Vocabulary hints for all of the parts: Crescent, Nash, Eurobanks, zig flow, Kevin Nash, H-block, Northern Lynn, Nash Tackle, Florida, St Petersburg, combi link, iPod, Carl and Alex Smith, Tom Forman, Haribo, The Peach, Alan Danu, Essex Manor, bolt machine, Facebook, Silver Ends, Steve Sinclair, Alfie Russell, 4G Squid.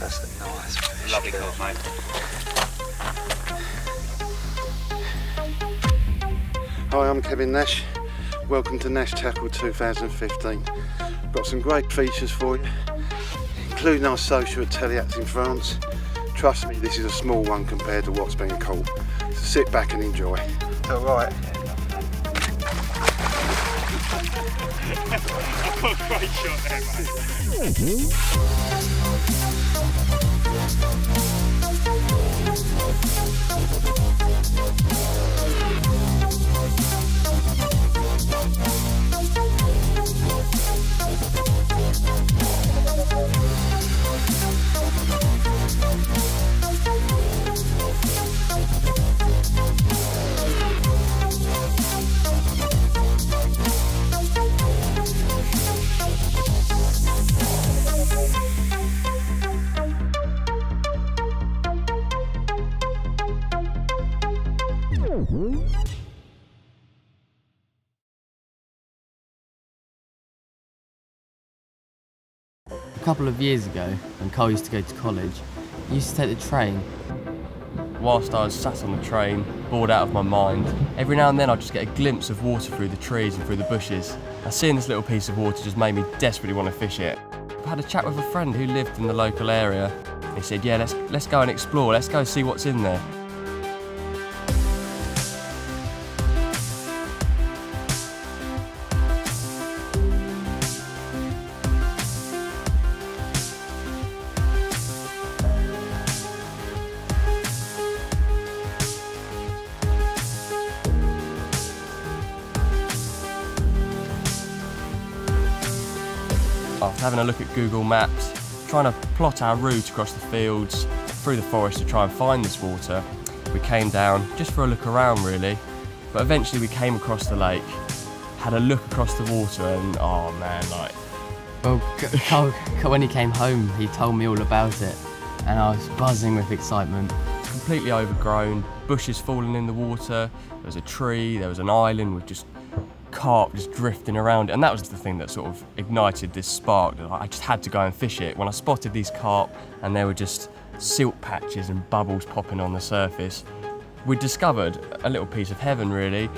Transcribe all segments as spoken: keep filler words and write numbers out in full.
That's a nice fish. Lovely cod, mate. Hi, I'm Kevin Nash. Welcome to Nash Tackle two thousand fifteen. Got some great features for you, including our social at Teliat's in France. Trust me, this is a small one compared to what's been caught. So sit back and enjoy. All right. Great shot there, A couple of years ago, when Cole used to go to college, he used to take the train. Whilst I was sat on the train, bored out of my mind, every now and then I'd just get a glimpse of water through the trees and through the bushes. And seeing this little piece of water just made me desperately want to fish it. I had a chat with a friend who lived in the local area. He said, yeah, let's, let's go and explore, let's go see what's in there. After having a look at Google Maps, trying to plot our route across the fields, through the forest to try and find this water, we came down just for a look around really, but eventually we came across the lake, had a look across the water and oh man, like... Well, Cole, when he came home he told me all about it and I was buzzing with excitement. Completely overgrown, bushes falling in the water, there was a tree, there was an island with just carp just drifting around it, and that was the thing that sort of ignited this spark. I just had to go and fish it. When I spotted these carp and there were just silt patches and bubbles popping on the surface, we discovered a little piece of heaven really.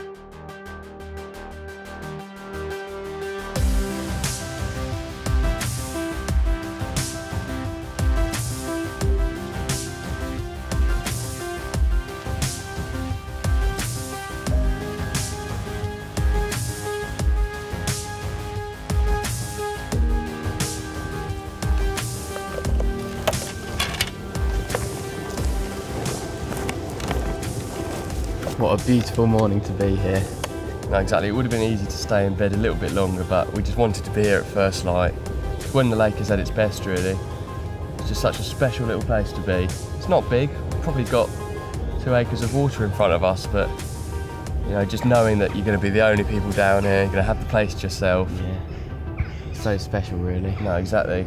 What a beautiful morning to be here. No, exactly. It would have been easy to stay in bed a little bit longer, but we just wanted to be here at first light. It's when the lake is at its best, really. It's just such a special little place to be. It's not big. We've probably got two acres of water in front of us, but you know, just knowing that you're going to be the only people down here, you're going to have the place to yourself. Yeah. It's so special, really. No, exactly.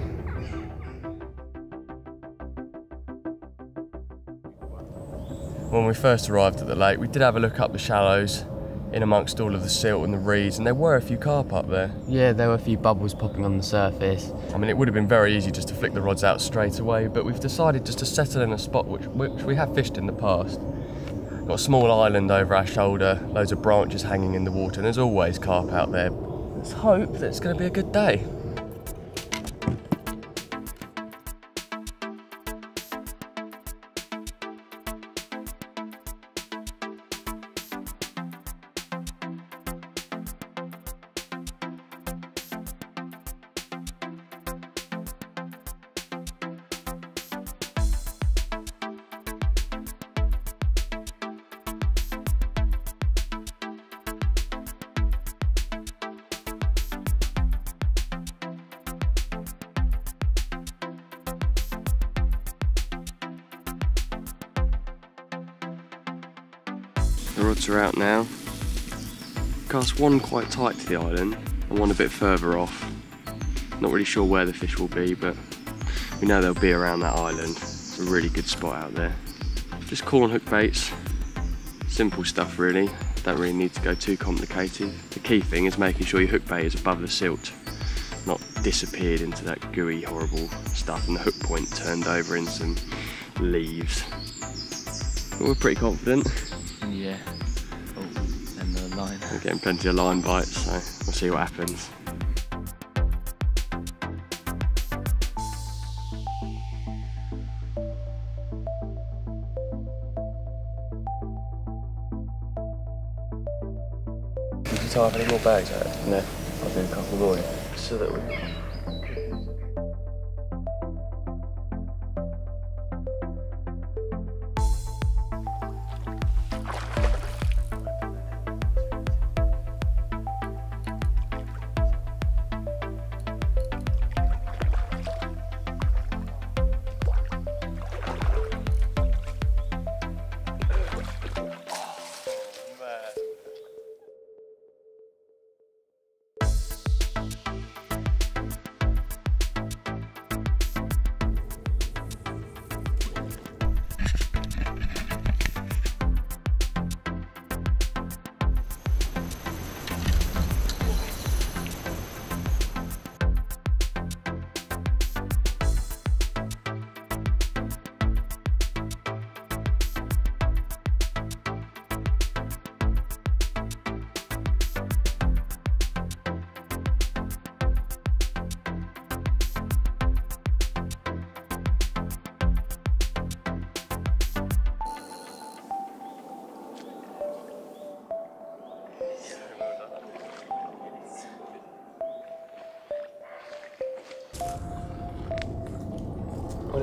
When we first arrived at the lake, we did have a look up the shallows, in amongst all of the silt and the reeds, and there were a few carp up there. Yeah, there were a few bubbles popping on the surface. I mean, it would have been very easy just to flick the rods out straight away, but we've decided just to settle in a spot which, which we have fished in the past. We've got a small island over our shoulder, loads of branches hanging in the water, and there's always carp out there. Let's hope that it's going to be a good day. The rods are out now. Cast one quite tight to the island and one a bit further off. Not really sure where the fish will be, but we know they'll be around that island. It's a really good spot out there. Just call and hook baits. Simple stuff really. Don't really need to go too complicated. The key thing is making sure your hook bait is above the silt, not disappeared into that gooey, horrible stuff, and the hook point turned over in some leaves. Well, we're pretty confident. Yeah. Oh, and the line. We're getting plenty of line bites, so we'll see what happens. Do you have any more bags out? No, I'll do a couple more. So that we can.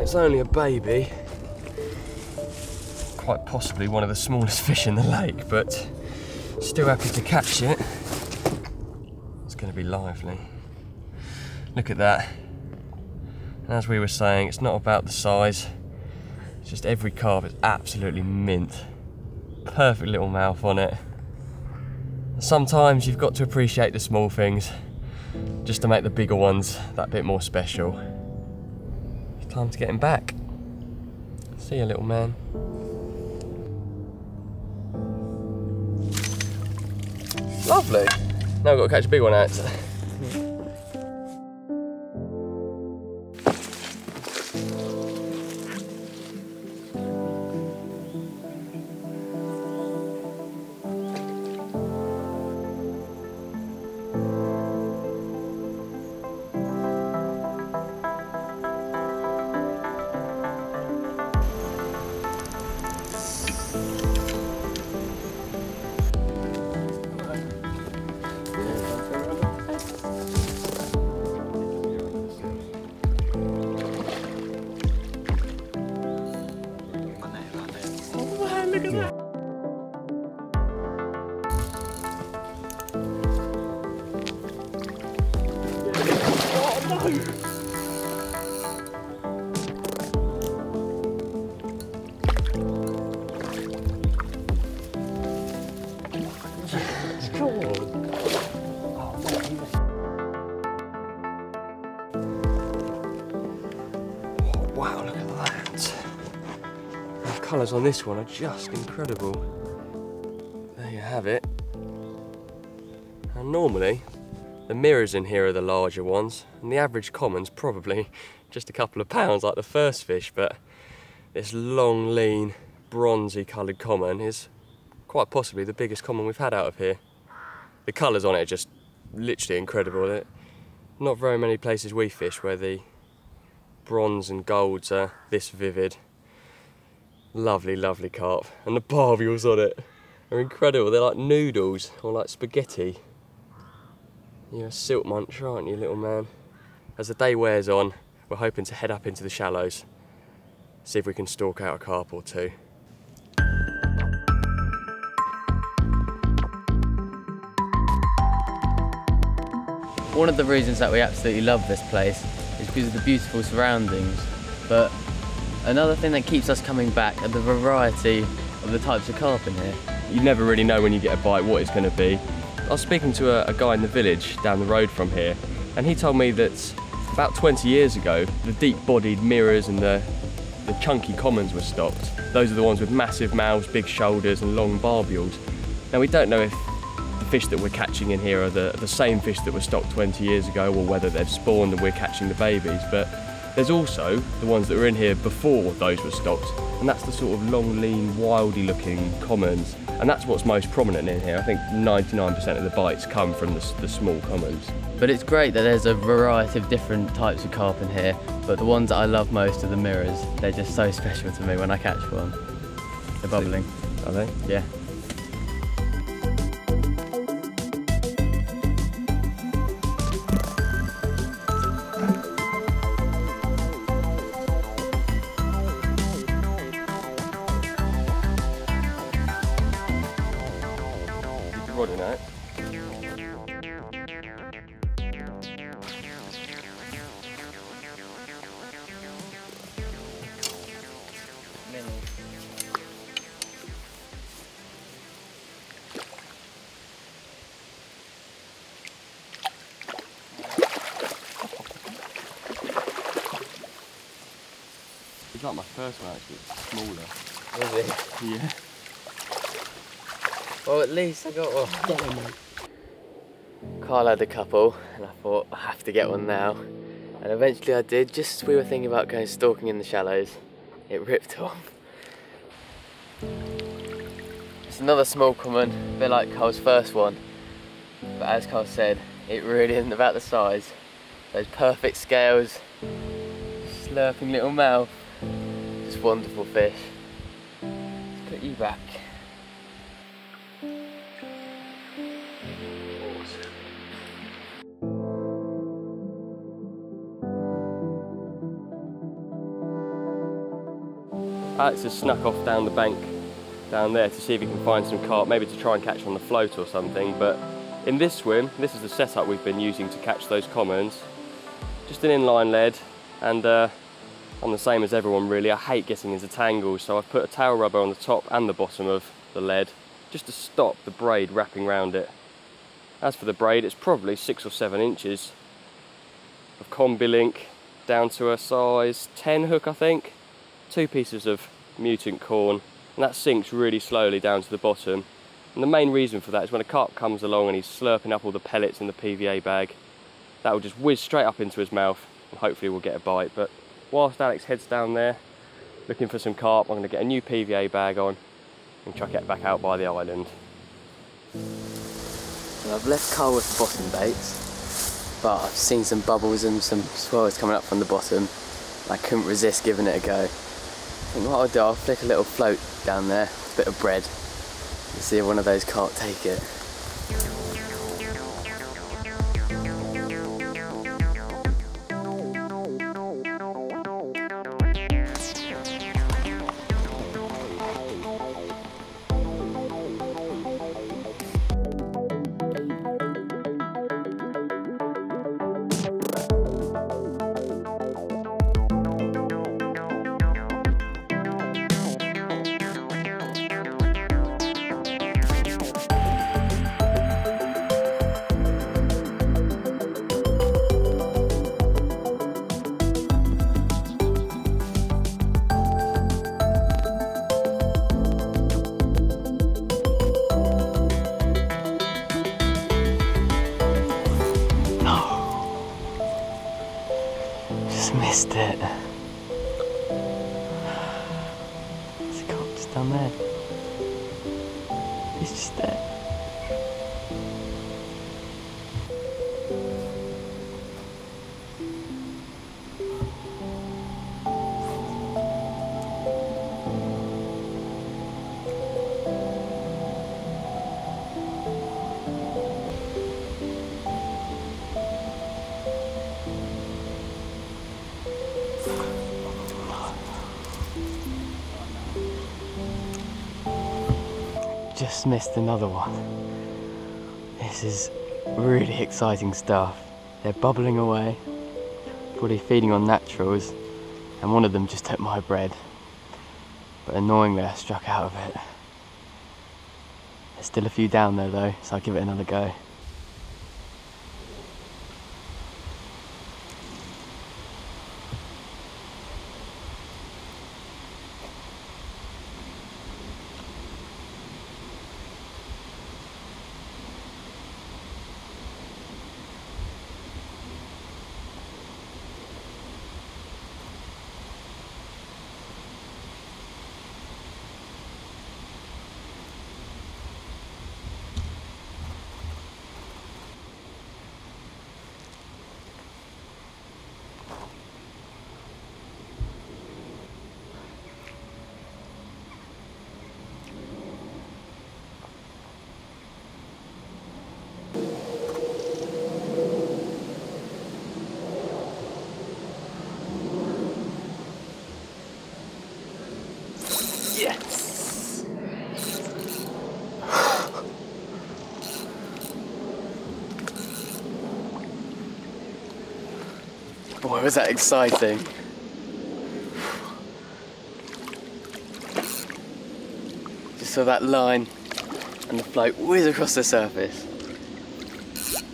It's only a baby, quite possibly one of the smallest fish in the lake, but still happy to catch it. It's going to be lively. Look at that. And as we were saying, it's not about the size, it's just every carve is absolutely mint. Perfect little mouth on it. Sometimes you've got to appreciate the small things just to make the bigger ones that bit more special. Time to get him back. See you, little man. Lovely. Now we've got to catch a big one out. Colours on this one are just incredible. There you have it. And normally the mirrors in here are the larger ones, and the average common's probably just a couple of pounds like the first fish, but this long, lean, bronzy coloured common is quite possibly the biggest common we've had out of here. The colours on it are just literally incredible. They're not very many places we fish where the bronze and golds are this vivid. Lovely, lovely carp, and the barbules on it are incredible. They're like noodles or like spaghetti. You're a silt muncher, aren't you, little man? As the day wears on, we're hoping to head up into the shallows, see if we can stalk out a carp or two. One of the reasons that we absolutely love this place is because of the beautiful surroundings, but another thing that keeps us coming back are the variety of the types of carp in here. You never really know when you get a bite what it's going to be. I was speaking to a, a guy in the village down the road from here, and he told me that about twenty years ago, the deep-bodied mirrors and the, the chunky commons were stopped. Those are the ones with massive mouths, big shoulders and long barbules. Now we don't know if the fish that we're catching in here are the, the same fish that were stocked twenty years ago, or whether they've spawned and we're catching the babies. But there's also the ones that were in here before those were stocked, and that's the sort of long, lean, wildy looking commons, and that's what's most prominent in here. I think ninety-nine percent of the bites come from the, the small commons. But it's great that there's a variety of different types of carp in here, but the ones that I love most are the mirrors. They're just so special to me when I catch one. They're bubbling. Are they? Yeah. It's not my first one actually, it's smaller. Is it? Yeah. Well, at least I got one. Carl had a couple and I thought I have to get one now. And eventually I did, just as we were thinking about going stalking in the shallows, it ripped off. It's another small common, a bit like Carl's first one. But as Carl said, it really isn't about the size. Those perfect scales, slurping little mouth. Just wonderful fish. Let's put you back. Alex has snuck off down the bank down there to see if he can find some carp, maybe to try and catch on the float or something. But in this swim, this is the setup we've been using to catch those commons. Just an inline lead, and uh, I'm the same as everyone really. I hate getting into tangles, so I've put a towel rubber on the top and the bottom of the lead just to stop the braid wrapping round it. As for the braid, it's probably six or seven inches of combi link down to a size ten hook, I think. Two pieces of mutant corn, and that sinks really slowly down to the bottom. And the main reason for that is when a carp comes along and he's slurping up all the pellets in the P V A bag, that will just whiz straight up into his mouth and hopefully we'll get a bite. But whilst Alex heads down there looking for some carp, I'm going to get a new P V A bag on and chuck it back out by the island. Well, I've left Carl with the bottom baits, but I've seen some bubbles and some swirls coming up from the bottom. I couldn't resist giving it a go. I think what I'll do, I'll flick a little float down there with a bit of bread and see if one of those carp take it. Missed it. There's a carp just down there. He's just there. Just missed another one. This is really exciting stuff. They're bubbling away, probably feeding on naturals, and one of them just took my bread. But annoyingly I struck out of it. There's still a few down there though, so I'll give it another go. Yes! Boy, was that exciting. Just saw that line and the float whiz across the surface.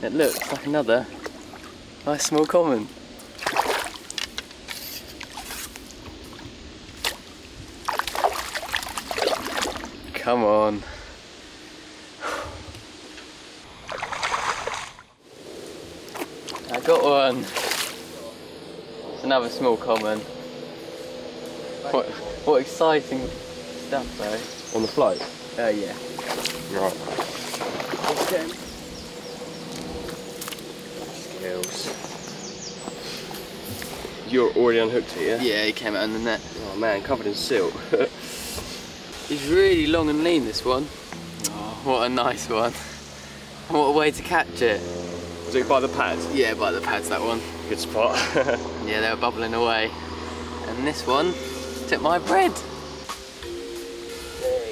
It looks like another nice small common. Come on. I got one. It's another small common. What, what exciting stuff though. On the float? Oh uh, yeah. Right. Okay. Skills. You're already unhooked it, yeah? Yeah, he came out on the net. Oh man, covered in silt. He's really long and lean, this one. Oh, what a nice one. And what a way to catch it. Was it by the pads? Yeah, by the pads, that one. Good spot. Yeah, they were bubbling away. And this one took my bread. There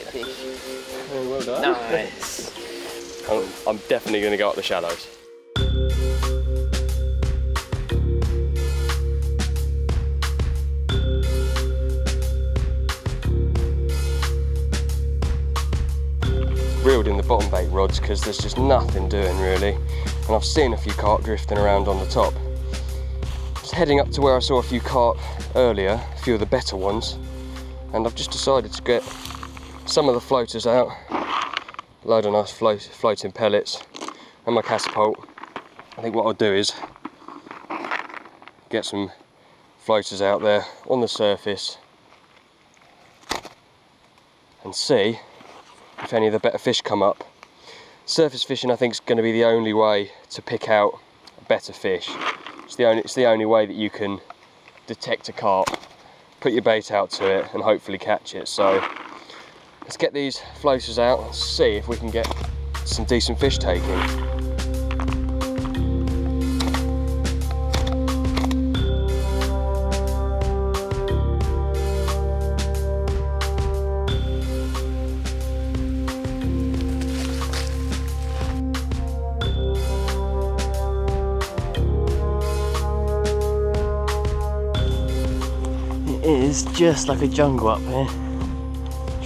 you go. Yeah, fish. Oh, well done. Nice. I'm, I'm definitely going to go up the shallows. Reeled in the bottom bait rods because there's just nothing doing really, and I've seen a few carp drifting around on the top. Just heading up to where I saw a few carp earlier, a few of the better ones, and I've just decided to get some of the floaters out, load of nice float, floating pellets and my catapult. I think what I'll do is get some floaters out there on the surface and see if any of the better fish come up. Surface fishing I think is going to be the only way to pick out a better fish. It's the only, it's the only way that you can detect a carp, put your bait out to it and hopefully catch it. So let's get these floaters out and see if we can get some decent fish taking. It's just like a jungle up here,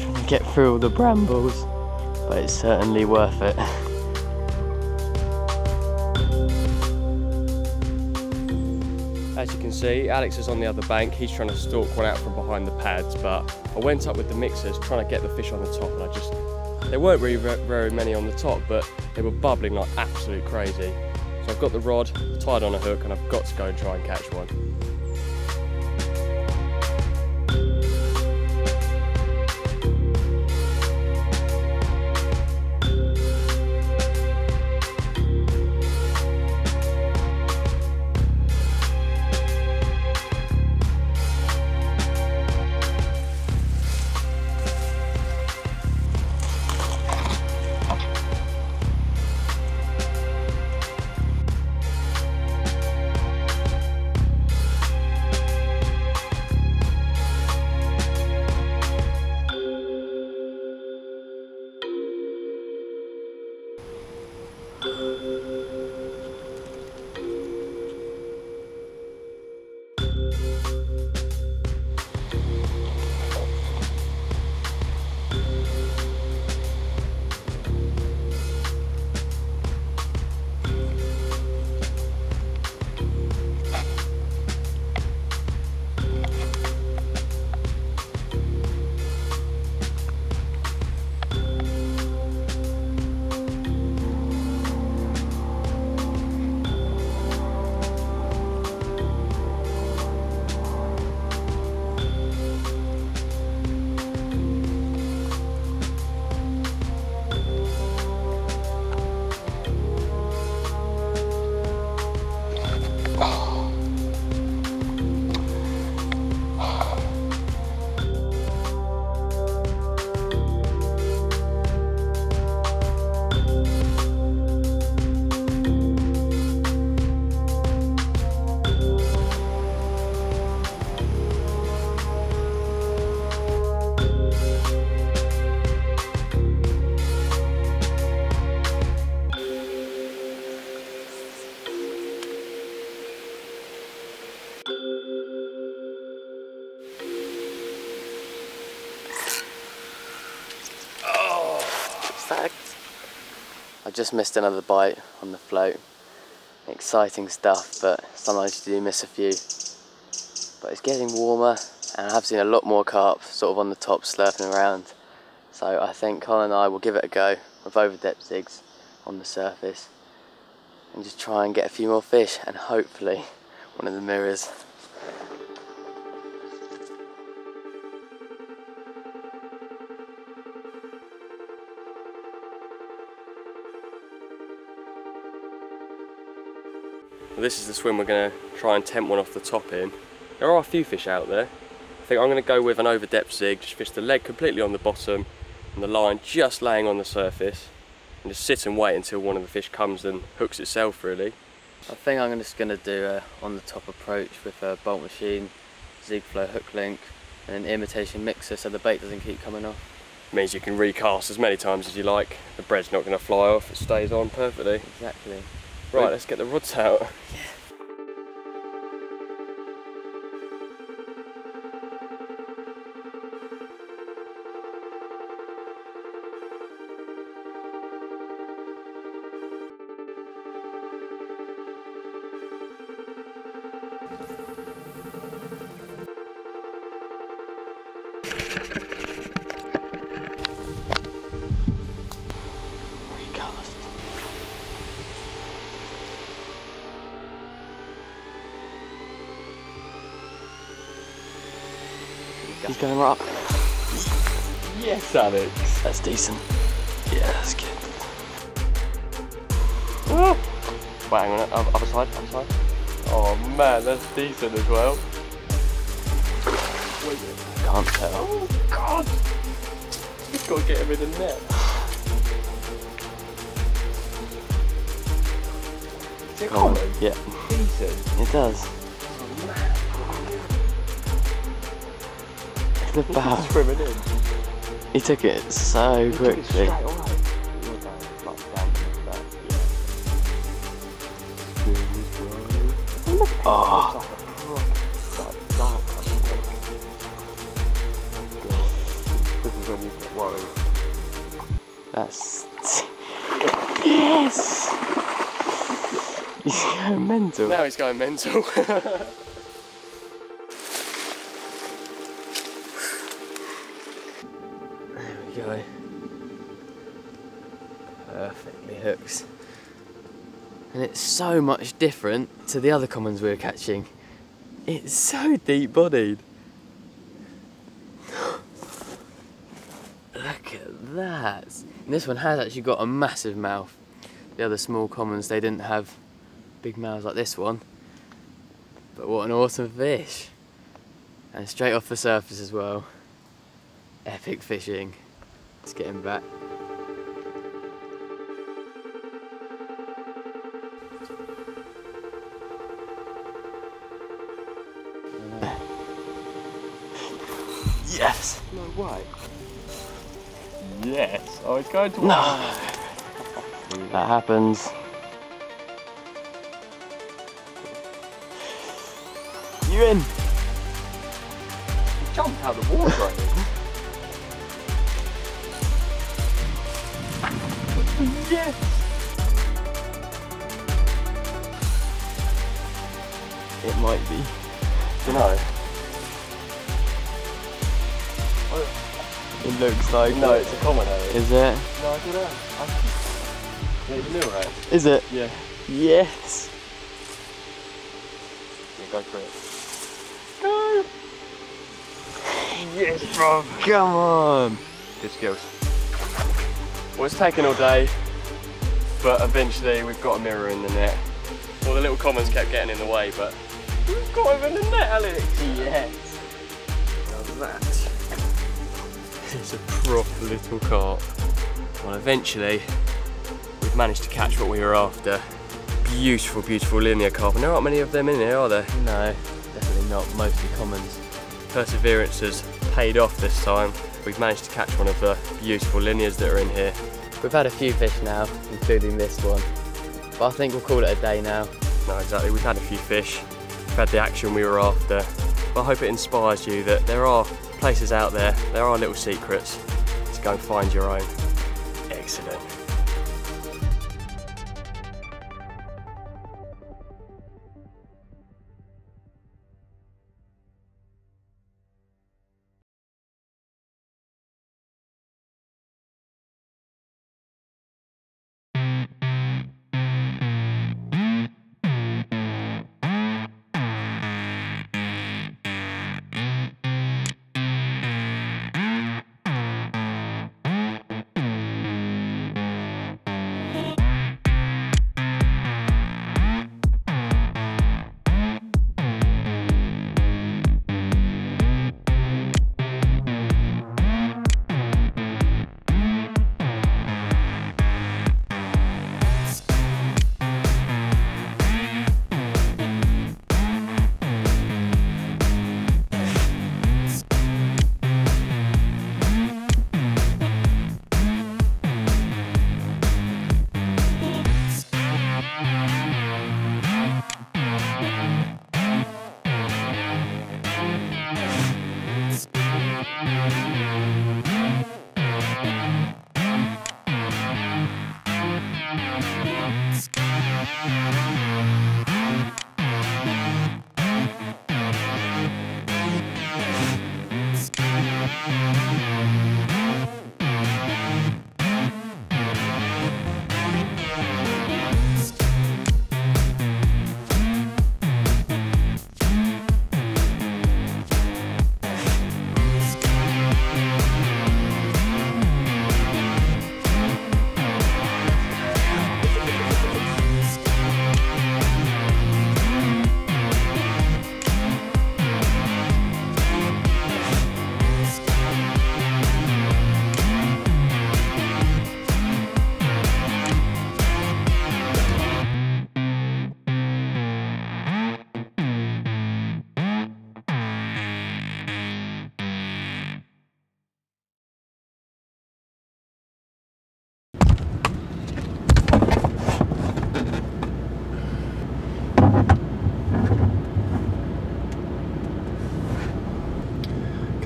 trying to get through all the brambles, but it's certainly worth it. As you can see, Alex is on the other bank. He's trying to stalk one out from behind the pads, but I went up with the mixers trying to get the fish on the top, and I just, there weren't really very many on the top, but they were bubbling like absolute crazy. So I've got the rod tied on a hook and I've got to go and try and catch one. I just missed another bite on the float. Exciting stuff, but sometimes you do miss a few. But it's getting warmer, and I have seen a lot more carp sort of on the top slurping around. So I think Colin and I will give it a go with overdepth zigs on the surface and just try and get a few more fish and hopefully one of the mirrors. This is the swim we're going to try and tempt one off the top in. There are a few fish out there. I think I'm going to go with an over depth zig, just fish the leg completely on the bottom and the line just laying on the surface and just sit and wait until one of the fish comes and hooks itself really. I think I'm just going to do a on the top approach with a bolt machine, zig flow hook link and an imitation mixer so the bait doesn't keep coming off. It means you can recast as many times as you like. The bread's not going to fly off, it stays on perfectly. Exactly. Right, let's get the rods out. Yeah. He's going right up. Yes, Alex. That's decent. Yeah, that's good. Oh. Wait, hang on, other side, other side. Oh man, that's decent as well. Can't tell. Oh God! You've got to get him in the net. Is it common? Yeah. Decent. It does. Oh man. The bow. He took it so he quickly. It oh. That's yes. He's going mental. Now he's going mental. Perfectly hooks, and it's so much different to the other commons we were catching. It's so deep-bodied. Look at that. And this one has actually got a massive mouth. The other small commons, they didn't have big mouths like this one. But what an awesome fish, and straight off the surface as well. Epic fishing. Let's get him back. Yes! No way. Yes! Oh, he's going to... No! That happens. You in! He jumped out of the water, I think. Yes! It might be. You know. It looks like. No, it's a common area. Is it? No, I don't know. I... It's new, right? Is it? Yeah. Yes! Yeah, go for it. Go! Yes, bro! Come on! Good skills. Well, it's taken all day, but eventually we've got a mirror in the net. Well, the little commons kept getting in the way, but we've got him in the net, Alex! Yes! Now that is a prop little carp. Well, eventually we've managed to catch what we were after. Beautiful, beautiful linear carp, and there aren't many of them in here, are there? No, definitely not, mostly commons. Perseverance has paid off this time. We've managed to catch one of the beautiful linears that are in here. We've had a few fish now, including this one, but I think we'll call it a day now. No, exactly, we've had a few fish, we've had the action we were after, but I hope it inspires you that there are places out there, there are little secrets, to go and find your own. Excellent.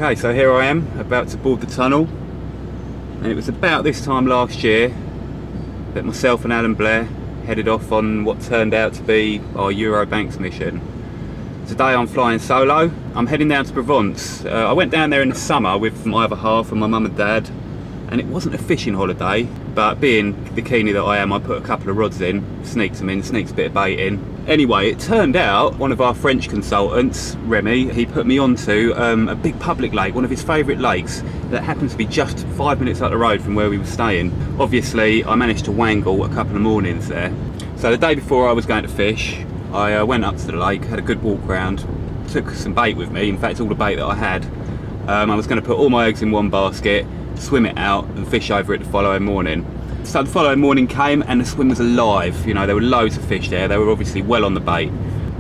Okay, so here I am about to board the tunnel, and it was about this time last year that myself and Alan Blair headed off on what turned out to be our Eurobanks mission. Today I'm flying solo. I'm heading down to Provence. Uh, I went down there in the summer with my other half and my mum and dad, and it wasn't a fishing holiday, but being the keenie that I am, I put a couple of rods in, sneaked them in, sneaked a bit of bait in. Anyway, it turned out one of our French consultants, Remy, he put me onto um, a big public lake, one of his favourite lakes, that happened to be just five minutes up the road from where we were staying. Obviously, I managed to wangle a couple of mornings there. So the day before I was going to fish, I uh, went up to the lake, had a good walk round, took some bait with me, in fact all the bait that I had. Um, I was going to put all my eggs in one basket, swim it out and fish over it the following morning. So the following morning came and the swim was alive. You know, there were loads of fish there. They were obviously well on the bait.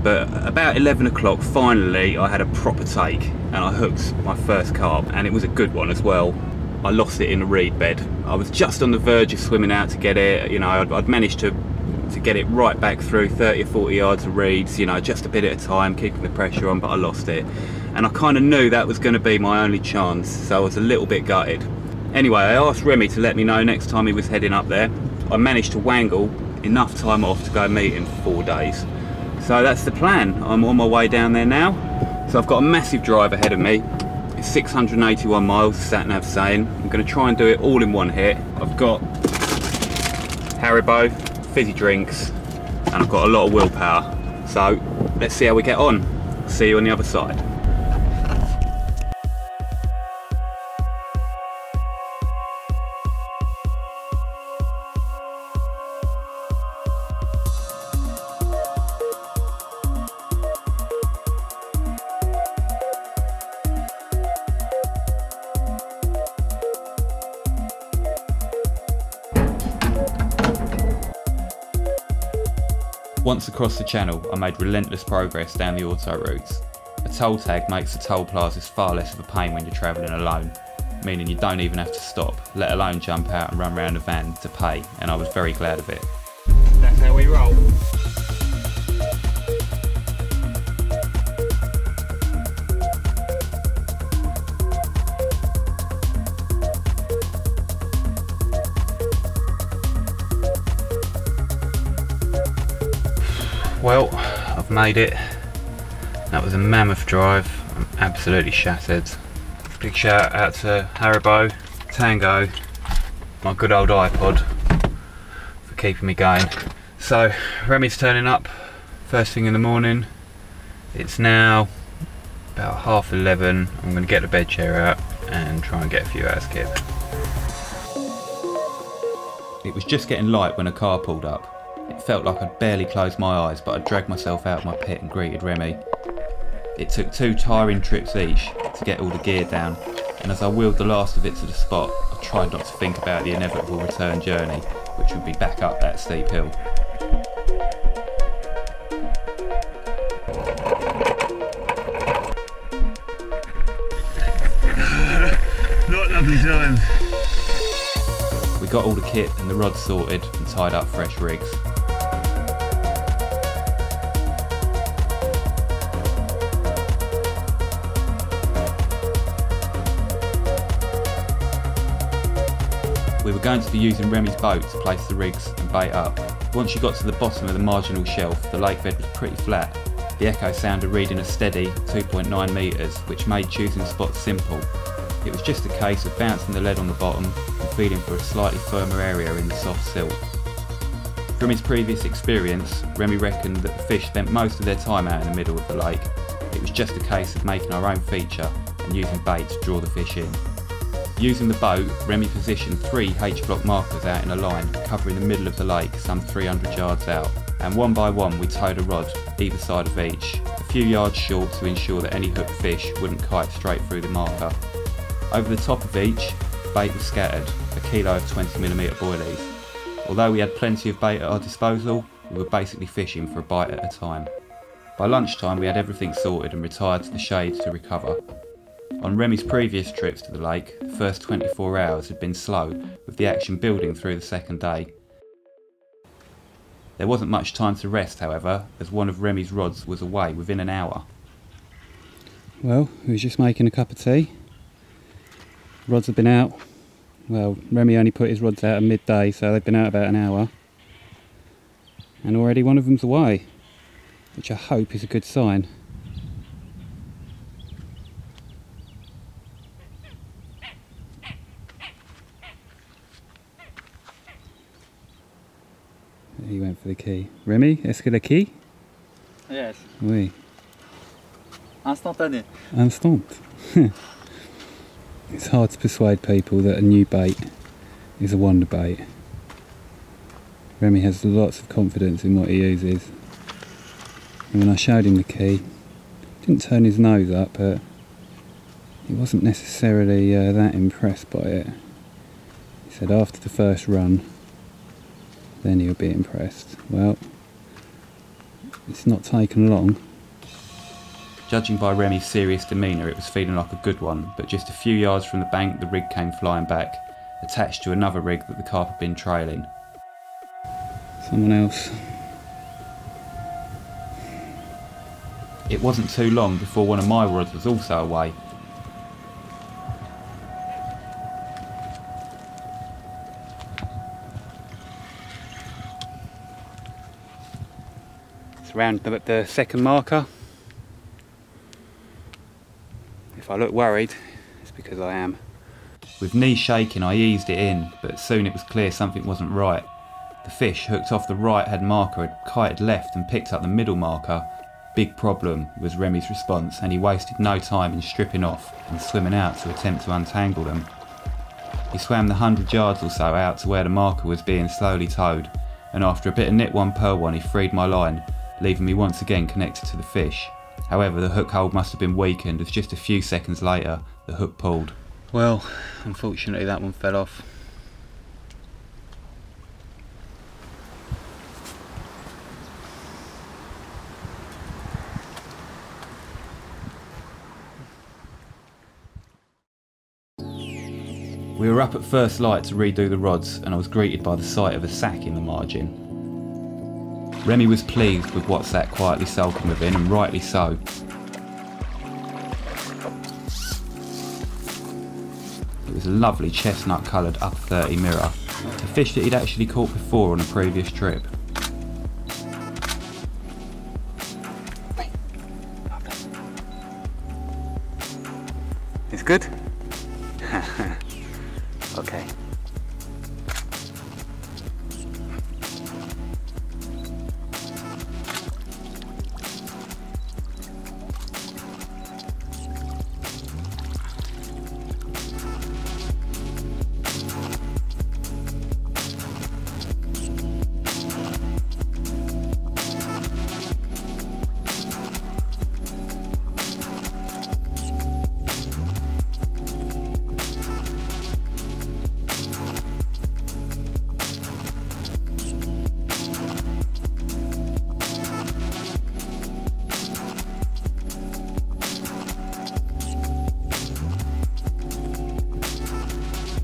But about eleven o'clock, finally, I had a proper take and I hooked my first carp, and it was a good one as well. I lost it in a reed bed. I was just on the verge of swimming out to get it. You know, I'd, I'd managed to, to get it right back through thirty or forty yards of reeds, you know, just a bit at a time, keeping the pressure on, but I lost it. And I kind of knew that was going to be my only chance, so I was a little bit gutted. Anyway, I asked Remy to let me know next time he was heading up there. I managed to wangle enough time off to go meet him for four days. So that's the plan. I'm on my way down there now. So I've got a massive drive ahead of me. It's six hundred eighty-one miles, sat-nav saying. I'm going to try and do it all in one hit. I've got Haribo, fizzy drinks, and I've got a lot of willpower. So let's see how we get on. See you on the other side. Once across the channel, I made relentless progress down the auto routes. A toll tag makes the toll plazas far less of a pain when you're travelling alone, meaning you don't even have to stop, let alone jump out and run around a van to pay, and I was very glad of it. That's how we roll. Well, I've made it. That was a mammoth drive. I'm absolutely shattered. Big shout out to Haribo, Tango, my good old iPod for keeping me going. So, Remy's turning up first thing in the morning. It's now about half eleven. I'm going to get the bed chair out and try and get a few hours kip. It was just getting light when a car pulled up. It felt like I'd barely closed my eyes, but I dragged myself out of my pit and greeted Remy. It took two tiring trips each to get all the gear down, and as I wheeled the last of it to the spot, I tried not to think about the inevitable return journey, which would be back up that steep hill. Not lovely time. We got all the kit and the rods sorted and tied up fresh rigs. We were going to be using Remy's boat to place the rigs and bait up. Once you got to the bottom of the marginal shelf, the lake bed was pretty flat. The echo sounder reading a steady two point nine metres, which made choosing spots simple. It was just a case of bouncing the lead on the bottom and feeling for a slightly firmer area in the soft silt. From his previous experience, Remy reckoned that the fish spent most of their time out in the middle of the lake. It was just a case of making our own feature and using bait to draw the fish in. Using the boat, Remy positioned three H-block markers out in a line, covering the middle of the lake some three hundred yards out, and one by one we towed a rod, either side of each, a few yards short to ensure that any hooked fish wouldn't kite straight through the marker. Over the top of each, bait was scattered, a kilo of twenty millimetre boilies. Although we had plenty of bait at our disposal, we were basically fishing for a bite at a time. By lunchtime we had everything sorted and retired to the shade to recover. On Remy's previous trips to the lake, the first twenty-four hours had been slow, with the action building through the second day. There wasn't much time to rest, however, as one of Remy's rods was away within an hour. Well, he was just making a cup of tea. Rods have been out, well, Remy only put his rods out at midday, so they've been out about an hour. And already one of them's away, which I hope is a good sign. He went for the key. Remy, est-ce que la key? Yes. Oui. Instantané. Instant. It's hard to persuade people that a new bait is a wonder bait. Remy has lots of confidence in what he uses. And when I showed him the key, didn't turn his nose up, but he wasn't necessarily uh, that impressed by it. He said after the first run, then he'll be impressed. Well, it's not taken long. Judging by Remy's serious demeanour, it was feeling like a good one, but just a few yards from the bank the rig came flying back, attached to another rig that the carp had been trailing. Someone else. It wasn't too long before one of my rods was also away. It's around the, the second marker. If I look worried, it's because I am. With knees shaking, I eased it in, but soon it was clear something wasn't right. The fish hooked off the right-hand marker, had kited left and picked up the middle marker. Big problem, was Remy's response, and he wasted no time in stripping off and swimming out to attempt to untangle them. He swam the hundred yards or so out to where the marker was being slowly towed, and after a bit of knit one per one, he freed my line, leaving me once again connected to the fish. However, the hook hold must have been weakened, as just a few seconds later, the hook pulled. Well, unfortunately that one fell off. We were up at first light to redo the rods, and I was greeted by the sight of a sack in the margin. Remy was pleased with what sat quietly sulking within, and rightly so. It was a lovely chestnut coloured upper thirty mirror, a fish that he'd actually caught before on a previous trip. It's good? Okay.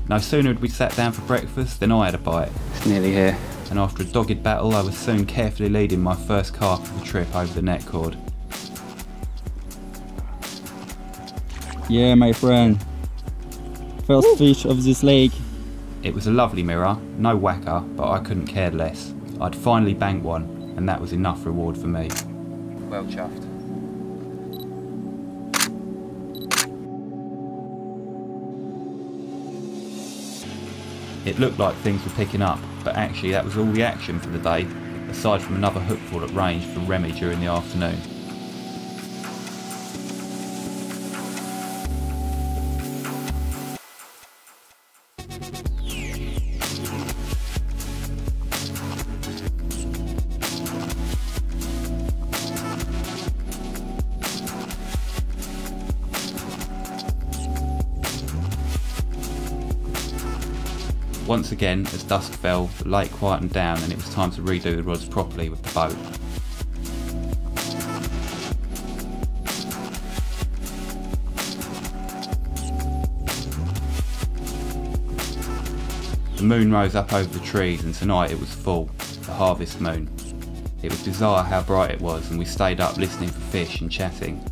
No sooner had we sat down for breakfast than I had a bite. It's nearly here. And after a dogged battle, I was soon carefully leading my first carp of the trip over the net cord. Yeah, my friend. First Woo. Fish of this lake. It was a lovely mirror, no whacker, but I couldn't care less. I'd finally banked one, and that was enough reward for me. Well chuffed. It looked like things were picking up, but actually that was all the action for the day, aside from another hookful at range from Remy during the afternoon. Once again, as dusk fell, the lake quietened down, and it was time to redo the rods properly with the boat. The moon rose up over the trees, and tonight it was full, the harvest moon. It was bizarre how bright it was, and we stayed up listening for fish and chatting.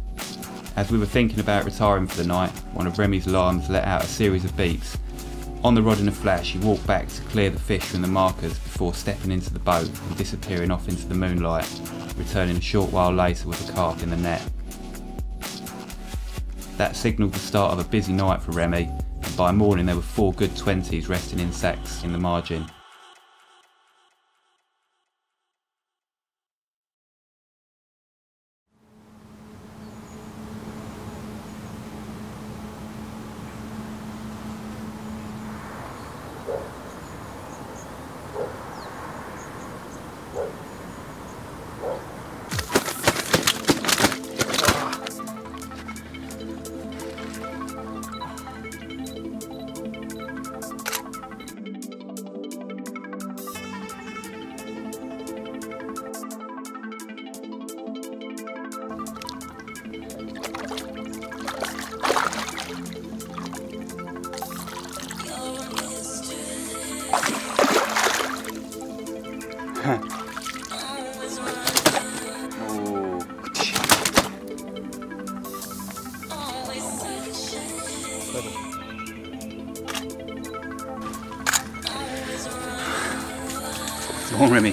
As we were thinking about retiring for the night, one of Remy's alarms let out a series of beeps. On the rod in a flash, he walked back to clear the fish from the markers before stepping into the boat and disappearing off into the moonlight, returning a short while later with a carp in the net. That signalled the start of a busy night for Remy, and by morning there were four good twenties resting in sacks in the margin. Come on, Remy.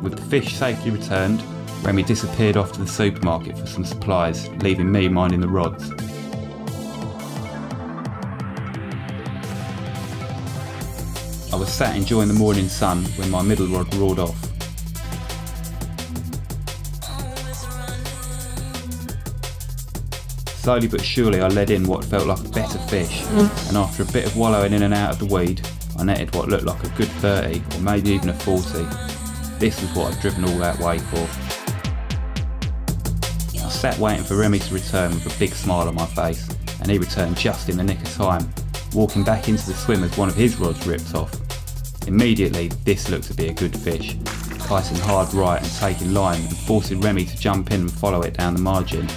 With the fish safely returned, Remy disappeared off to the supermarket for some supplies, leaving me minding the rods. I was sat enjoying the morning sun when my middle rod roared off. Slowly but surely I led in what felt like a better fish, and after a bit of wallowing in and out of the weed, I netted what looked like a good thirty or maybe even a forty. This is what I'd driven all that way for. I sat waiting for Remy to return with a big smile on my face, and he returned just in the nick of time, walking back into the swim as one of his rods ripped off. Immediately this looked to be a good fish, kiting hard right and taking line and forcing Remy to jump in and follow it down the margin.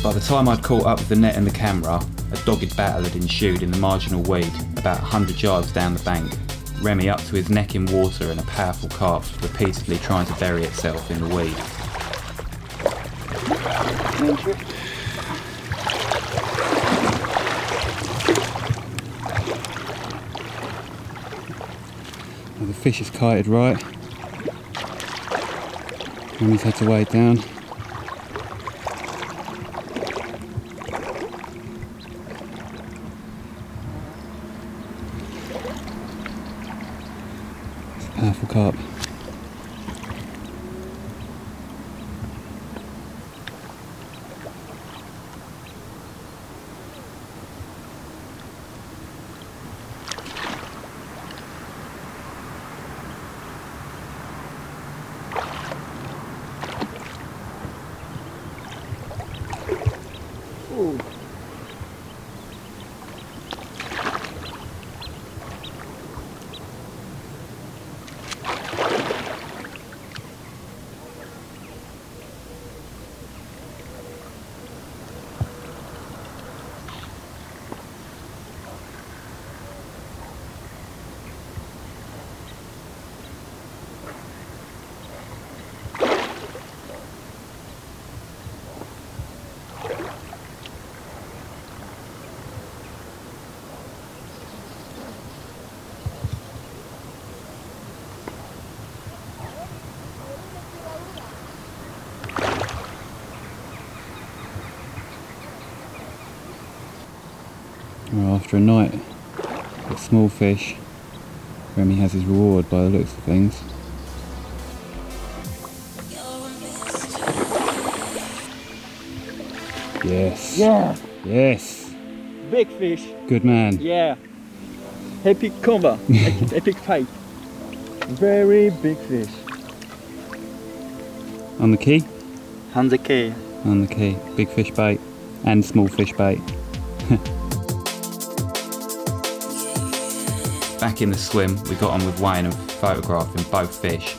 By the time I'd caught up with the net and the camera, a dogged battle had ensued in the marginal weed, about a hundred yards down the bank, Remy up to his neck in water and a powerful carp repeatedly trying to bury itself in the weed. Thank you. Well, the fish is kited right. Remy's had to wade down. Powerful carp. Ooh. After a night with small fish, Remy has his reward by the looks of things. Yes. Yeah. Yes. Big fish. Good man. Yeah. Epic combat. Epic fight. Very big fish. On the key? On the key. On the key. Big fish bait and small fish bait. Back in the swim, we got on with weighing and photographing both fish.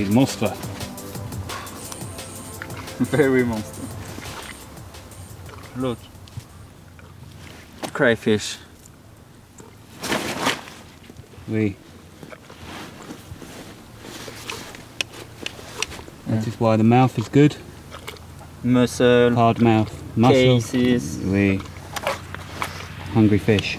is monster. Very monster. Look. Crayfish. We. That is why the mouth is good. Muscle. Hard mouth. Muscle. Cases. We. Hungry fish.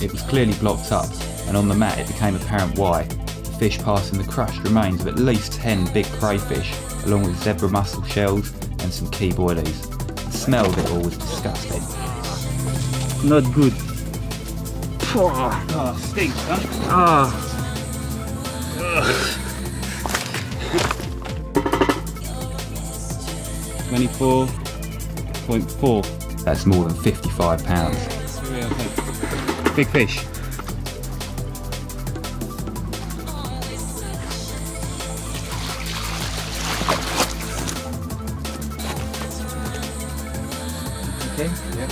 It was clearly blocked up, and on the mat it became apparent why. The fish passing the crushed remains of at least ten big crayfish, along with zebra mussel shells and some key boilies. The smell of it all was disgusting. Not good. Oh, oh stinks, huh? Oh. twenty-four point four. That's more than fifty-five pounds. Big fish. Okay, yeah.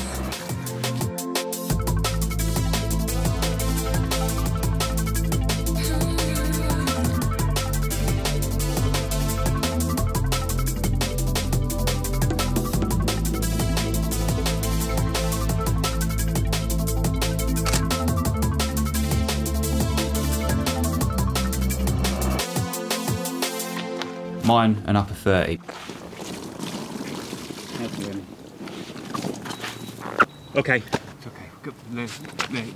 Mine an upper thirty. Okay. It's okay. Good. Look, look.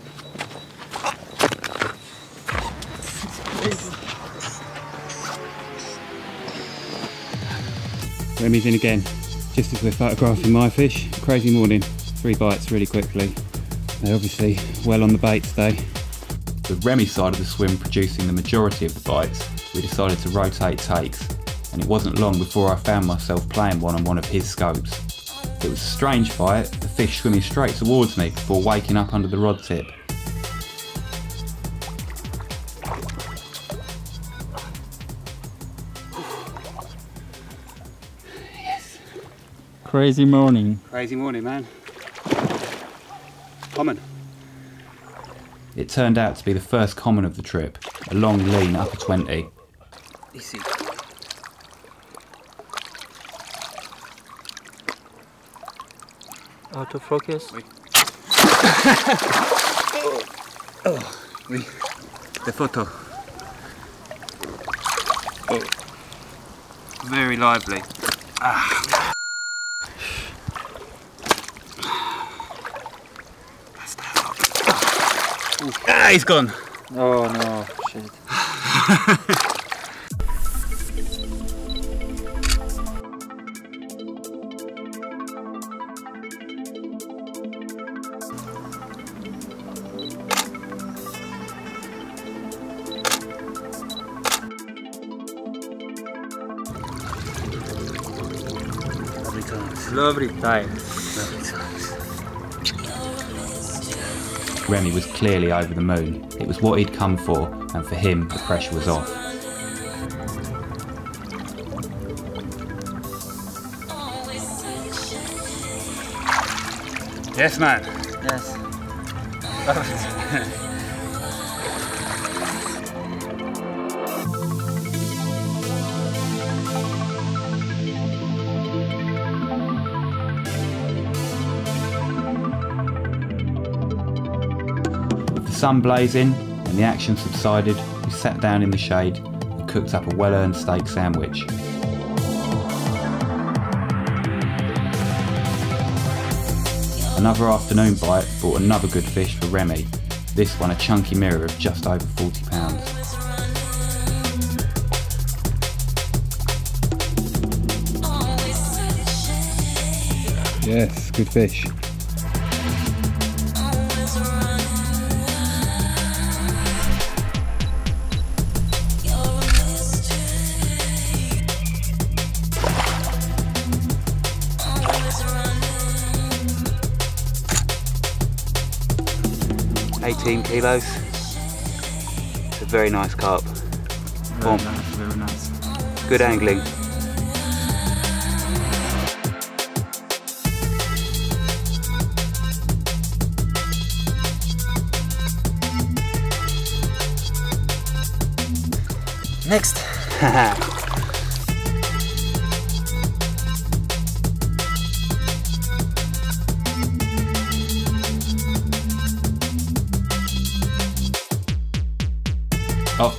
Remy's in again. Just as we're photographing my fish. Crazy morning. Three bites really quickly. They're obviously well on the bait today. With Remy's side of the swim producing the majority of the bites, we decided to rotate takes. And it wasn't long before I found myself playing one on one of his scopes. It was a strange fight, the fish swimming straight towards me before waking up under the rod tip. Yes. Crazy morning. Crazy morning, man. Common. It turned out to be the first common of the trip, a long lean upper twenty. This is out of focus. Oui. Oh. Oh. Oui. The photo. Oh. Very lively. Ah. That's that hook. Ah, he's gone. Oh no, shit. Lovely times. Lovely times. Remy was clearly over the moon. It was what he'd come for, and for him, the pressure was off. Yes, man. Yes. Perfect. Sun blazing and the action subsided, we sat down in the shade and cooked up a well-earned steak sandwich. Another afternoon bite brought another good fish for Remy, this one a chunky mirror of just over forty pounds. Yes, good fish. eighteen kilos. It's a very nice carp. Very nice, very nice. Good angling. Next. After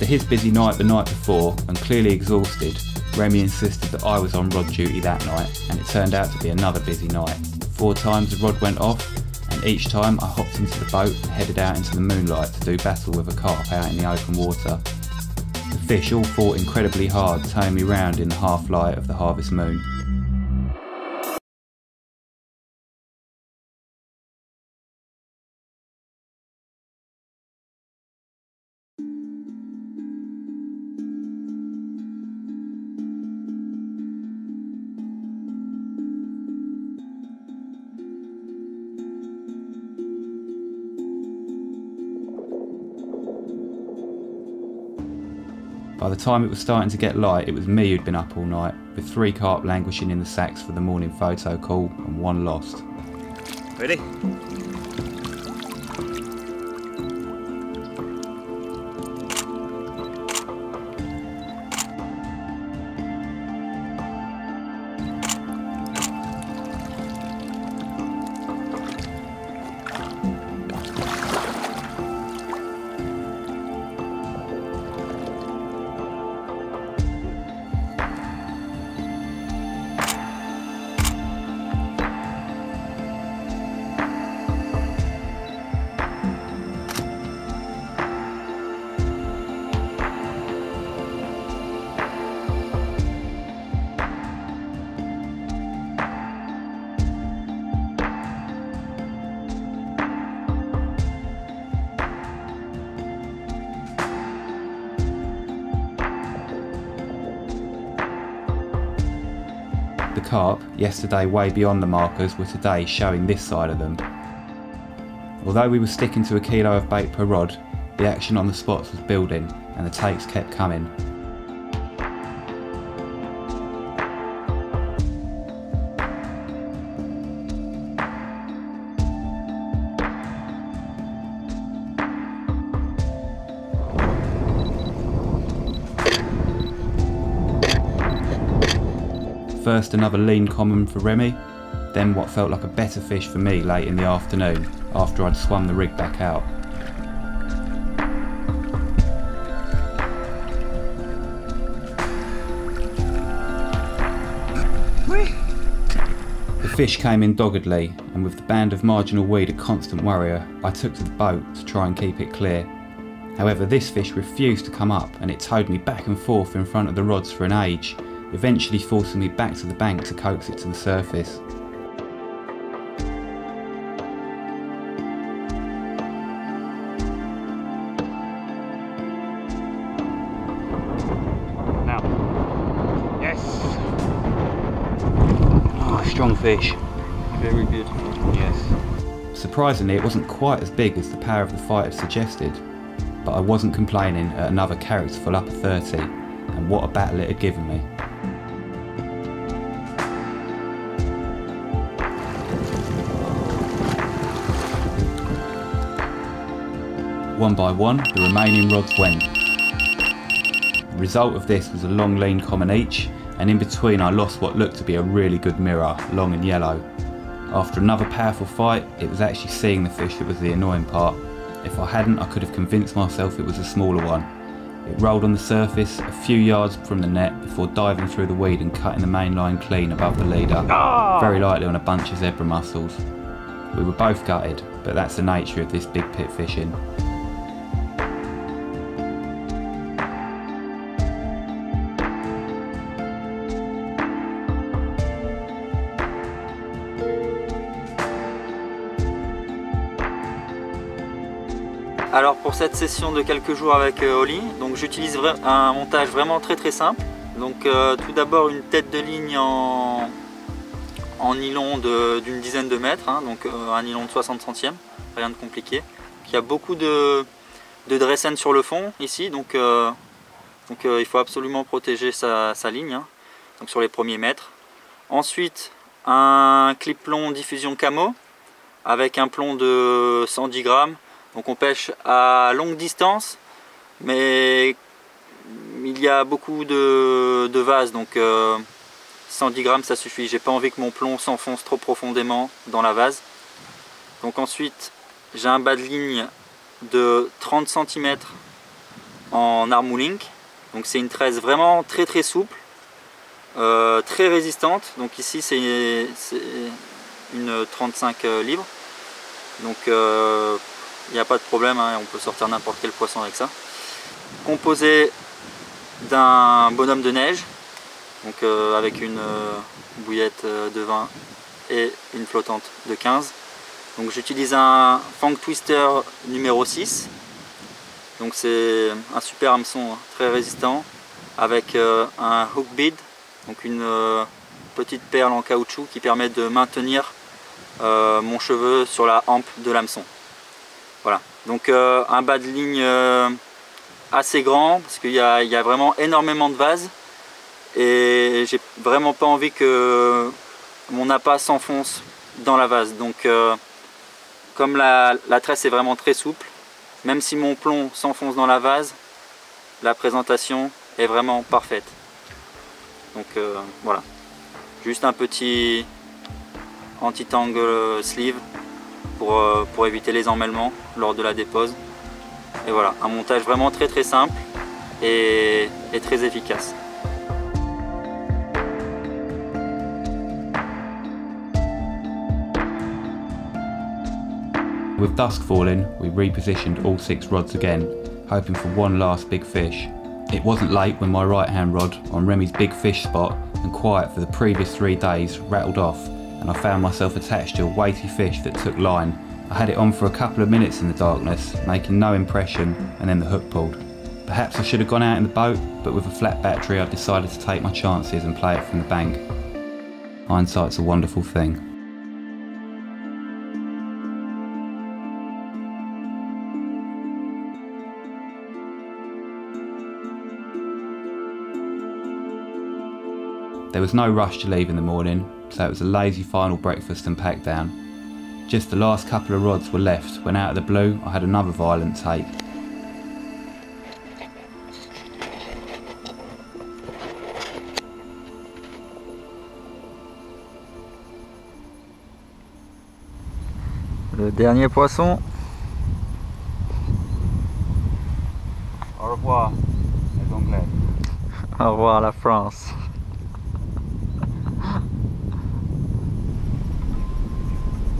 his busy night the night before, and clearly exhausted, Remy insisted that I was on rod duty that night, and it turned out to be another busy night. Four times the rod went off, and each time I hopped into the boat and headed out into the moonlight to do battle with a carp out in the open water. The fish all fought incredibly hard, towing me round in the half light of the harvest moon. By the time it was starting to get light, it was me who'd been up all night, with three carp languishing in the sacks for the morning photo call and one lost. Ready? The carp, yesterday way beyond the markers, were today showing this side of them. Although we were sticking to a kilo of bait per rod, the action on the spots was building and the takes kept coming. First another lean common for Remy, then what felt like a better fish for me late in the afternoon, after I'd swum the rig back out. The fish came in doggedly, and with the band of marginal weed a constant worrier, I took to the boat to try and keep it clear. However, this fish refused to come up, and it towed me back and forth in front of the rods for an age, eventually forcing me back to the bank to coax it to the surface. Now. Yes! Oh, strong fish. Very good. Yes. Surprisingly, it wasn't quite as big as the power of the fight had suggested, but I wasn't complaining at another characterful upper thirty, and what a battle it had given me. One by one, the remaining rods went. The result of this was a long lean common each, and in between I lost what looked to be a really good mirror, long and yellow. After another powerful fight, it was actually seeing the fish that was the annoying part. If I hadn't, I could have convinced myself it was a smaller one. It rolled on the surface, a few yards from the net, before diving through the weed and cutting the main line clean above the leader, oh! very lightly on a bunch of zebra mussels. We were both gutted, but that's the nature of this big pit fishing. Alors pour cette session de quelques jours avec Oli, donc j'utilise un montage vraiment très très simple. Donc euh, tout d'abord une tête de ligne en, en nylon d'une dizaine de mètres, hein, donc euh, un nylon de soixante centièmes, rien de compliqué. Donc, il y a beaucoup de, de dressen sur le fond ici, donc, euh, donc euh, il faut absolument protéger sa, sa ligne, hein, donc sur les premiers mètres. Ensuite un clip plomb diffusion camo avec un plomb de cent dix grammes. Donc on pêche à longue distance, mais il y a beaucoup de, de vases, donc euh, cent dix grammes ça suffit. J'ai pas envie que mon plomb s'enfonce trop profondément dans la vase. Donc ensuite j'ai un bas de ligne de trente centimètres en armoulink. Donc c'est une tresse vraiment très très souple, euh, très résistante. Donc ici c'est une trente-cinq libre. Donc il euh, n'y a pas de problème, hein, on peut sortir n'importe quel poisson avec ça. Composé d'un bonhomme de neige, donc euh, avec une euh, bouillette de vingt et une flottante de quinze. Donc j'utilise un Fang Twister numéro six. Donc c'est un super hameçon, hein, très résistant, avec euh, un hook bead, donc une euh, petite perle en caoutchouc qui permet de maintenir euh, mon cheveu sur la hampe de l'hameçon. Voilà, donc euh, un bas de ligne euh, assez grand, parce qu'il y, y a vraiment énormément de vases, et j'ai vraiment pas envie que mon appât s'enfonce dans la vase. Donc euh, comme la, la tresse est vraiment très souple, même si mon plomb s'enfonce dans la vase, la présentation est vraiment parfaite. Donc euh, voilà, juste un petit anti-tangle sleeve pour, euh, pour éviter les emmêlements lors de la dépose. Et voilà, un montage vraiment très très simple et, et très efficace. With dusk falling, we repositioned all six rods again, hoping for one last big fish. It wasn't late when my right hand rod on Remy's big fish spot and quiet for the previous three days rattled off, and I found myself attached to a weighty fish that took line. I had it on for a couple of minutes in the darkness, making no impression, and then the hook pulled. Perhaps I should have gone out in the boat, but with a flat battery I decided to take my chances and play it from the bank. Hindsight's a wonderful thing. There was no rush to leave in the morning, so it was a lazy final breakfast and pack down. Just the last couple of rods were left when out of the blue I had another violent take. Le dernier poisson. Au revoir les Anglais. Au revoir la France.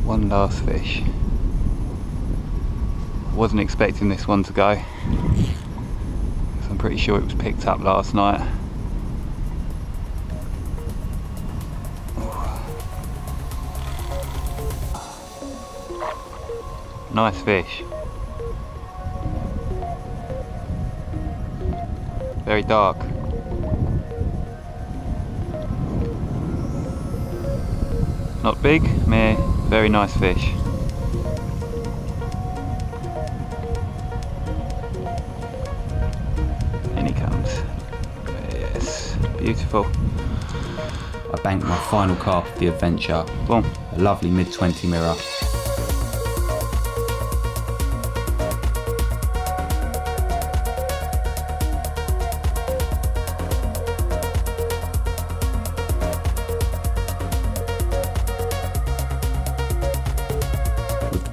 One last fish. I wasn't expecting this one to go, because I'm pretty sure it was picked up last night. Nice fish. Very dark. Not big, meh. Very nice fish. In he comes. Yes, beautiful. I banked my final carp of the adventure. Boom. A lovely mid twenty mirror.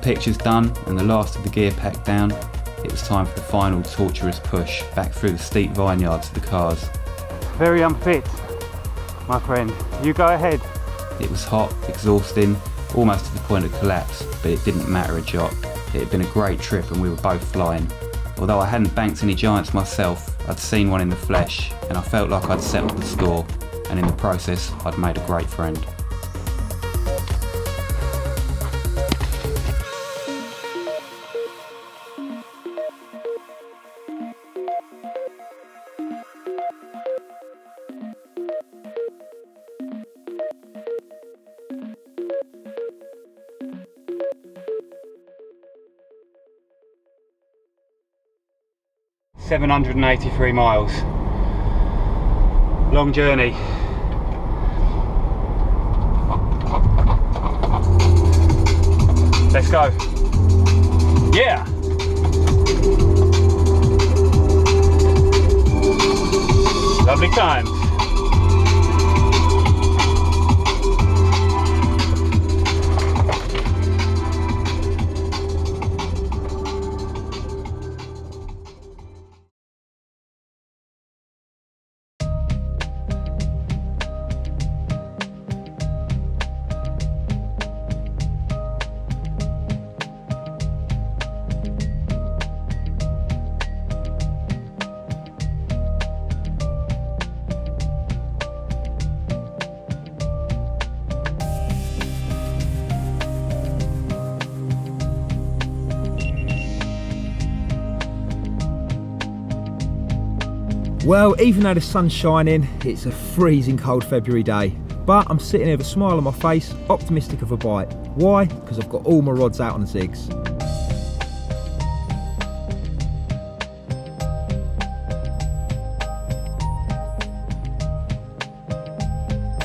Pictures done and the last of the gear packed down, it was time for the final torturous push back through the steep vineyard to the cars. Very unfit, my friend. You go ahead. It was hot, exhausting, almost to the point of collapse, but it didn't matter a jot. It had been a great trip and we were both flying. Although I hadn't banked any giants myself, I'd seen one in the flesh and I felt like I'd settled the score, and in the process I'd made a great friend. seven hundred and eighty-three miles, long journey. Let's go. Yeah. Lovely time. Well, even though the sun's shining, it's a freezing cold February day, but I'm sitting here with a smile on my face, optimistic of a bite. Why? Because I've got all my rods out on the zigs.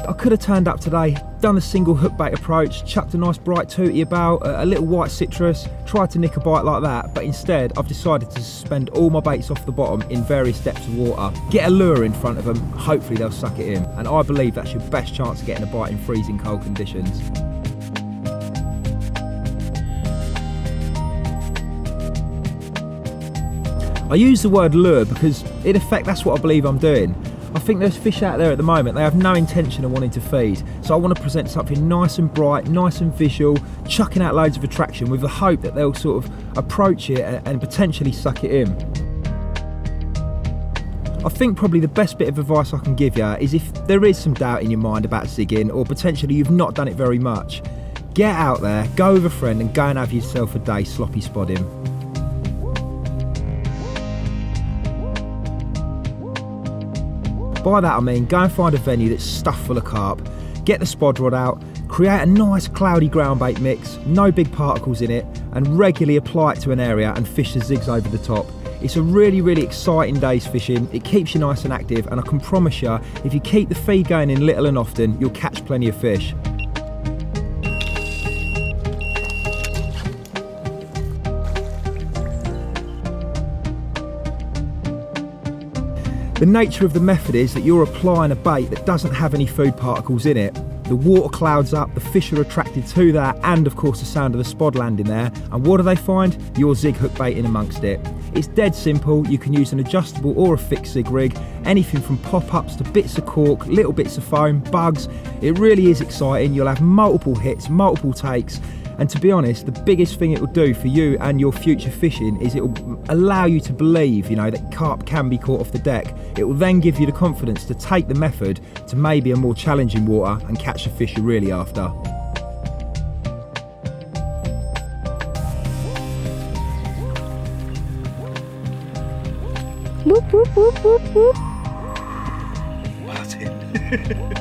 I could have turned up today, done a single hookbait approach, chucked a nice bright tootie about, a little white citrus, tried to nick a bite like that, but instead I've decided to suspend all my baits off the bottom in various depths of water, get a lure in front of them, hopefully they'll suck it in, and I believe that's your best chance of getting a bite in freezing cold conditions. I use the word lure because in effect that's what I believe I'm doing. I think there's fish out there at the moment, they have no intention of wanting to feed, so I want to present something nice and bright, nice and visual, chucking out loads of attraction with the hope that they'll sort of approach it and potentially suck it in. I think probably the best bit of advice I can give you is if there is some doubt in your mind about zigging, or potentially you've not done it very much, get out there, go with a friend and go and have yourself a day sloppy spotting. By that I mean, go and find a venue that's stuffed full of carp, get the spod rod out, create a nice cloudy groundbait mix, no big particles in it, and regularly apply it to an area and fish the zigs over the top. It's a really, really exciting day's fishing, it keeps you nice and active, and I can promise you, if you keep the feed going in little and often, you'll catch plenty of fish. The nature of the method is that you're applying a bait that doesn't have any food particles in it. The water clouds up, the fish are attracted to that, and of course the sound of the spod landing there. And what do they find? Your zig hook bait in amongst it. It's dead simple, you can use an adjustable or a fixed zig rig, anything from pop-ups to bits of cork, little bits of foam, bugs. It really is exciting, you'll have multiple hits, multiple takes. And to be honest, the biggest thing it will do for you and your future fishing is it will allow you to believe, you know, that carp can be caught off the deck. It will then give you the confidence to take the method to maybe a more challenging water and catch the fish you're really after. Whoop, whoop, whoop, whoop, whoop. That's it.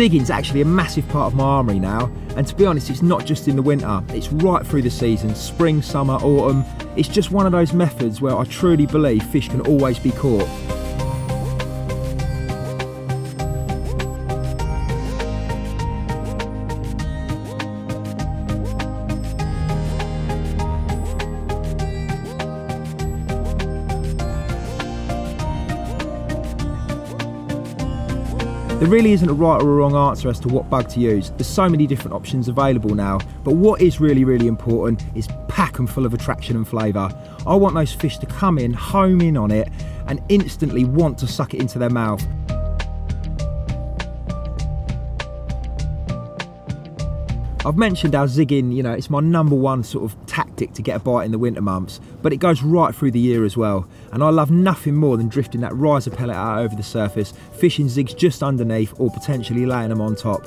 Zigging's actually a massive part of my armoury now, and to be honest it's not just in the winter, it's right through the season, spring, summer, autumn. It's just one of those methods where I truly believe fish can always be caught. There really isn't a right or a wrong answer as to what bug to use. There's so many different options available now, but what is really, really important is pack them full of attraction and flavour. I want those fish to come in, home in on it, and instantly want to suck it into their mouth. I've mentioned how zigging, you know, it's my number one sort of tactic to get a bite in the winter months, but it goes right through the year as well. And I love nothing more than drifting that riser pellet out over the surface, fishing zigs just underneath or potentially laying them on top.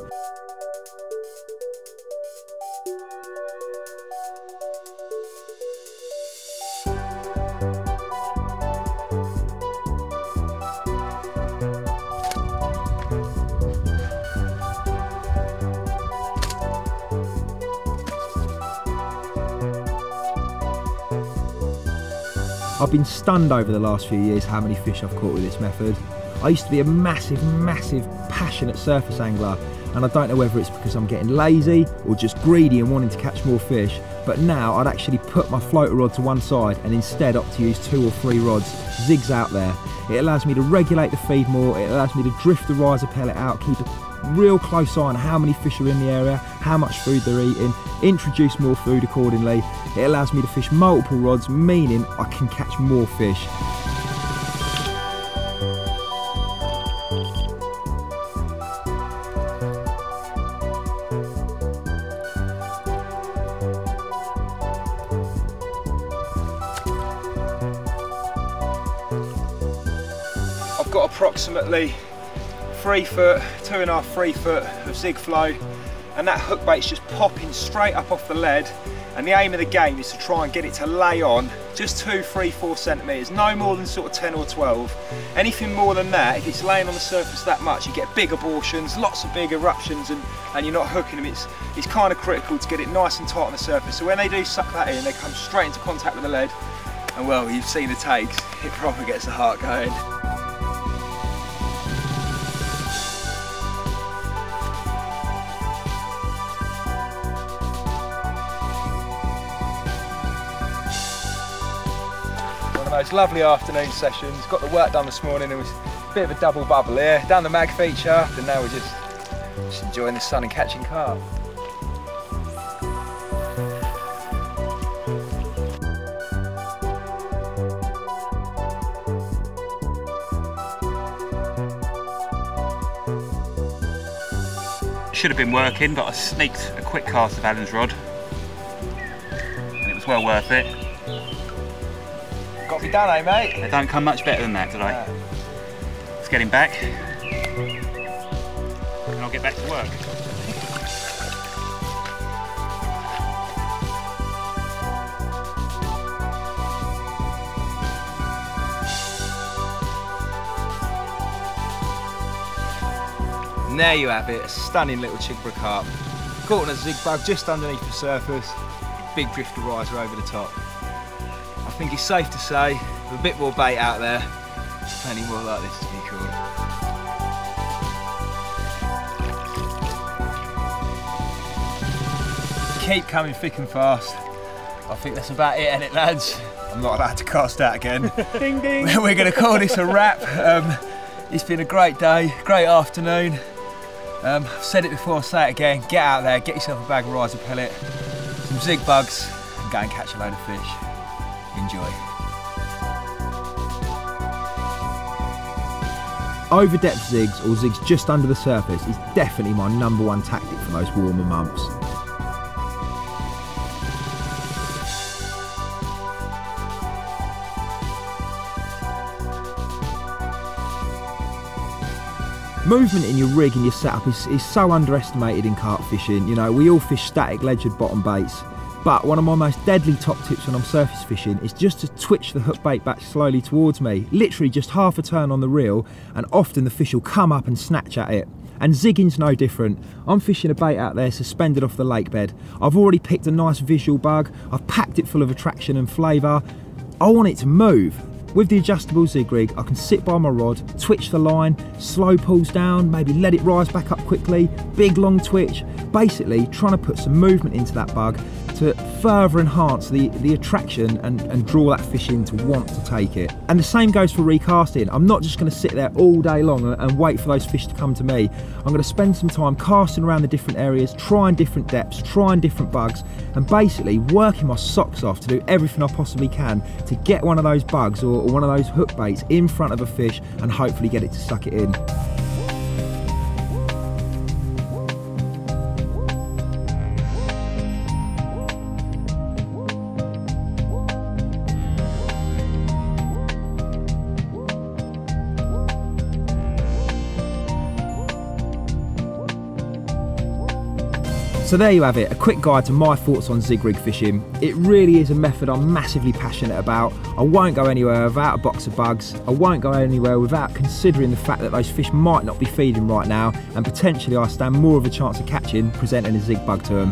I've been stunned over the last few years how many fish I've caught with this method. I used to be a massive, massive, passionate surface angler, and I don't know whether it's because I'm getting lazy or just greedy and wanting to catch more fish, but now I'd actually put my floater rod to one side and instead opt to use two or three rods, zigs out there. It allows me to regulate the feed more, it allows me to drift the riser pellet out, keep a real close eye on how many fish are in the area, how much food they're eating, introduce more food accordingly. It allows me to fish multiple rods, meaning I can catch more fish. Got approximately three foot, two and a half, three foot of zig flow, and that hook bait's just popping straight up off the lead. And the aim of the game is to try and get it to lay on just two, three, four centimetres, no more than sort of ten or twelve. Anything more than that, if it's laying on the surface that much, you get big abortions, lots of big eruptions, and, and you're not hooking them. It's, it's kind of critical to get it nice and tight on the surface. So when they do suck that in, they come straight into contact with the lead, and well, you've seen the takes, it probably gets the heart going. Those lovely afternoon sessions, got the work done this morning. It was a bit of a double bubble here, down the mag feature, and now we're just, just enjoying the sun and catching carp. Should have been working, but I sneaked a quick cast of Alan's rod, and it was well worth it. Got to be done, eh, mate? They don't come much better than that, do they? No. Let's get him back, and I'll get back to work. And there you have it, a stunning little Chigbrook carp. Caught on a zig bug just underneath the surface, big drifter riser over the top. I think it's safe to say, with a bit more bait out there, there's plenty more like this to be caught. Keep coming thick and fast. I think that's about it, ain't it, lads? I'm not allowed to cast out again. Ding ding! We're going to call this a wrap. Um, it's been a great day, great afternoon. Um, I've said it before, I'll say it again. Get out there, get yourself a bag of riser pellet, some zig bugs, and go and catch a load of fish. Enjoy. Over depth zigs or zigs just under the surface is definitely my number one tactic for those warmer months. Movement in your rig and your setup is, is so underestimated in carp fishing. You know, we all fish static ledgered bottom baits. But one of my most deadly top tips when I'm surface fishing is just to twitch the hook bait back slowly towards me, literally just half a turn on the reel, and often the fish will come up and snatch at it. And zigging's no different. I'm fishing a bait out there suspended off the lake bed. I've already picked a nice visual bug, I've packed it full of attraction and flavour. I want it to move. With the adjustable zig rig, I can sit by my rod, twitch the line, slow pulls down, maybe let it rise back up quickly, big long twitch, basically trying to put some movement into that bug to further enhance the, the attraction and, and draw that fish in to want to take it. And the same goes for recasting. I'm not just gonna sit there all day long and wait for those fish to come to me. I'm gonna spend some time casting around the different areas, trying different depths, trying different bugs, and basically working my socks off to do everything I possibly can to get one of those bugs or, or one of those hook baits in front of a fish and hopefully get it to suck it in. So there you have it, a quick guide to my thoughts on zig rig fishing. It really is a method I'm massively passionate about. I won't go anywhere without a box of bugs. I won't go anywhere without considering the fact that those fish might not be feeding right now, and potentially I stand more of a chance of catching presenting a zig bug to them.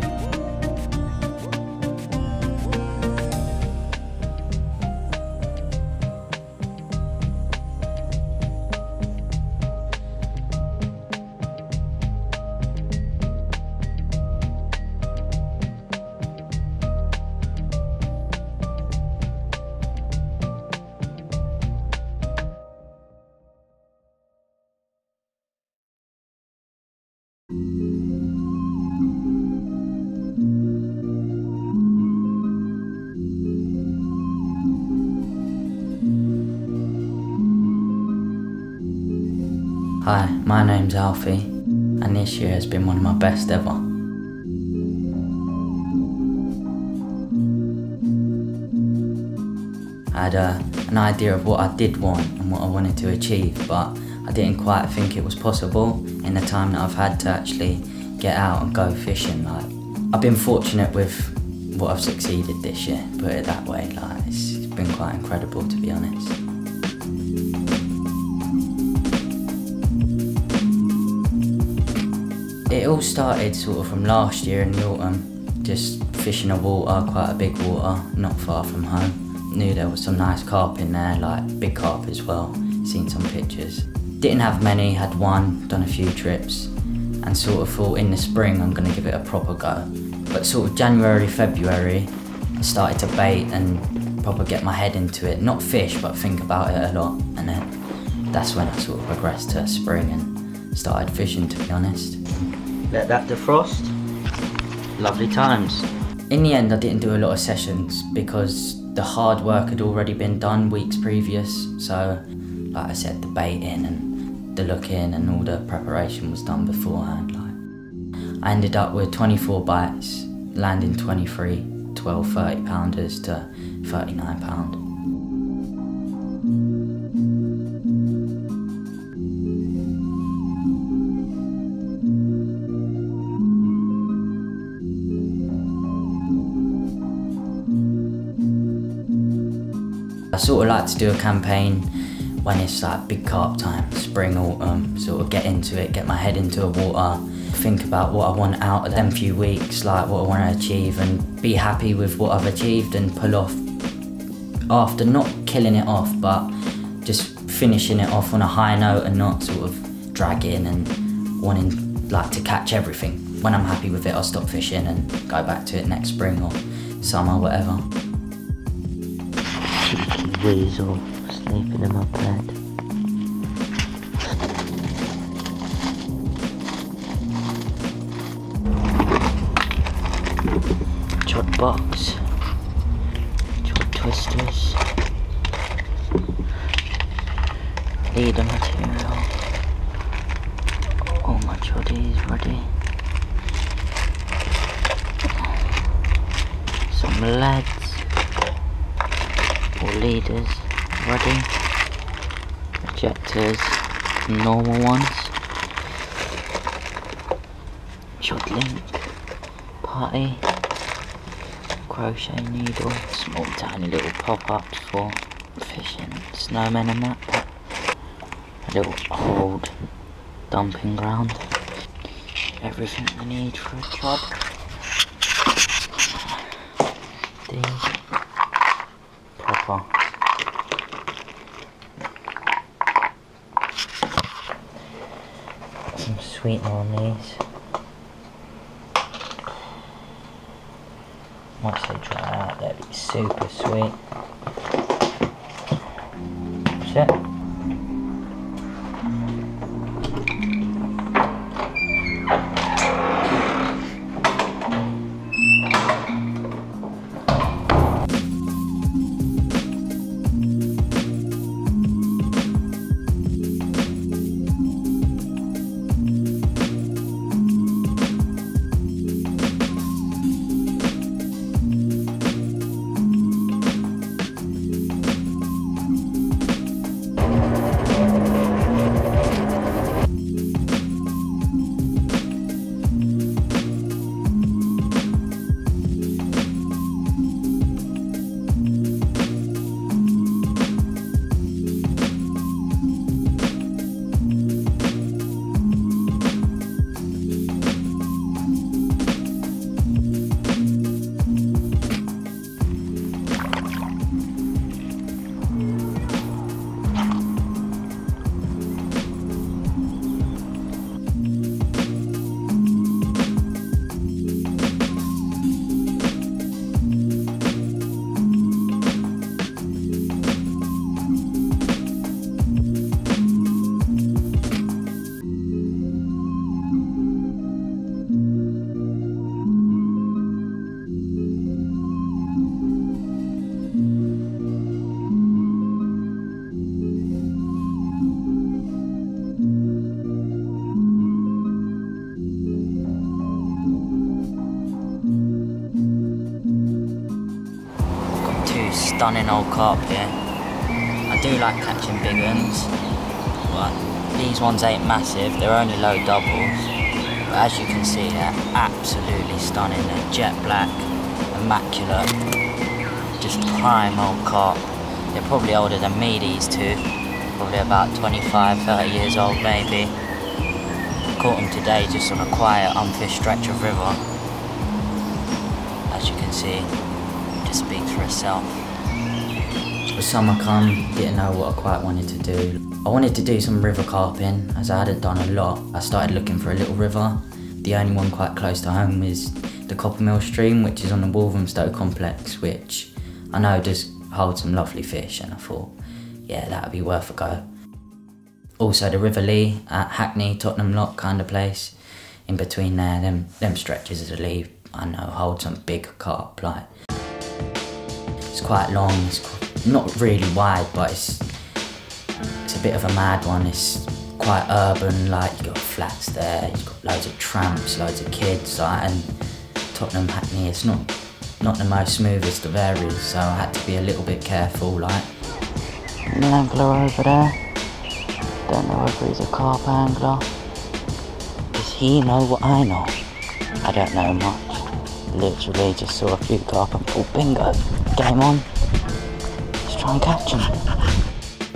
Hi, my name's Alfie, and this year has been one of my best ever. I had uh, an idea of what I did want and what I wanted to achieve, but I didn't quite think it was possible in the time that I've had to actually get out and go fishing. Like, I've been fortunate with what I've succeeded this year, put it that way. Like, it's been quite incredible, to be honest. It all started sort of from last year in the autumn, just fishing a water, quite a big water, not far from home. Knew there was some nice carp in there, like big carp as well, seen some pictures. Didn't have many, had one, done a few trips, and sort of thought in the spring I'm gonna give it a proper go. But sort of January, February, I started to bait and proper get my head into it. Not fish, but think about it a lot. And then that's when I sort of progressed to spring and started fishing, to be honest. Let that defrost. Lovely times. In the end, I didn't do a lot of sessions because the hard work had already been done weeks previous. So, like I said, the baiting and the looking and all the preparation was done beforehand. Like, I ended up with twenty-four bites, landing twenty-three, twelve thirty-pounders to thirty-nine pound. I sort of like to do a campaign when it's like big carp time, spring, autumn, sort of get into it, get my head into the water, think about what I want out of them few weeks, like what I want to achieve, and be happy with what I've achieved and pull off after, not killing it off, but just finishing it off on a high note and not sort of dragging and wanting like to catch everything. When I'm happy with it, I'll stop fishing and go back to it next spring or summer, whatever. Weasel sleeping in my bed. Chod box, chod twisters, leader material, all my choddies ready, some leads or leaders ready, ejectors, normal ones, chod link, party, crochet needle, small tiny little pop-ups for fishing, snowmen and that, a little old dumping ground, everything we need for a chod. These, proper. Some sweetener on these. Once they dry out, they'll be super sweet. That's it. done in old carp here. I do like catching big ones, but these ones ain't massive, they're only low doubles. But as you can see, they're absolutely stunning. They're jet black, immaculate, just prime old carp. They're probably older than me, these two, probably about twenty-five, thirty years old maybe. Caught them today just on a quiet, unfished stretch of river. As you can see, it just speaks for itself. The summer come, didn't know what I quite wanted to do. I wanted to do some river carping, as I hadn't done a lot. I started looking for a little river. The only one quite close to home is the Coppermill Stream, which is on the Walthamstow complex, which I know does hold some lovely fish, and I thought, yeah, that would be worth a go. Also the River Lee at Hackney, Tottenham Lock kind of place. In between there, them, them stretches of the Lee, I know, hold some big carp, like. It's quite long, it's quite, not really wide, but it's, it's a bit of a mad one. It's quite urban, like, you've got flats there, you've got loads of tramps, loads of kids, like, and Tottenham, Hackney, it's not, not the most smoothest of areas, so I had to be a little bit careful, like. An angler over there. Don't know whether he's a carp angler. Does he know what I know? I don't know much. Literally just saw a few carp and pulled bingo. Game on. Let's try and catch him.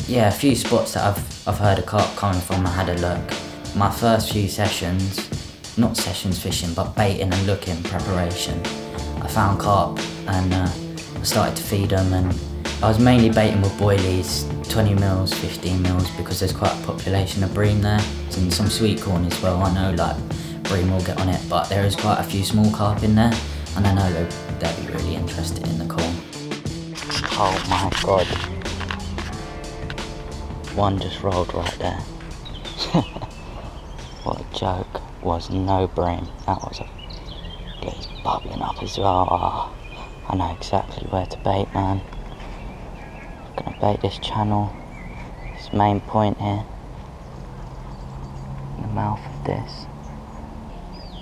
Yeah, a few spots that I've, I've heard a carp coming from, I had a look. My first few sessions, not sessions fishing, but baiting and looking preparation, I found carp and uh, I started to feed them, and I was mainly baiting with boilies, twenty mils, fifteen mils, because there's quite a population of bream there, and some sweet corn as well. I know, like, bream will get on it, but there is quite a few small carp in there, and I know they'll, they'll be really interested in the corn. Oh my god. One just rolled right there. What a joke. Was no bream. That was a... He's bubbling up as well. Oh, I know exactly where to bait, man. Gonna bait this channel, this main point here, in the mouth of this.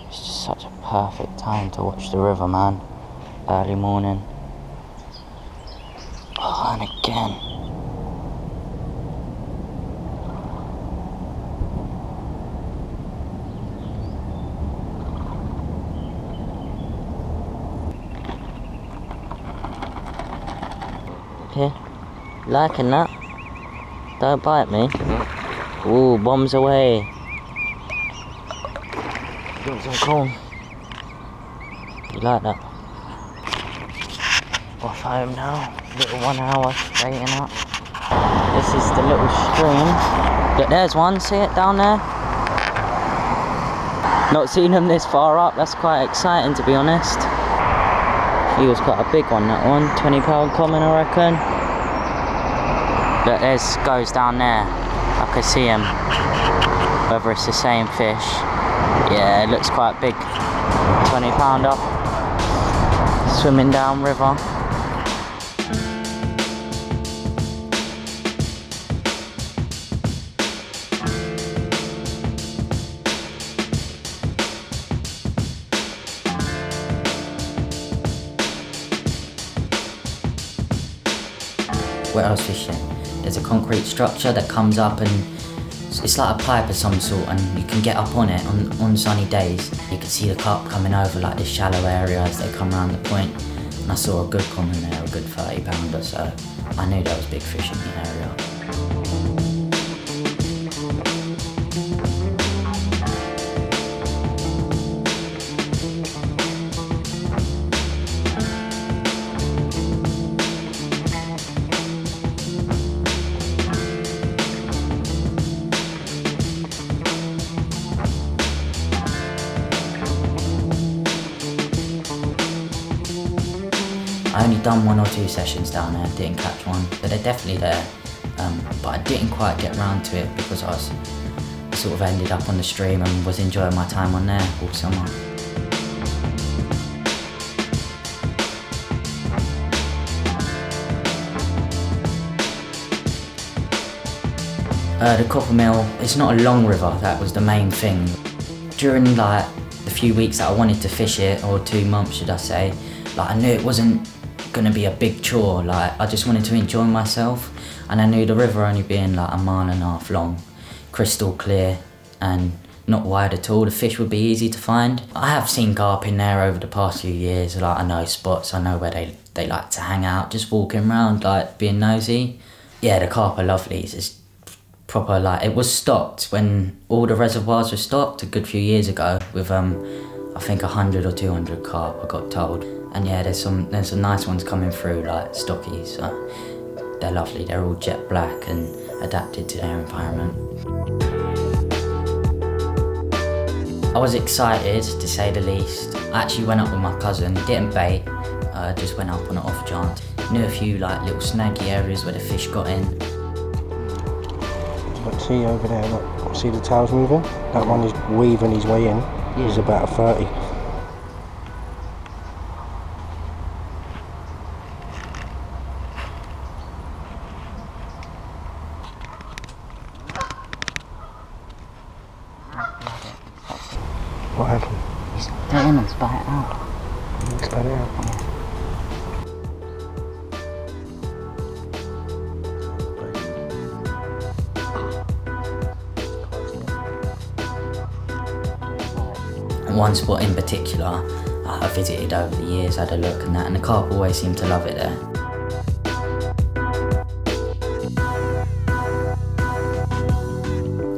It's just such a perfect time to watch the river, man. Early morning. Oh, and again. Here. Liking that. Don't bite me. Ooh, bombs away. Cool. You like that? Off home now. Little one hour waiting up. This is the little stream. Look, there's one. See it down there? Not seen them this far up. That's quite exciting, to be honest. He was quite a big one, that one. twenty pound common, I reckon. Look, there's goes down there. I could see him. Whether it's the same fish. Yeah, it looks quite big. twenty pounder. Swimming down river. Where I was fishing, there's a concrete structure that comes up, and it's like a pipe of some sort, and you can get up on it on, on sunny days. You can see the carp coming over like this shallow area as they come around the point, and I saw a good common there, a good thirty pounder, so I knew there was big fish in the area. I only done one or two sessions down there, didn't catch one, but they're definitely there. Um, but I didn't quite get round to it because I was I sort of ended up on the stream and was enjoying my time on there all summer. Uh, the Coppermill, it's not a long river, that was the main thing. During like the few weeks that I wanted to fish it, or two months should I say, like I knew it wasn't going to be a big chore. Like, I just wanted to enjoy myself, and I knew the river only being like a mile and a half long, crystal clear and not wide at all. The fish would be easy to find. I have seen carp in there over the past few years. Like, I know spots, I know where they, they like to hang out, just walking around, like being nosy. Yeah, the carp are lovely. It's just proper, like, it was stocked when all the reservoirs were stocked a good few years ago with um I think a hundred or two hundred carp, I got told. And yeah, there's some there's some nice ones coming through, like stockies. So they're lovely. They're all jet black and adapted to their environment. I was excited, to say the least. I actually went up with my cousin, didn't bait, uh, just went up on an off chance. Knew a few like little snaggy areas where the fish got in. Look, see over there, look. See the tails moving? That one is weaving his way in. Yeah. He's about a thirty. What happened? He's let him and spat it out. Spat it out? Yeah. And one spot in particular uh, I visited over the years, had a look and that, and the carp always seemed to love it there.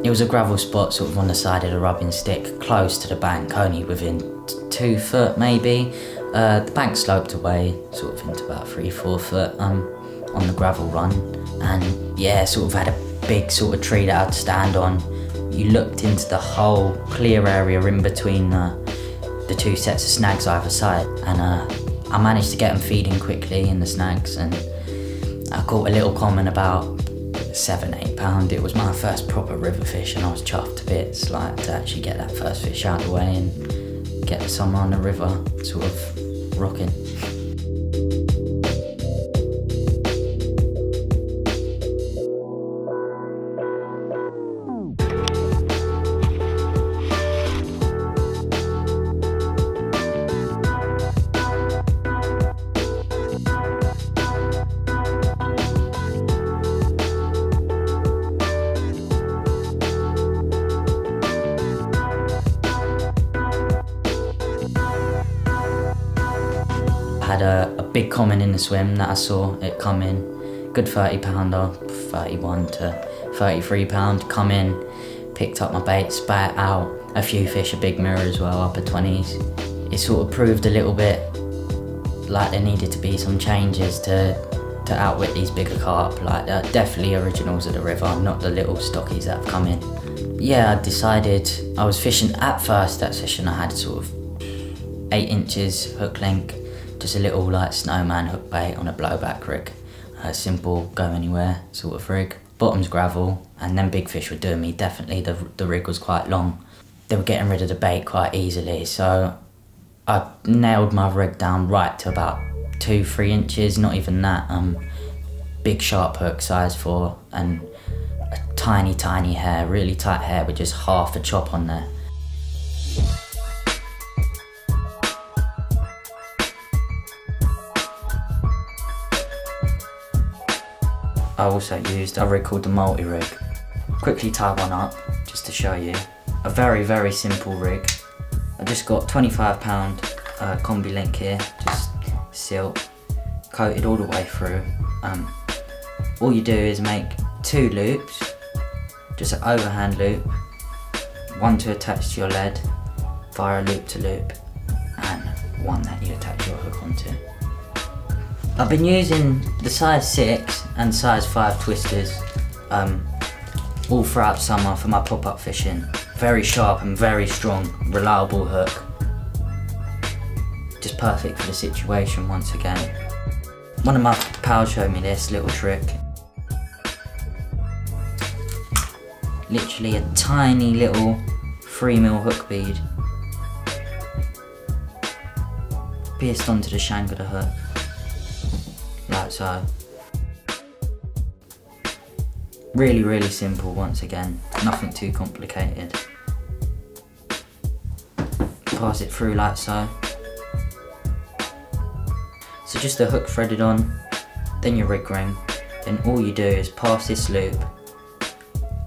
It was a gravel spot sort of on the side of the rubbing stick, close to the bank, only within two foot maybe. Uh, the bank sloped away sort of into about three, four foot um, on the gravel run. And yeah, sort of had a big sort of tree that I'd stand on. You looked into the whole clear area in between uh, the two sets of snags either side. And uh, I managed to get them feeding quickly in the snags, and I caught a little common about seven, eight pound. It was my first proper river fish and I was chuffed to bits, like, to actually get that first fish out of the way and get the summer on the river sort of rocking. Had a, a big common in the swim that I saw it come in. Good thirty pounder, thirty-one to thirty-three pound, come in, picked up my bait, spat out. A few fish, a big mirror as well, upper twenties. It sort of proved a little bit like there needed to be some changes to to outwit these bigger carp. Like, they're definitely originals of the river, not the little stockies that have come in. Yeah, I decided, I was fishing at first, that session I had sort of eight inches hook link, just a little like snowman hook bait on a blowback rig, a simple go anywhere sort of rig. Bottom's gravel, and then big fish were doing me. Definitely the the rig was quite long. They were getting rid of the bait quite easily, so I nailed my rig down right to about two, three inches, not even that. Um, big sharp hook, size four, and a tiny, tiny hair, really tight hair with just half a chop on there. I also used a rig called the multi-rig. Quickly tie one up, just to show you. A very, very simple rig. I just got twenty-five pound uh, combi link here, just silt, coated all the way through. Um, all you do is make two loops, just an overhand loop, one to attach to your lead via a loop to loop, and one that you attach your hook onto. I've been using the size six and size five twisters um, all throughout summer for my pop-up fishing. Very sharp and very strong, reliable hook. Just perfect for the situation once again. One of my pals showed me this little trick. Literally a tiny little three mil hook bead pierced onto the shank of the hook. Like so. Really, really simple once again. Nothing too complicated. Pass it through like so. So So just the hook threaded on, then your rig ring, then all you do is pass this loop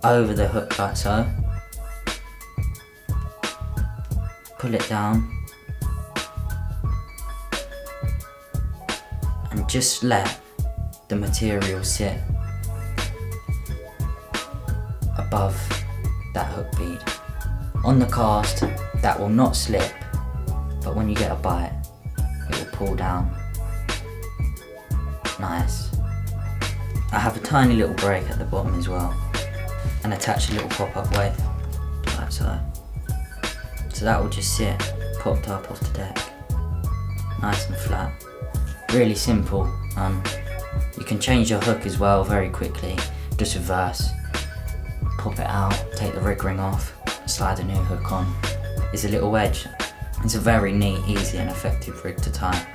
over the hook like so, pull it down, and just let the material sit above that hook bead. On the cast, that will not slip, but when you get a bite, it will pull down. Nice. I have a tiny little break at the bottom as well, and attach a little pop-up weight, like so. So that will just sit popped up off the deck, nice and flat. Really simple. Um, you can change your hook as well very quickly. Just reverse, pop it out, take the rig ring off, slide a new hook on. It's a little wedge. It's a very neat, easy and effective rig to tie.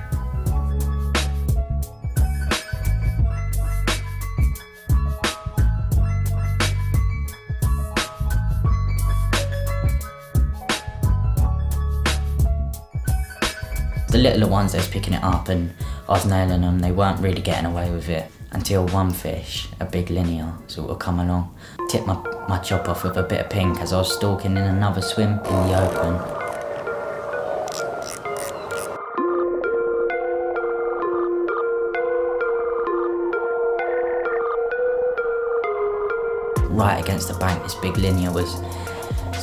The littler ones, they was picking it up and I was nailing them. They weren't really getting away with it until one fish, a big linear, sort of come along, tipped my, my chop off with a bit of pink as I was stalking in another swim in the open. Right against the bank, this big linear was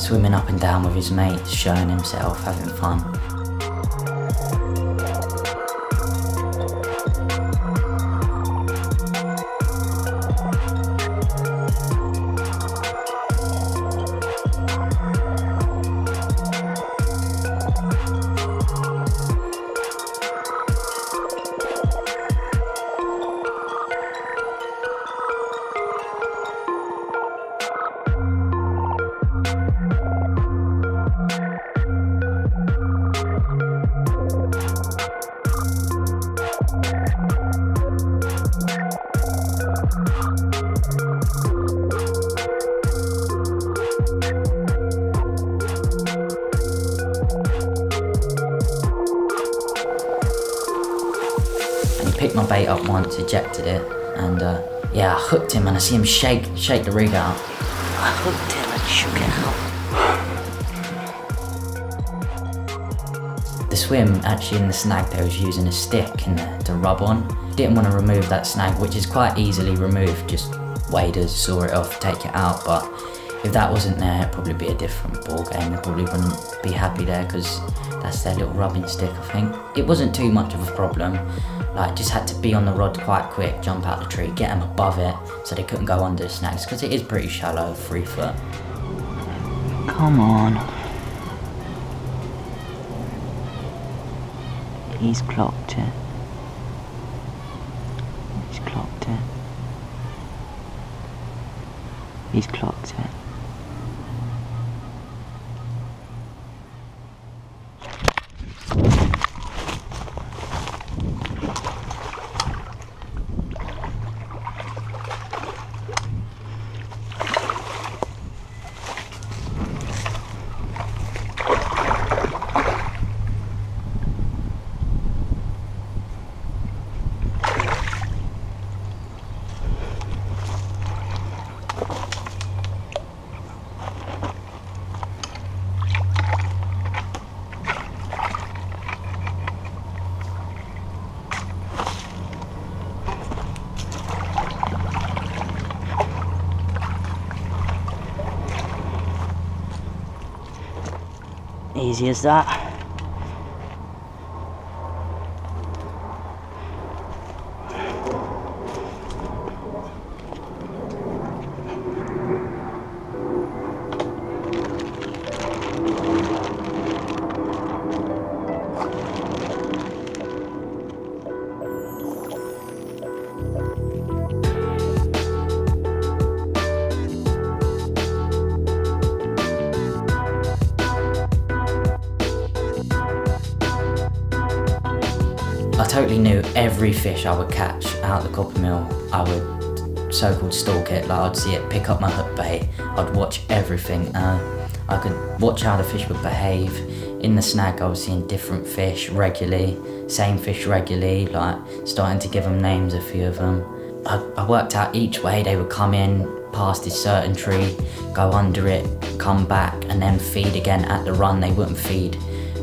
swimming up and down with his mates, showing himself, having fun. Picked my bait up once, ejected it, and uh, yeah, I hooked him and I see him shake shake the rig out. I hooked him and shook it out. The swim, actually in the snag, they was using a stick in there to rub on. Didn't want to remove that snag, which is quite easily removed, just waders, saw it off, take it out, but if that wasn't there, it'd probably be a different ball game. They probably wouldn't be happy there, because that's their little rubbing stick, I think. It wasn't too much of a problem. Like, just had to be on the rod quite quick, jump out the tree, get them above it so they couldn't go under the snags, because it is pretty shallow, three foot. Come on. He's clocked it. He's clocked it. He's clocked it. Easy as that. I totally knew every fish I would catch out of the Coppermill I would so-called stalk it. Like I'd see it pick up my hook bait, I'd watch everything. Uh, I could watch how the fish would behave. In the snag I was seeing different fish regularly, same fish regularly, like starting to give them names, a few of them. I, I worked out each way they would come in, past this certain tree, go under it, come back and then feed again at the run. They wouldn't feed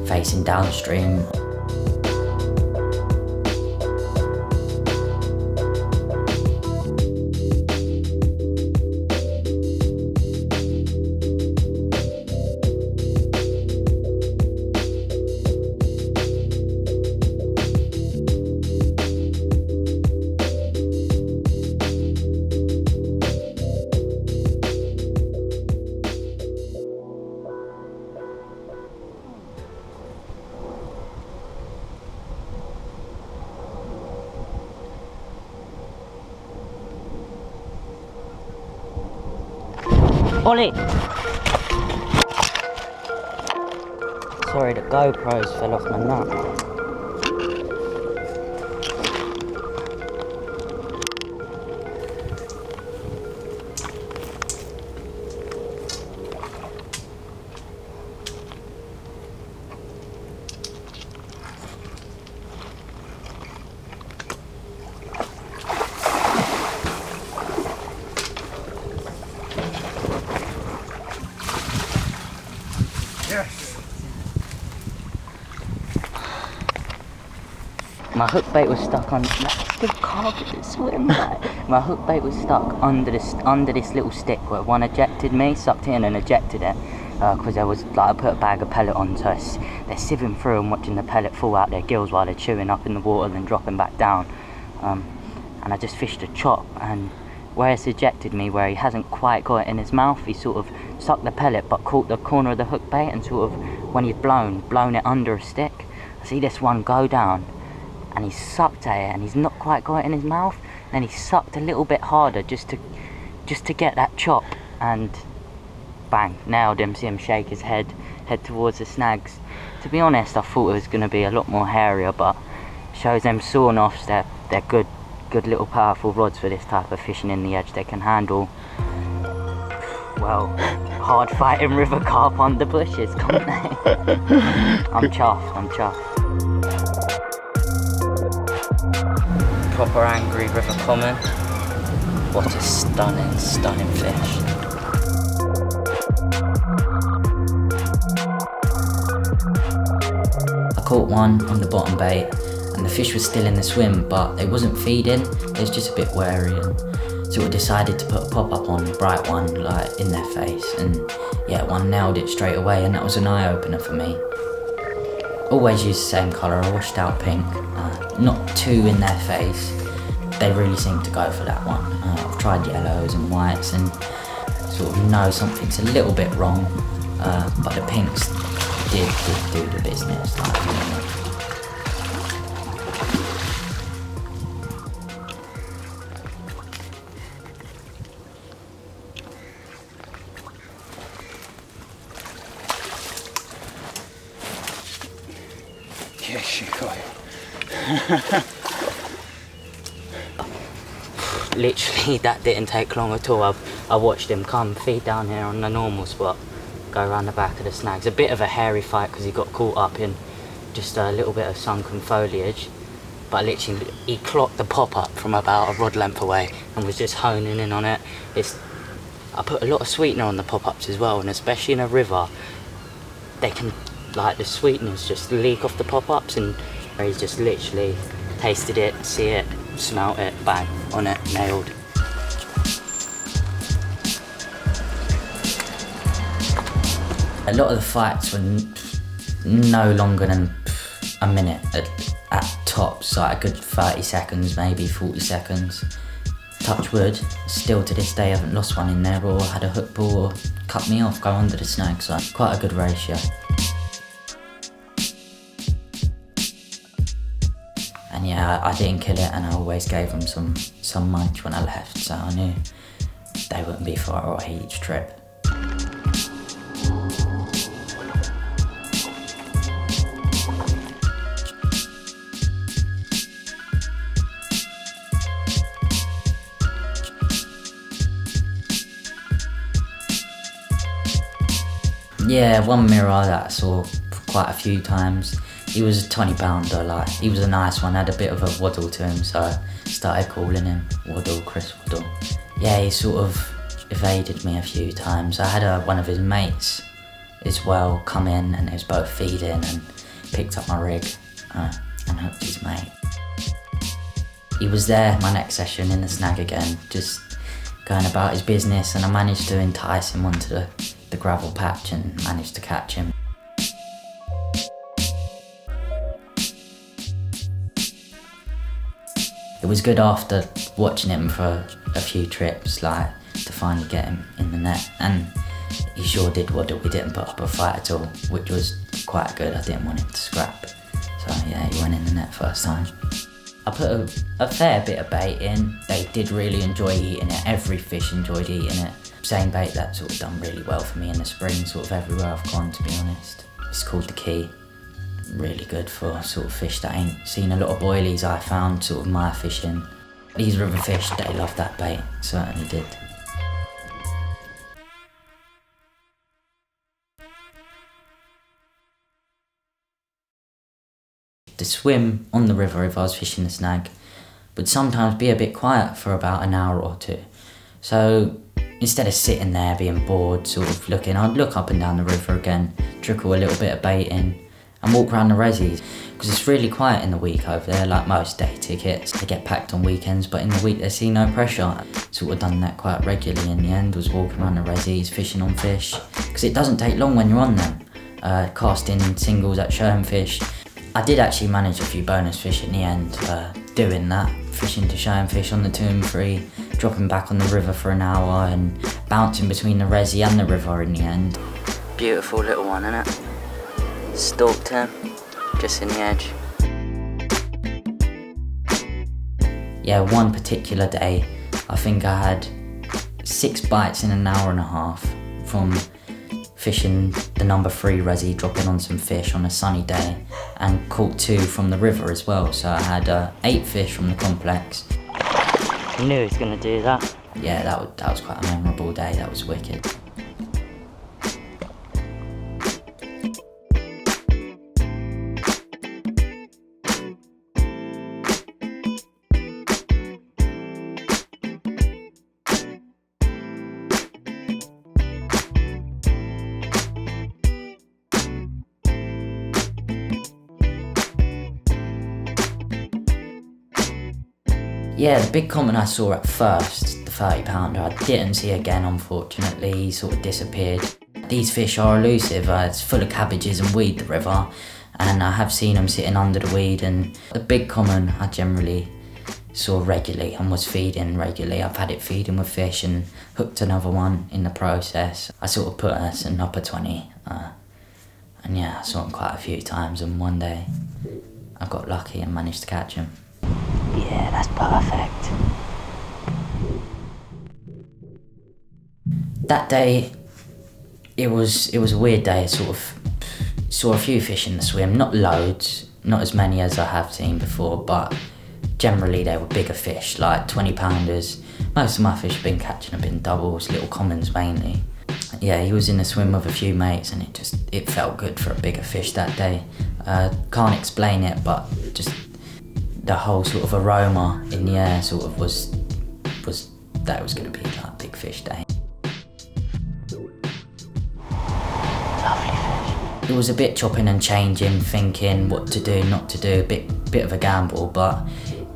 facing downstream. Ollie. Sorry, the GoPros fell off my nut. My hook bait was stuck on the carpet swim. My hook bait was stuck under this under this little stick where one ejected me, sucked in and ejected it. Because uh, I was like, I put a bag of pellet on, so it's, they're sieving through and watching the pellet fall out their gills while they're chewing up in the water and then dropping back down. Um, and I just fished a chop, and where it's ejected me, where he hasn't quite got it in his mouth, he sort of sucked the pellet but caught the corner of the hook bait and sort of, when he'd blown, blown it under a stick. I see this one go down. And he sucked at it and he's not quite got it in his mouth, and then he sucked a little bit harder just to just to get that chop, and bang, nailed him. See him shake his head head towards the snags. To be honest, I thought it was going to be a lot more hairier, but shows them sawn-offs, they're, they're good good little powerful rods for this type of fishing in the edge. They can handle, well, hard fighting river carp under bushes, can't they? I'm chuffed, I'm chuffed. Proper angry river common. What a stunning, stunning fish. I caught one on the bottom bait and the fish was still in the swim, but they wasn't feeding, they was just a bit wary, and so we decided to put a pop-up on the bright one, like in their face, and yeah, one nailed it straight away, and that was an eye-opener for me. Always use the same colour, I washed out pink. Not too in their face. They really seem to go for that one. Uh, I've tried yellows and whites and sort of know something's a little bit wrong, uh, but the pinks did, did do the business. Like, you know. Literally, that didn't take long at all. I've, I watched him come, feed down here on the normal spot, go around the back of the snags. A bit of a hairy fight because he got caught up in just a little bit of sunken foliage, but literally he clocked the pop-up from about a rod length away and was just honing in on it. It's, I put a lot of sweetener on the pop-ups as well, and especially in a river, they can, like, the sweeteners just leak off the pop-ups, and he's just literally tasted it, see it, smelt it, bang, on it, nailed. A lot of the fights were no longer than a minute at, at top, so like a good thirty seconds, maybe forty seconds. Touch wood, still to this day haven't lost one in there or had a hook ball or cut me off, go under the snag, so quite a good ratio. And yeah, I didn't kill it, and I always gave them some, some munch when I left, so I knew they wouldn't be far away each trip. Yeah, one mirror that I saw quite a few times. He was a twenty pounder, like, he was a nice one, had a bit of a waddle to him, so I started calling him Waddle, Chris Waddle. Yeah, he sort of evaded me a few times. I had a, one of his mates as well come in, and they was both feeding, and picked up my rig uh, and hooked his mate. He was there my next session in the snag again, just going about his business, and I managed to entice him onto the, the gravel patch and managed to catch him. It was good after watching him for a few trips, like, to finally get him in the net, and he sure did waddle. We didn't put up a fight at all, which was quite good. I didn't want him to scrap, so yeah, he went in the net first time. I put a, a fair bit of bait in. They did really enjoy eating it. Every fish enjoyed eating it. Same bait that sort of done really well for me in the spring, sort of everywhere I've gone, to be honest. It's called the Key. Really good for sort of fish that ain't seen a lot of boilies, I found, sort of my fishing. These river fish, they love that bait, certainly did. The swim on the river, if I was fishing the snag, would sometimes be a bit quiet for about an hour or two. So instead of sitting there being bored, sort of looking, I'd look up and down the river again, trickle a little bit of bait in, and walk around the resis, because it's really quiet in the week over there. Like most day tickets, they get packed on weekends, but in the week they see no pressure. Sort of done that quite regularly in the end, was walking around the resis, fishing on fish, because it doesn't take long when you're on them, uh, casting singles at showing fish. I did actually manage a few bonus fish in the end, uh, doing that, fishing to showing fish on the two and three, dropping back on the river for an hour and bouncing between the resi and the river in the end. Beautiful little one, innit? Stalked him, just in the edge. Yeah, one particular day, I think I had six bites in an hour and a half from fishing the number three resi, dropping on some fish on a sunny day, and caught two from the river as well. So I had uh, eight fish from the complex. I knew he was gonna do that. Yeah, that was, that was quite a memorable day. That was wicked. Yeah, the big common I saw at first, the thirty pounder, I didn't see again, unfortunately. He sort of disappeared. These fish are elusive. Uh, it's full of cabbages and weed, the river, and I have seen them sitting under the weed. And the big common I generally saw regularly and was feeding regularly. I've had it feeding with fish and hooked another one in the process. I sort of put us in upper twenty, uh, and yeah, I saw him quite a few times, and one day I got lucky and managed to catch him. Yeah, that's perfect. That day, it was it was a weird day. I sort of saw a few fish in the swim, not loads, not as many as I have seen before, but generally they were bigger fish, like twenty pounders. Most of my fish I've been catching have been doubles, little commons mainly. Yeah, he was in the swim with a few mates, and it just it felt good for a bigger fish that day. Uh, can't explain it, but just. The whole sort of aroma in the air sort of was, was that was going to be like big fish day. Lovely fish. It was a bit chopping and changing, thinking what to do, not to do, a bit, bit of a gamble, but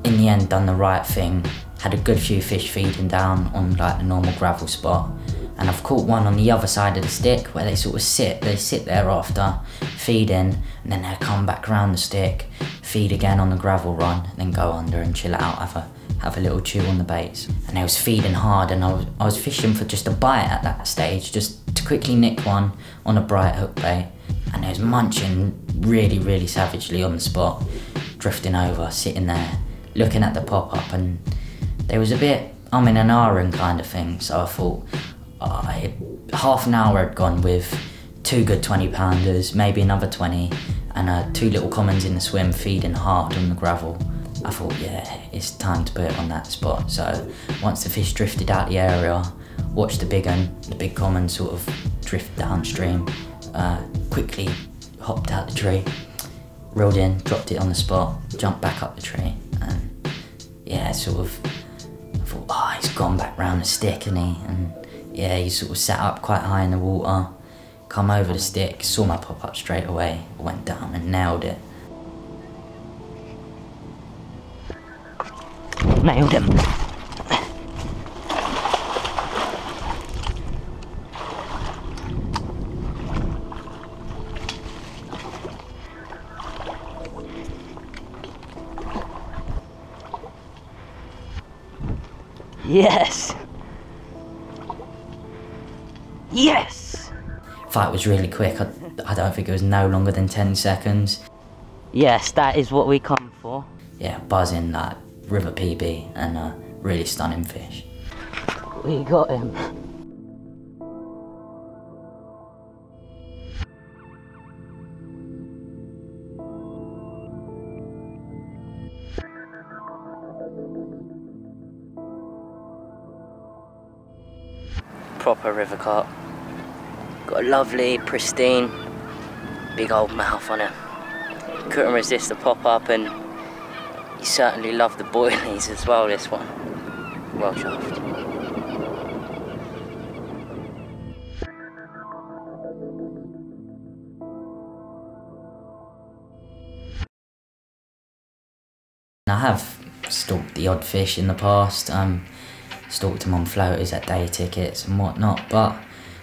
in the end done the right thing. Had a good few fish feeding down on like the normal gravel spot, and I've caught one on the other side of the stick where they sort of sit, they sit there after feeding, and then they come back round the stick, feed again on the gravel run, and then go under and chill out, have a, have a little chew on the baits. And they was feeding hard, and I was, I was fishing for just a bite at that stage, just to quickly nick one on a bright hook bait, and they was munching really, really savagely on the spot, drifting over, sitting there, looking at the pop-up, and there was a bit um in an iron kind of thing, so I thought, Uh, half an hour had gone with two good twenty pounders, maybe another twenty, and uh, two little commons in the swim feeding hard on the gravel. I thought, yeah, it's time to put it on that spot. So once the fish drifted out the area, watched the big one, the big common sort of drift downstream, uh, quickly hopped out the tree, rolled in, dropped it on the spot, jumped back up the tree, and yeah, sort of, I thought, oh, he's gone back round the stick, hasn't he? And yeah, he sort of sat up quite high in the water, come over the stick, saw my pop-up straight away, went down and nailed it. Nailed him. Yes! Yes! Fight was really quick. I, I don't think it was no longer than ten seconds. Yes, that is what we come for. Yeah, buzzing that river P B and a really stunning fish. We got him. Proper river carp. Got a lovely, pristine, big old mouth on him. Couldn't resist the pop-up, and he certainly loved the boilies as well, this one. Well shaft. I have stalked the odd fish in the past. Um, stalked them on floaters at day tickets and whatnot, but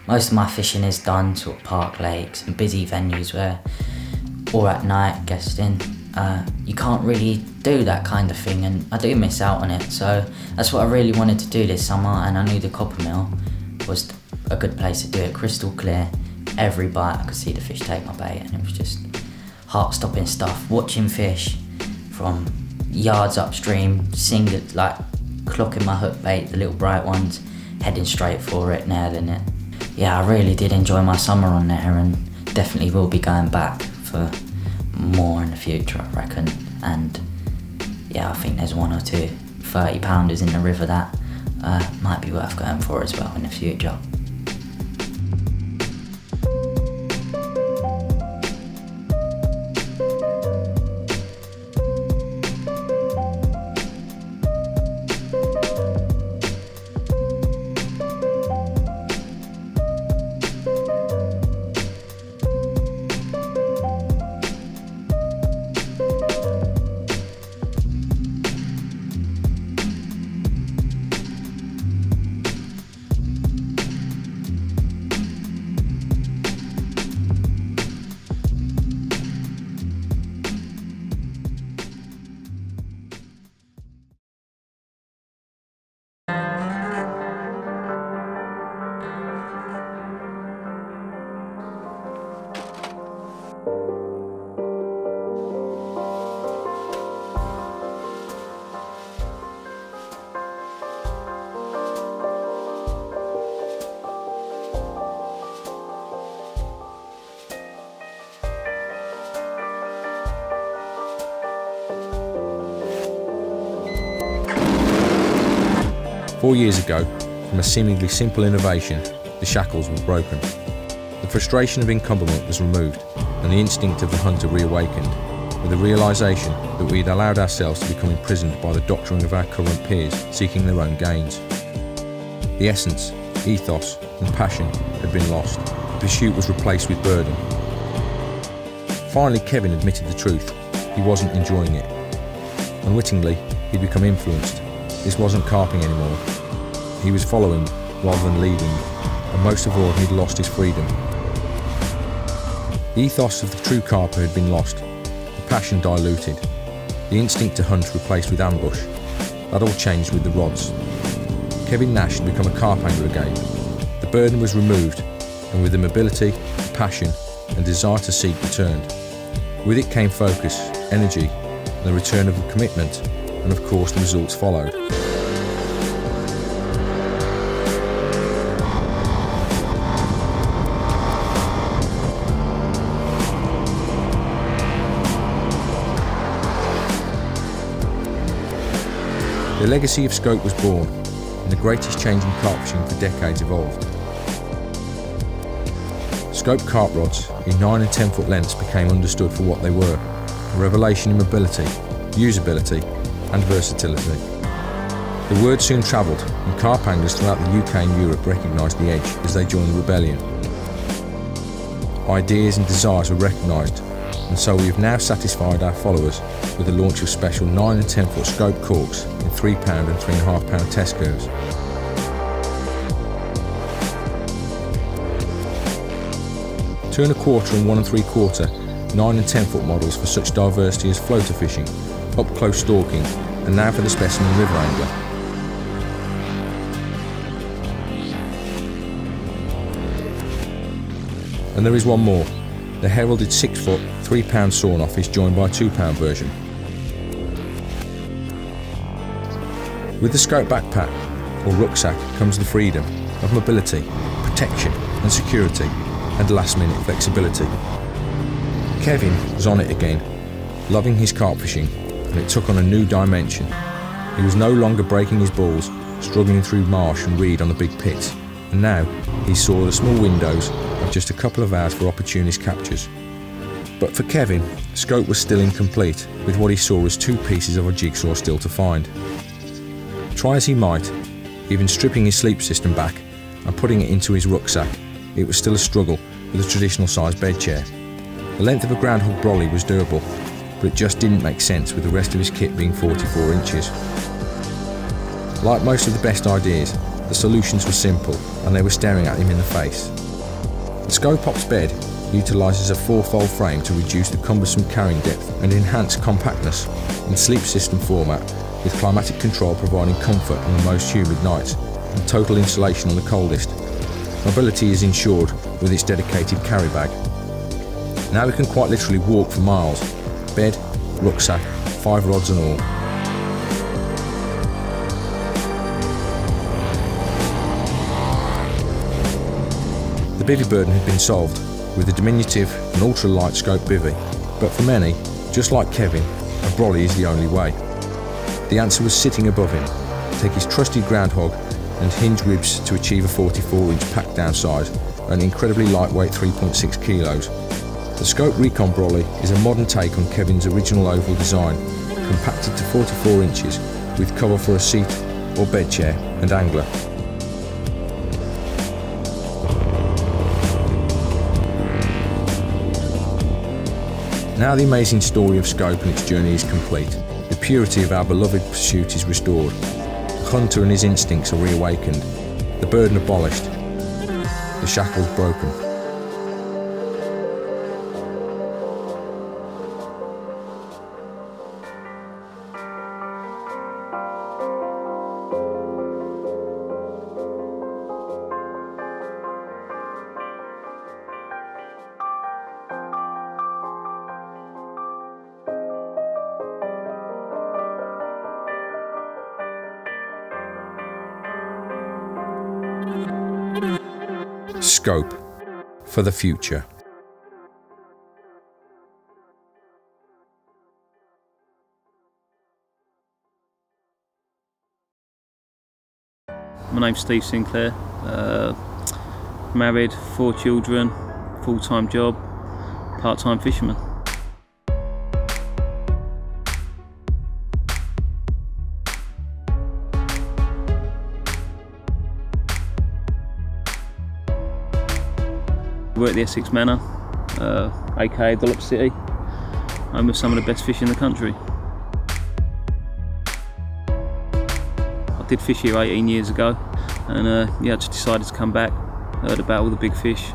most of my fishing is done sort of park lakes and busy venues where, or at night guesting, uh, you can't really do that kind of thing, and I do miss out on it. So that's what I really wanted to do this summer, and I knew the Coppermill was a good place to do it. Crystal clear, every bite I could see the fish take my bait, and it was just heart-stopping stuff, watching fish from yards upstream, seeing it like clocking my hook bait, the little bright ones, heading straight for it, nailing it. Yeah, I really did enjoy my summer on there, and definitely will be going back for more in the future, I reckon. And yeah, I think there's one or two thirty pounders in the river that uh, might be worth going for as well in the future. Four years ago, from a seemingly simple innovation, the shackles were broken. The frustration of encumberment was removed, and the instinct of the hunter reawakened, with the realisation that we had allowed ourselves to become imprisoned by the doctoring of our current peers seeking their own gains. The essence, ethos and passion had been lost. The pursuit was replaced with burden. Finally, Kevin admitted the truth. He wasn't enjoying it. Unwittingly, he'd become influenced. This wasn't carping anymore. He was following rather than leading, and most of all, he'd lost his freedom. The ethos of the true carper had been lost, the passion diluted, the instinct to hunt replaced with ambush. That all changed with the rods. Kevin Nash had become a carp angler again. The burden was removed, and with the mobility, passion, and desire to seek returned. With it came focus, energy, and the return of a commitment, and of course the results followed. The legacy of Scope was born, and the greatest change in carp fishing for decades evolved. Scope cart rods in nine and ten foot lengths became understood for what they were, a revelation in mobility, usability and versatility. The word soon travelled and carp anglers throughout the U K and Europe recognised the edge as they joined the rebellion. Ideas and desires were recognised, and so we have now satisfied our followers with the launch of special nine and ten foot Scope corks in three pound and three and a half pound test curves. Two and a quarter and one and three quarter, nine and ten foot models for such diversity as floater fishing, up close stalking, and now for the specimen river angler. And there is one more. The heralded six foot, three pound sawn off is joined by a two pound version. With the Scope backpack or rucksack comes the freedom of mobility, protection and security, and last-minute flexibility. Kevin was on it again, loving his carp fishing, and it took on a new dimension. He was no longer breaking his balls, struggling through marsh and reed on the big pits, and now he saw the small windows of just a couple of hours for opportunist captures. But for Kevin, Scope was still incomplete, with what he saw as two pieces of a jigsaw still to find. Try as he might, even stripping his sleep system back and putting it into his rucksack, it was still a struggle with a traditional sized bed chair. The length of a groundhog brolly was doable, but it just didn't make sense with the rest of his kit being forty-four inches. Like most of the best ideas, the solutions were simple and they were staring at him in the face. The Scopop's bed utilises a four-fold frame to reduce the cumbersome carrying depth and enhance compactness in sleep system format, with climatic control providing comfort on the most humid nights and total insulation on the coldest. Mobility is ensured with its dedicated carry bag. Now we can quite literally walk for miles, bed, rucksack, five rods and all. The bivvy burden had been solved with a diminutive and ultra-light Scope bivvy, but for many, just like Kevin, a brolly is the only way. The answer was sitting above him. Take his trusty groundhog and hinge ribs to achieve a forty-four inch pack down size, an incredibly lightweight three point six kilos. The Scope Recon Brolly is a modern take on Kevin's original oval design, compacted to forty-four inches with cover for a seat or bed chair and angler. Now the amazing story of Scope and its journey is complete. The purity of our beloved pursuit is restored. Hunter and his instincts are reawakened, the burden abolished, the shackles broken. Scope for the future. My name's Steve Sinclair, uh, married, four children, full-time job, part-time fisherman. I work at the Essex Manor, uh, aka Dollop City, home of some of the best fish in the country. I did fish here eighteen years ago, and uh, yeah, I just decided to come back. Heard about all the big fish,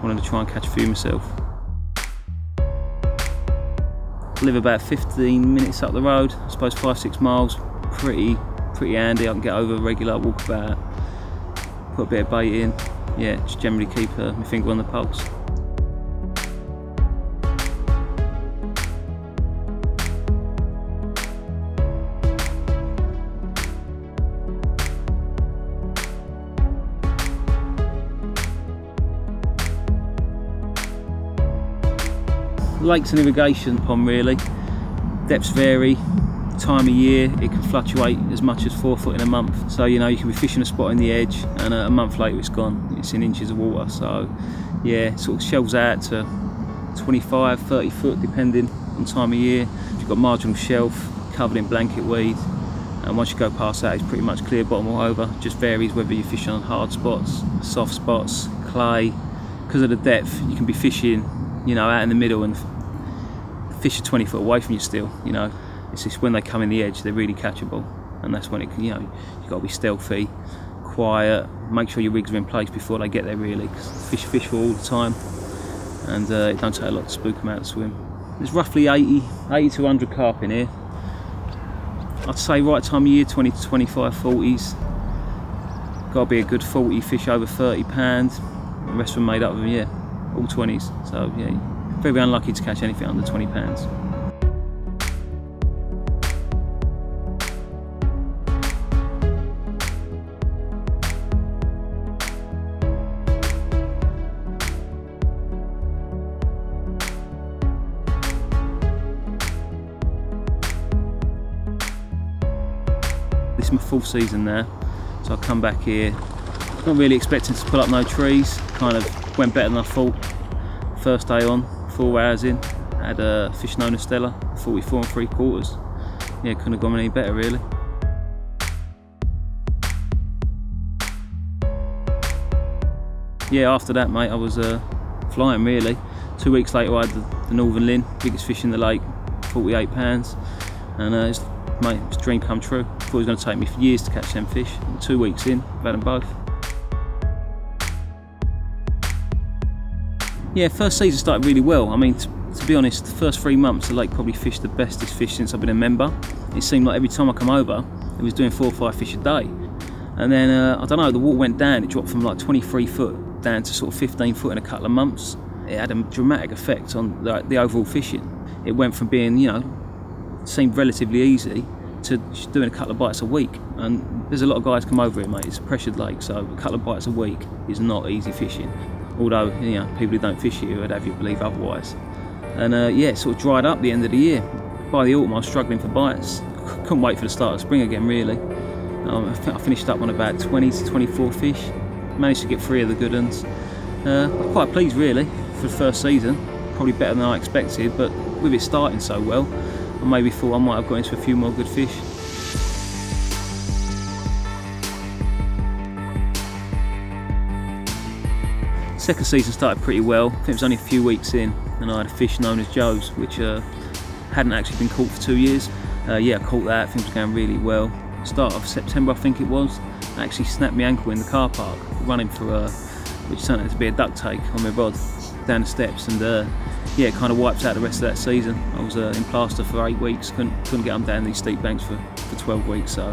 wanted to try and catch a few myself. I live about fifteen minutes up the road, I suppose five, six miles. Pretty, pretty handy. I can get over a regular walk about, put a bit of bait in. Yeah, just generally keep uh, my finger on the pulse. Lakes and irrigation pond really. Depths vary, time of year it can fluctuate as much as four foot in a month. So you know, you can be fishing a spot in the edge and a month later it's gone, it's in inches of water. So yeah, it sort of shells out to twenty-five, thirty foot depending on time of year. You've got marginal shelf covered in blanket weed, and once you go past that it's pretty much clear bottom all over. Just varies whether you're fishing on hard spots, soft spots, clay. Because of the depth, you can be fishing, you know, out in the middle and fish are twenty foot away from you still, you know. It's just when they come in the edge, they're really catchable. And that's when it can, you know, you've got to be stealthy, quiet, make sure your rigs are in place before they get there really, because fish fish for all the time. And uh, it don't take a lot to spook them out to swim. There's roughly eighty to a hundred carp in here. I'd say right time of year, twenty to twenty-five, forties. Got to be a good forty fish over thirty pound. The rest were made up of them, yeah, all twenties. So yeah, very unlucky to catch anything under twenty pounds. This is my full season now, so I come back here not really expecting to pull up no trees. Kind of went better than I thought. First day on, four hours in, had a fish known as Stella, forty-four and three quarters. Yeah, couldn't have gone any better really. Yeah, after that mate I was uh, flying really. Two weeks later I had the, the Northern Lynn, biggest fish in the lake, forty-eight pounds. And uh, it's, mate, it's a dream come true. I thought it was going to take me for years to catch them fish. And two weeks in, I've had them both. Yeah, first season started really well. I mean, to, to be honest, the first three months the lake probably fished the bestest fish since I've been a member. It seemed like every time I come over, it was doing four or five fish a day. And then, uh, I don't know, the water went down. It dropped from like twenty-three foot down to sort of fifteen foot in a couple of months. It had a dramatic effect on the, the overall fishing. It went from being, you know, seemed relatively easy to doing a couple of bites a week. And there's a lot of guys come over here, mate. It's a pressured lake, so a couple of bites a week is not easy fishing. Although, you know, people who don't fish here would have you believe otherwise. And uh, yeah, it sort of dried up at the end of the year. By the autumn I was struggling for bites. Couldn't wait for the start of spring again really. Um, I finished up on about twenty to twenty-four fish. Managed to get three of the good ones. Uh, I'm quite pleased really for the first season. Probably better than I expected, but with it starting so well, I maybe thought I might have got into a few more good fish. Second season started pretty well. I think it was only a few weeks in and I had a fish known as Joe's, which uh, hadn't actually been caught for two years. Uh, yeah, I caught that, things were going really well. Start of September I think it was, I actually snapped my ankle in the car park, running for a, which turned out to be a duct take on my rod, down the steps, and uh, yeah, it kind of wiped out the rest of that season. I was uh, in plaster for eight weeks, couldn't, couldn't get up and down these steep banks for, for twelve weeks, so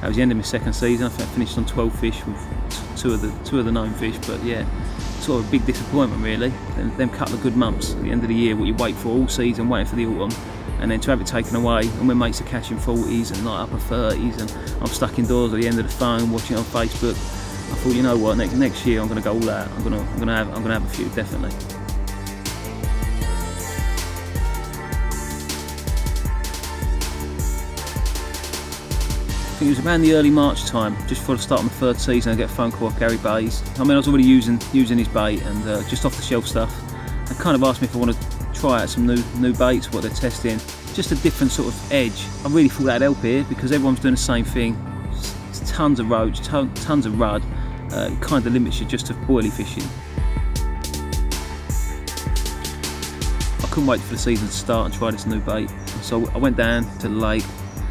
that was the end of my second season. I think I finished on twelve fish with two of the two of the known fish, but yeah, sort of a big disappointment really. Them, them couple of good months at the end of the year, what you wait for all season, waiting for the autumn, and then to have it taken away, and when mates are catching forties and like upper thirties, and I'm stuck indoors at the end of the phone watching it on Facebook. I thought, you know what, next next year I'm going to go all out. I'm going to I'm going to have I'm going to have a few definitely. I think it was around the early March time, just before the start of my third season, I get a phone call off Gary Bay's. I mean, I was already using using his bait and uh, just off the shelf stuff. They kind of asked me if I want to try out some new new baits, what they're testing, just a different sort of edge. I really thought that'd help here because everyone's doing the same thing. It's tons of roach, ton, tons of rudd. Uh, it kind of limits you just to boilie fishing. I couldn't wait for the season to start and try this new bait, so I went down to the lake.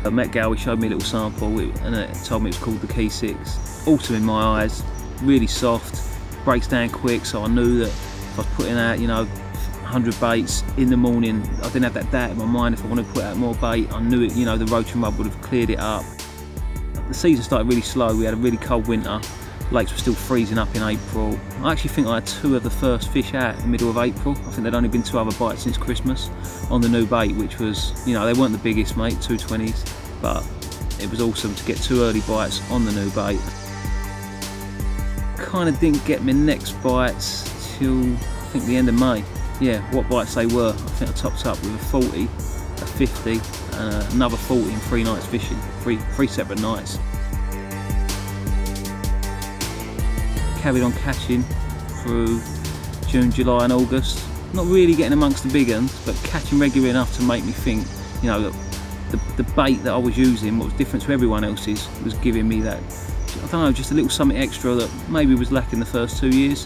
I met Gal, he showed me a little sample and it told me it was called the Key Six. Autumn in my eyes, really soft, breaks down quick, so I knew that if I was putting out, you know, a hundred baits in the morning, I didn't have that doubt in my mind. If I wanted to put out more bait, I knew it, you know, the roach and rub would have cleared it up. The season started really slow, we had a really cold winter, lakes were still freezing up in April. I actually think I had two of the first fish out in the middle of April. I think there'd only been two other bites since Christmas on the new bait, which was, you know, they weren't the biggest mate, two twenties, but it was awesome to get two early bites on the new bait. Kind of didn't get my next bites till I think the end of May. Yeah, what bites they were. I think I topped up with a forty, a fifty, uh, another forty in three nights fishing, three, three separate nights. Carried on catching through June, July and August. Not really getting amongst the big ones, but catching regularly enough to make me think, you know, look, the, the bait that I was using, what was different to everyone else's, was giving me that, I don't know, just a little something extra that maybe was lacking the first two years.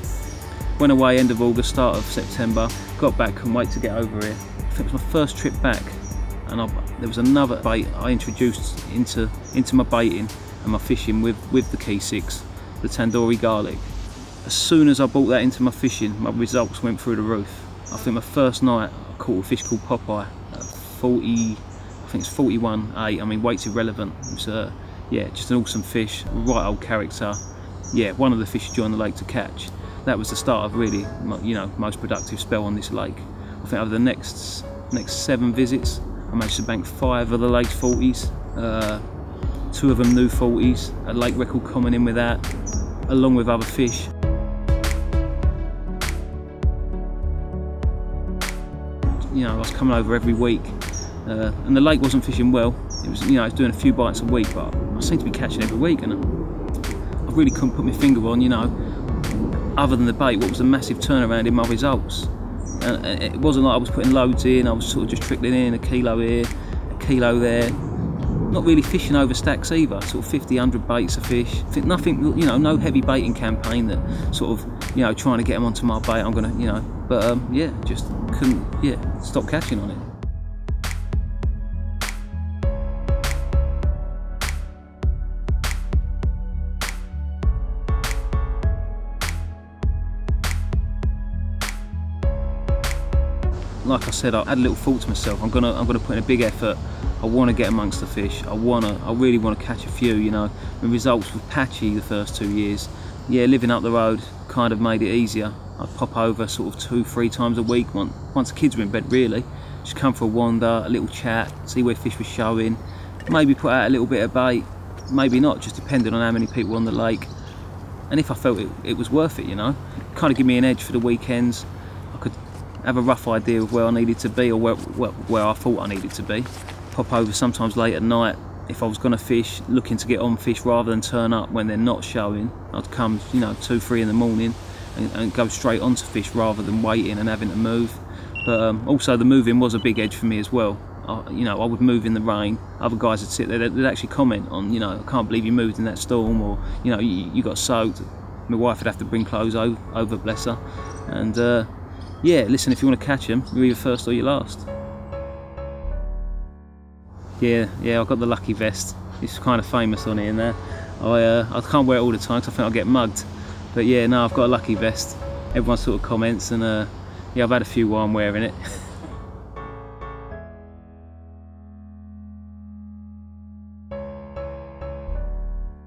Went away end of August, start of September, got back, couldn't wait to get over here. I think it was my first trip back, and I, there was another bait I introduced into, into my baiting and my fishing with, with the Key six, the Tandoori Garlic. As soon as I brought that into my fishing, my results went through the roof. I think my first night I caught a fish called Popeye at forty, I think it's forty-one eight, I mean weight's irrelevant. It was, uh, yeah, just an awesome fish, right old character. Yeah, one of the fish joined the lake to catch. That was the start of really, you know, most productive spell on this lake. I think over the next next seven visits, I managed to bank five of the lake's forties, uh, two of them new forties, a lake record coming in with that, along with other fish. You know, I was coming over every week, uh, and the lake wasn't fishing well. It was, you know, I was doing a few bites a week, but I seemed to be catching every week, and I really couldn't put my finger on, you know, other than the bait, what was a massive turnaround in my results. And it wasn't like I was putting loads in. I was sort of just trickling in a kilo here, a kilo there. Not really fishing over stacks either. Sort of fifty, a hundred baits of fish. Nothing, you know, no heavy baiting campaign that sort of, you know, trying to get them onto my bait. I'm gonna, you know, but um, yeah, just couldn't, yeah, stop catching on it. Like I said, I had a little thought to myself. I'm gonna, I'm gonna put in a big effort. I want to get amongst the fish. I wanna, I really want to catch a few. You know, the results were patchy the first two years. Yeah, living up the road kind of made it easier. I'd pop over sort of two, three times a week. Once, once the kids were in bed, really, just come for a wander, a little chat, see where fish were showing. Maybe put out a little bit of bait. Maybe not. Just depending on how many people on the lake, and if I felt it, it was worth it. You know, kind of give me an edge for the weekends. I could have a rough idea of where I needed to be or where, where, where I thought I needed to be. Pop over sometimes late at night if I was going to fish, looking to get on fish rather than turn up when they're not showing. I'd come, you know, two, three in the morning and, and go straight onto fish rather than waiting and having to move. But um, also the moving was a big edge for me as well. I, you know, I would move in the rain. Other guys would sit there, they'd, they'd actually comment on, you know, I can't believe you moved in that storm, or, you know, you, you got soaked. My wife would have to bring clothes over, over bless her. And, uh, yeah, listen, if you want to catch them, you're either first or you're last. Yeah, yeah, I got the lucky vest. It's kind of famous on here and there. I, uh, I can't wear it all the time because I think I'll get mugged. But yeah, no, I've got a lucky vest. Everyone sort of comments, and uh, yeah, I've had a few while I'm wearing it.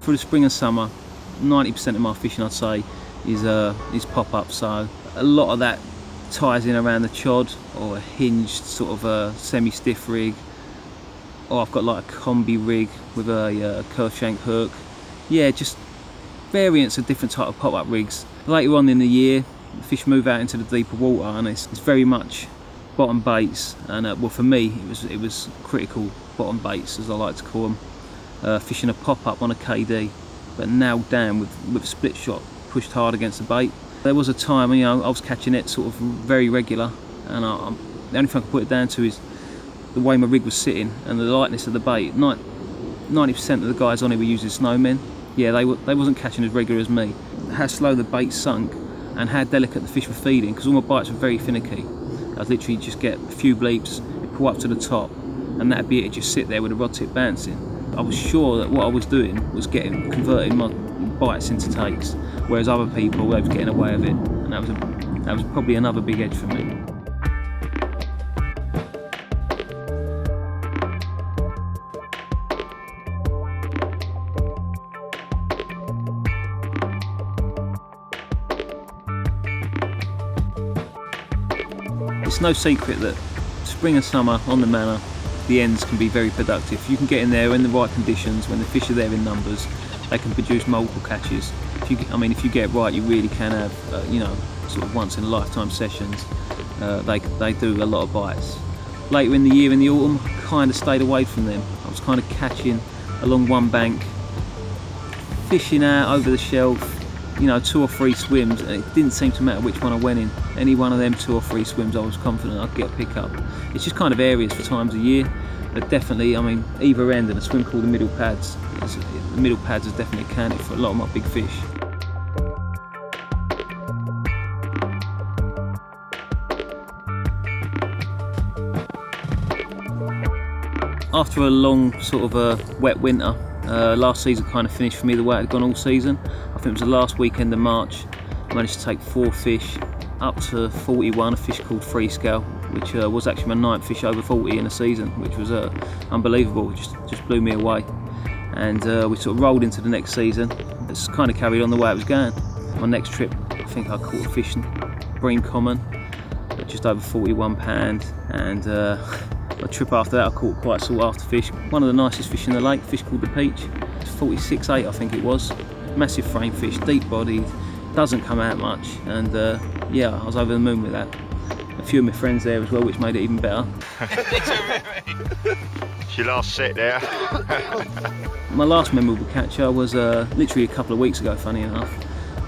For the spring and summer, ninety percent of my fishing, I'd say, is, uh, is pop-up. So a lot of that ties in around the chod or a hinged sort of a semi-stiff rig, or I've got like a combi rig with a, a curve shank hook. Yeah, just variants of different type of pop-up rigs. Later on in the year, the fish move out into the deeper water, and it's, it's very much bottom baits. And uh, well, for me, it was it was critical bottom baits, as I like to call them. Uh, fishing a pop-up on a K D, but nailed down with with split shot, pushed hard against the bait. There was a time, you know, I was catching it sort of very regular, and I, I'm, the only thing I can put it down to is the way my rig was sitting and the lightness of the bait. ninety percent of the guys on here were using snowmen. Yeah, they, were, they wasn't catching as regular as me. How slow the bait sunk and how delicate the fish were feeding, because all my bites were very finicky. I'd literally just get a few bleeps, pull up to the top, and that'd be it, just sit there with the rod tip bouncing. I was sure that what I was doing was getting converting my bites into takes, whereas other people, they were getting away with it, and that was, a, that was probably another big edge for me. It's no secret that spring and summer on the manor, the ends can be very productive. You can get in there in the right conditions, when the fish are there in numbers, they can produce multiple catches. If you, I mean, if you get it right, you really can have, uh, you know, sort of once in a lifetime sessions. Uh, they, they do a lot of bites. later in the year in the autumn, I kind of stayed away from them. I was kind of catching along one bank, fishing out over the shelf, you know, two or three swims, and it didn't seem to matter which one I went in. Any one of them two or three swims I was confident I'd get a pick up. It's just kind of areas for times a year, but definitely, I mean, either end and a swim called the middle pads, it's, the middle pads is definitely candy for a lot of my big fish. After a long sort of a wet winter, Uh, last season kind of finished for me the way it had gone all season. I think it was the last weekend of March. I managed to take four fish up to forty-one, a fish called Free Scale, which uh, was actually my ninth fish over forty in a season, which was uh, unbelievable. It just, just blew me away. And uh, we sort of rolled into the next season. It's kind of carried on the way it was going. My next trip, I think I caught a fish in Breen Common, just over forty-one pound, and uh, a trip after that I caught quite a sought after fish, one of the nicest fish in the lake, fish called the Peach. It's forty-six eight I think it was, massive frame fish, deep bodied, doesn't come out much, and uh, yeah, I was over the moon with that. A few of my friends there as well, which made it even better. It's your last set there. My last memorable catcher was uh, literally a couple of weeks ago, funny enough.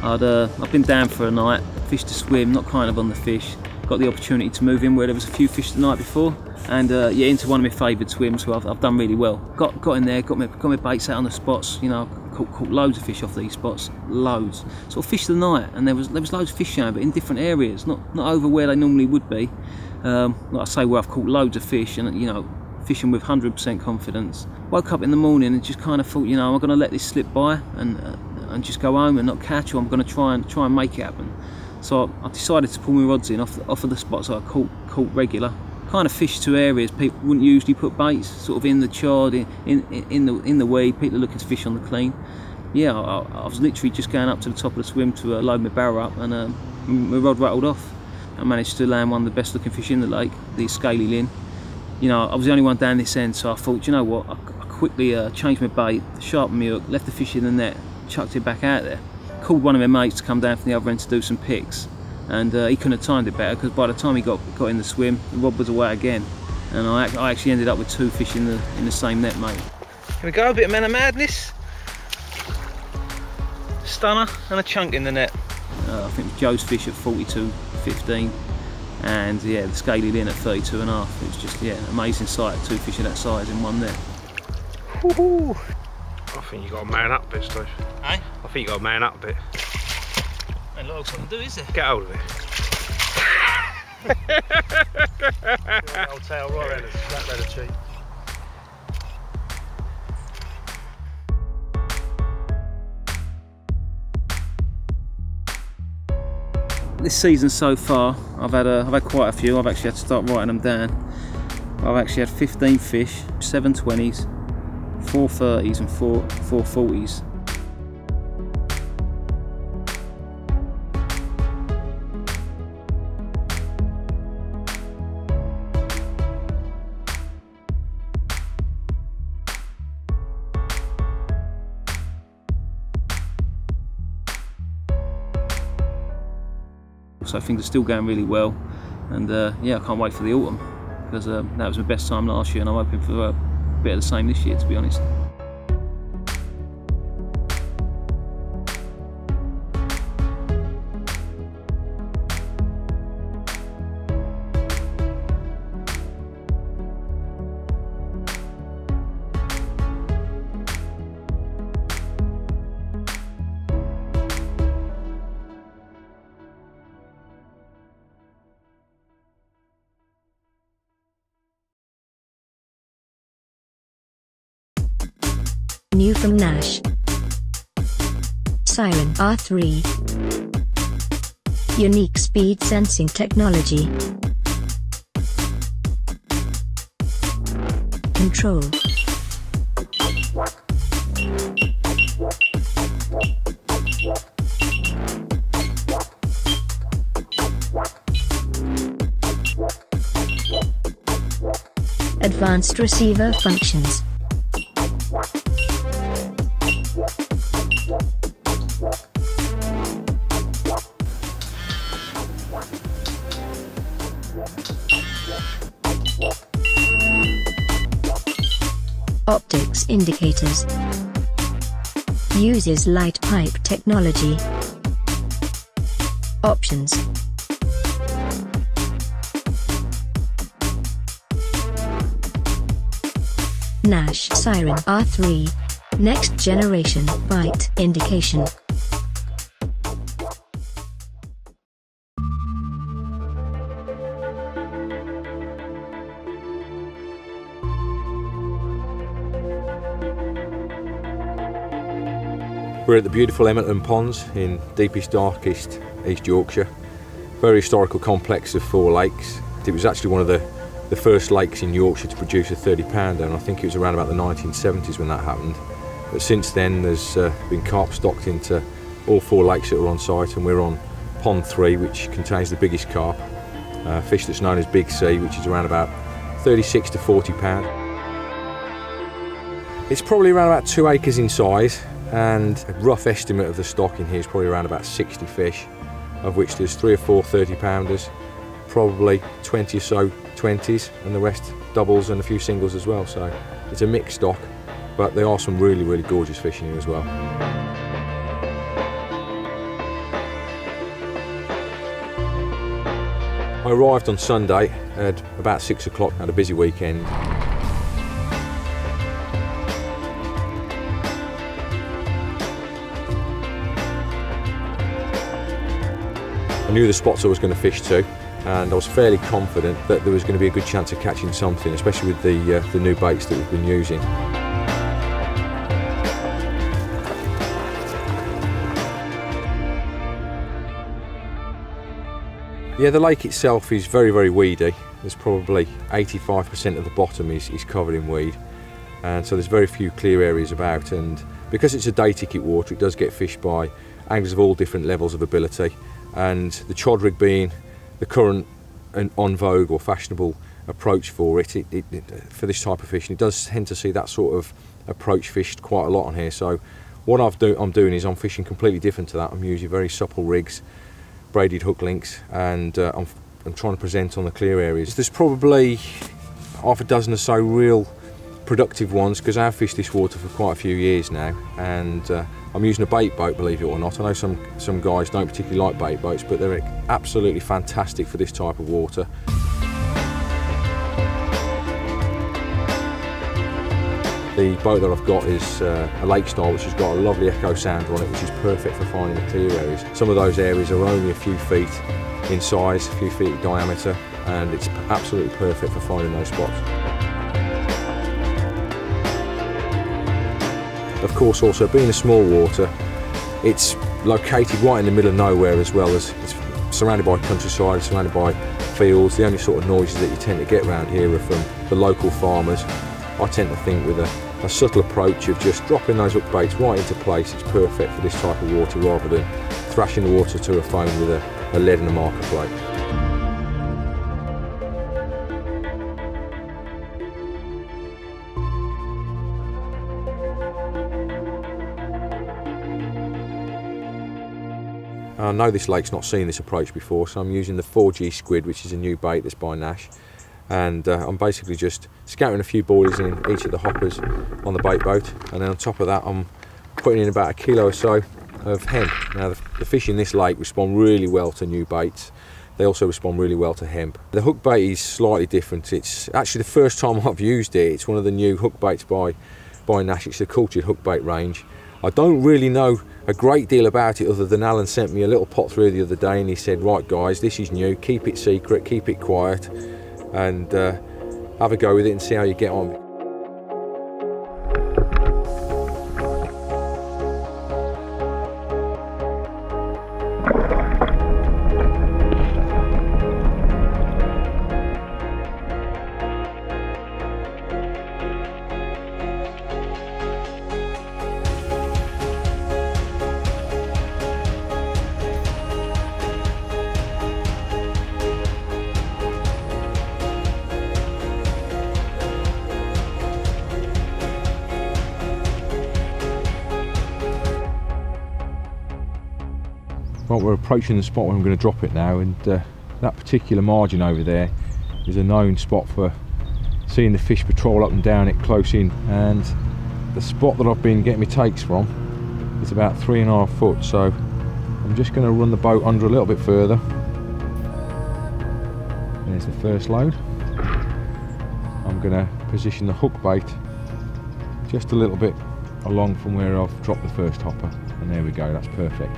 I'd, uh, I'd been down for a night, fish to swim, not kind of on the fish, got the opportunity to move in where there was a few fish the night before, and uh, yeah, into one of my favourite swims where I've, I've done really well. Got got in there, got my, got my baits out on the spots, you know, caught, caught loads of fish off these spots, loads. Sort of fished the night, and there was there was loads of fish showing, but in different areas, not, not over where they normally would be. Um, like I say, where I've caught loads of fish, and you know, fishing with one hundred percent confidence. Woke up in the morning and just kind of thought, you know, am I going to let this slip by and uh, and just go home and not catch, or I'm going to try and try and make it happen? So I decided to pull my rods in off, off of the spots I caught, caught regular. Kind of fished to areas people wouldn't usually put baits, sort of in the chod, in, in, in, the, in the weed, people are looking to fish on the clean. Yeah, I, I was literally just going up to the top of the swim to uh, load my barrow up, and uh, my rod rattled off. I managed to land one of the best looking fish in the lake, the scaly lin. You know, I was the only one down this end, so I thought, you know what, I, I quickly uh, changed my bait, sharpened my hook, left the fish in the net, chucked it back out there. Called one of my mates to come down from the other end to do some picks, and uh, he couldn't have timed it better, because by the time he got got in the swim, the rod was away again, and I, I actually ended up with two fish in the in the same net, mate. Here we go, a bit of man of madness, stunner and a chunk in the net. Uh, I think Joe's fish at forty-two fifteen, and yeah, the scaly lin at thirty-two and a half. It was just yeah, an amazing sight, two fish of that size in one net. Woo-hoo. I think you got to man up a bit, Steve. Eh? I think you got to man up a bit. Ain't logs I can do, is there? Get hold of it. That old tail right around that leather cheek. This season so far, I've had a, I've had quite a few. I've actually had to start writing them down. I've actually had fifteen fish, seven twenties. four thirties and four four forties. So things are still going really well, and uh, yeah, I can't wait for the autumn, because uh, that was my best time last year, and I'm hoping for uh, a bit of the same this year, to be honest. New from Nash Siren R three. Unique speed sensing technology. Control. Advanced receiver functions. What? optics indicators. Uses light pipe technology. Options. Nash Siren R three, next generation bite indication. We're at the beautiful Emmetland Ponds in deepest, darkest East Yorkshire. Very historical complex of four lakes. It was actually one of the the first lakes in Yorkshire to produce a thirty pounder, and I think it was around about the nineteen seventies when that happened. But since then there's uh, been carp stocked into all four lakes that are on site, and we're on pond three, which contains the biggest carp, uh, fish that's known as Big C, which is around about thirty-six to forty pound. It's probably around about two acres in size, and a rough estimate of the stock in here is probably around about sixty fish, of which there's three or four thirty pounders, probably twenty or so twenties, and the rest doubles and a few singles as well. So it's a mixed stock, but there are some really, really gorgeous fish in here as well. I arrived on Sunday at about six o'clock, had a busy weekend. I knew the spots I was going to fish to, and I was fairly confident that there was going to be a good chance of catching something, especially with the, uh, the new baits that we've been using. Yeah, the lake itself is very, very weedy. There's probably eighty-five percent of the bottom is, is covered in weed, and so there's very few clear areas about, and because it's a day ticket water, it does get fished by anglers of all different levels of ability, and the chod rig being the current and on vogue or fashionable approach for it, it, it, it for this type of fishing, it does tend to see that sort of approach fished quite a lot on here. So what I've do, I'm doing is I'm fishing completely different to that. I'm using very supple rigs, braided hook links, and uh, I'm, I'm trying to present on the clear areas. There's probably half a dozen or so real productive ones, because I've fished this water for quite a few years now, and uh, I'm using a bait boat, believe it or not. I know some, some guys don't particularly like bait boats, but they're absolutely fantastic for this type of water. The boat that I've got is uh, a lake style, which has got a lovely echo sounder on it, which is perfect for finding the clear areas. Some of those areas are only a few feet in size, a few feet in diameter, and it's absolutely perfect for finding those spots. Of course, also being a small water, it's located right in the middle of nowhere as well. As it's surrounded by countryside, surrounded by fields. The only sort of noises that you tend to get around here are from the local farmers. I tend to think with a, a subtle approach of just dropping those hook baits right into place, it's perfect for this type of water, rather than thrashing the water to a foam with a, a lead and a marker plate. I know this lake's not seen this approach before, so I'm using the four G squid, which is a new bait that's by Nash, and uh, I'm basically just scattering a few boilies in each of the hoppers on the bait boat, and then on top of that I'm putting in about a kilo or so of hemp. Now the, the fish in this lake respond really well to new baits. They also respond really well to hemp. The hook bait is slightly different. It's actually the first time I've used it. It's one of the new hook baits by, by Nash. It's the cultured hook bait range. I don't really know a great deal about it, other than Alan sent me a little pot through the other day and he said, right guys, this is new, keep it secret, keep it quiet, and uh, have a go with it and see how you get on. Right, we're approaching the spot where I'm going to drop it now, and uh, that particular margin over there is a known spot for seeing the fish patrol up and down it close in, and the spot that I've been getting my takes from is about three and a half foot, so I'm just going to run the boat under a little bit further. There's the first load. I'm going to position the hook bait just a little bit along from where I've dropped the first hopper, and there we go, that's perfect.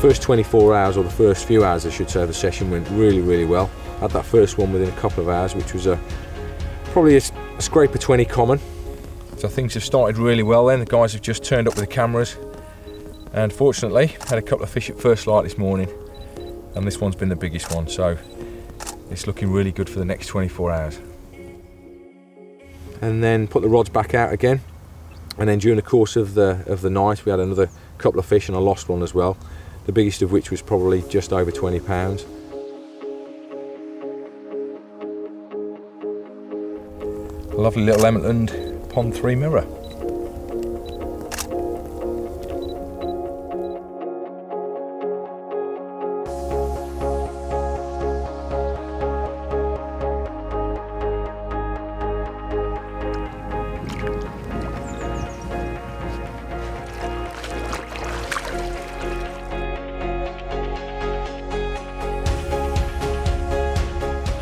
First twenty-four hours, or the first few hours I should say, the session went really really well. Had that first one within a couple of hours, which was a probably a, a scraper twenty common. So things have started really well then. The guys have just turned up with the cameras, and fortunately had a couple of fish at first light this morning, and this one's been the biggest one, so it's looking really good for the next twenty-four hours. And then put the rods back out again, and then during the course of the of the night we had another couple of fish and I lost one as well. The biggest of which was probably just over twenty pounds. A lovely little Emmett Pond three mirror.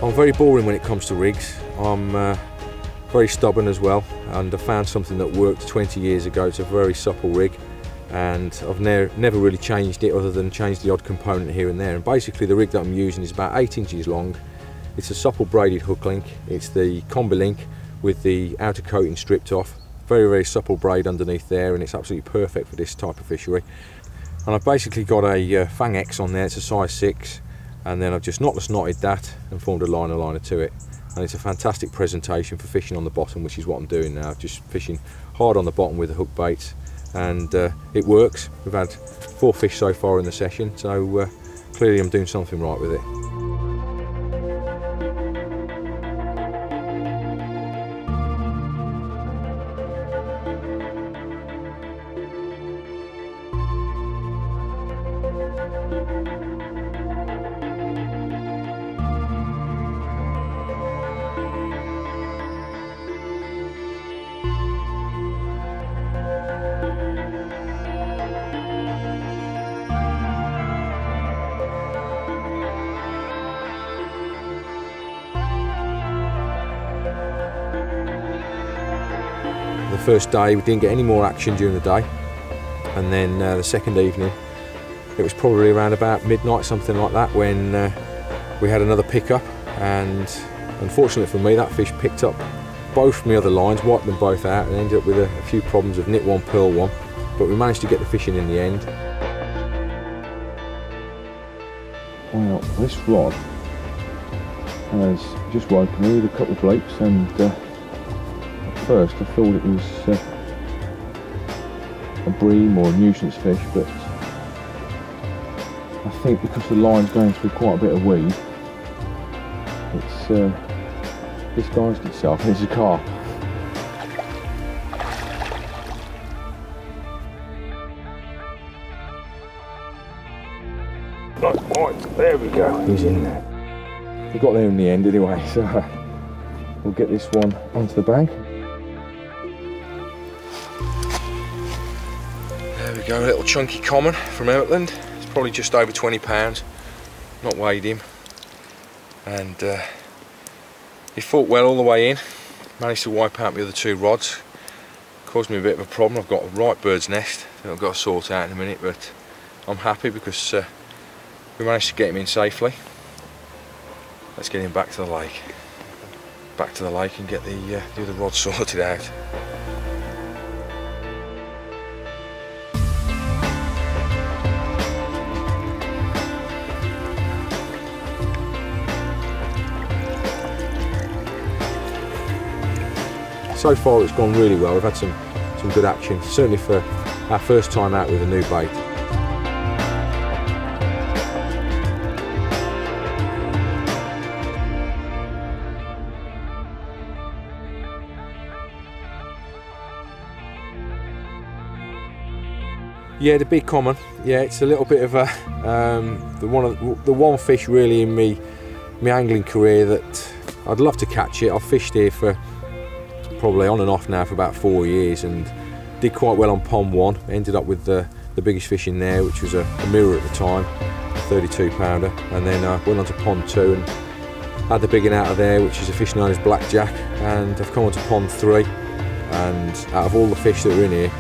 I'm very boring when it comes to rigs. I'm uh, very stubborn as well, and I found something that worked twenty years ago. It's a very supple rig, and I've ne never really changed it other than changed the odd component here and there. And basically the rig that I'm using is about eight inches long. It's a supple braided hook link. It's the combi link with the outer coating stripped off. Very, very supple braid underneath there, and it's absolutely perfect for this type of fishery. And I've basically got a uh, Fang X on there. It's a size six. And then I've just knotless knotted that and formed a liner liner to it, and it's a fantastic presentation for fishing on the bottom, which is what I'm doing now, just fishing hard on the bottom with the hook baits, and uh, it works. We've had four fish so far in the session, so uh, clearly I'm doing something right with it. First day we didn't get any more action during the day, and then uh, the second evening, it was probably around about midnight, something like that, when uh, we had another pickup, and unfortunately for me that fish picked up both my other lines, wiped them both out, and ended up with a, a few problems of nip one, pearl one, but we managed to get the fish in in the end. Well, this rod has just woken me with a couple of bleeps, and uh, first I thought it was uh, a bream or a nuisance fish, but I think because the line's going through quite a bit of weed, it's uh, disguised itself, and it's a carp. Right, there we go, he's in there. We got there in the end anyway, so we'll get this one onto the bank. A little chunky common from Outland. It's probably just over twenty pounds, not weighed him, and uh, he fought well all the way in, managed to wipe out the other two rods, caused me a bit of a problem. I've got a right bird's nest that I've got to sort out in a minute, but I'm happy because uh, we managed to get him in safely. Let's get him back to the lake, back to the lake and get the, uh, the other rod sorted out. So far it's gone really well. We've had some some good action, certainly for our first time out with a new bait. Yeah, the big common. Yeah, it's a little bit of a um, the one of the one fish really in me my angling career that I'd love to catch it. I've fished here for probably on and off now for about four years and did quite well on pond one. Ended up with the the biggest fish in there, which was a, a mirror at the time, thirty-two pounder, and then I uh, went on to pond two and had the big one out of there, which is a fish known as blackjack. And I've come on to pond three, and out of all the fish that are in here,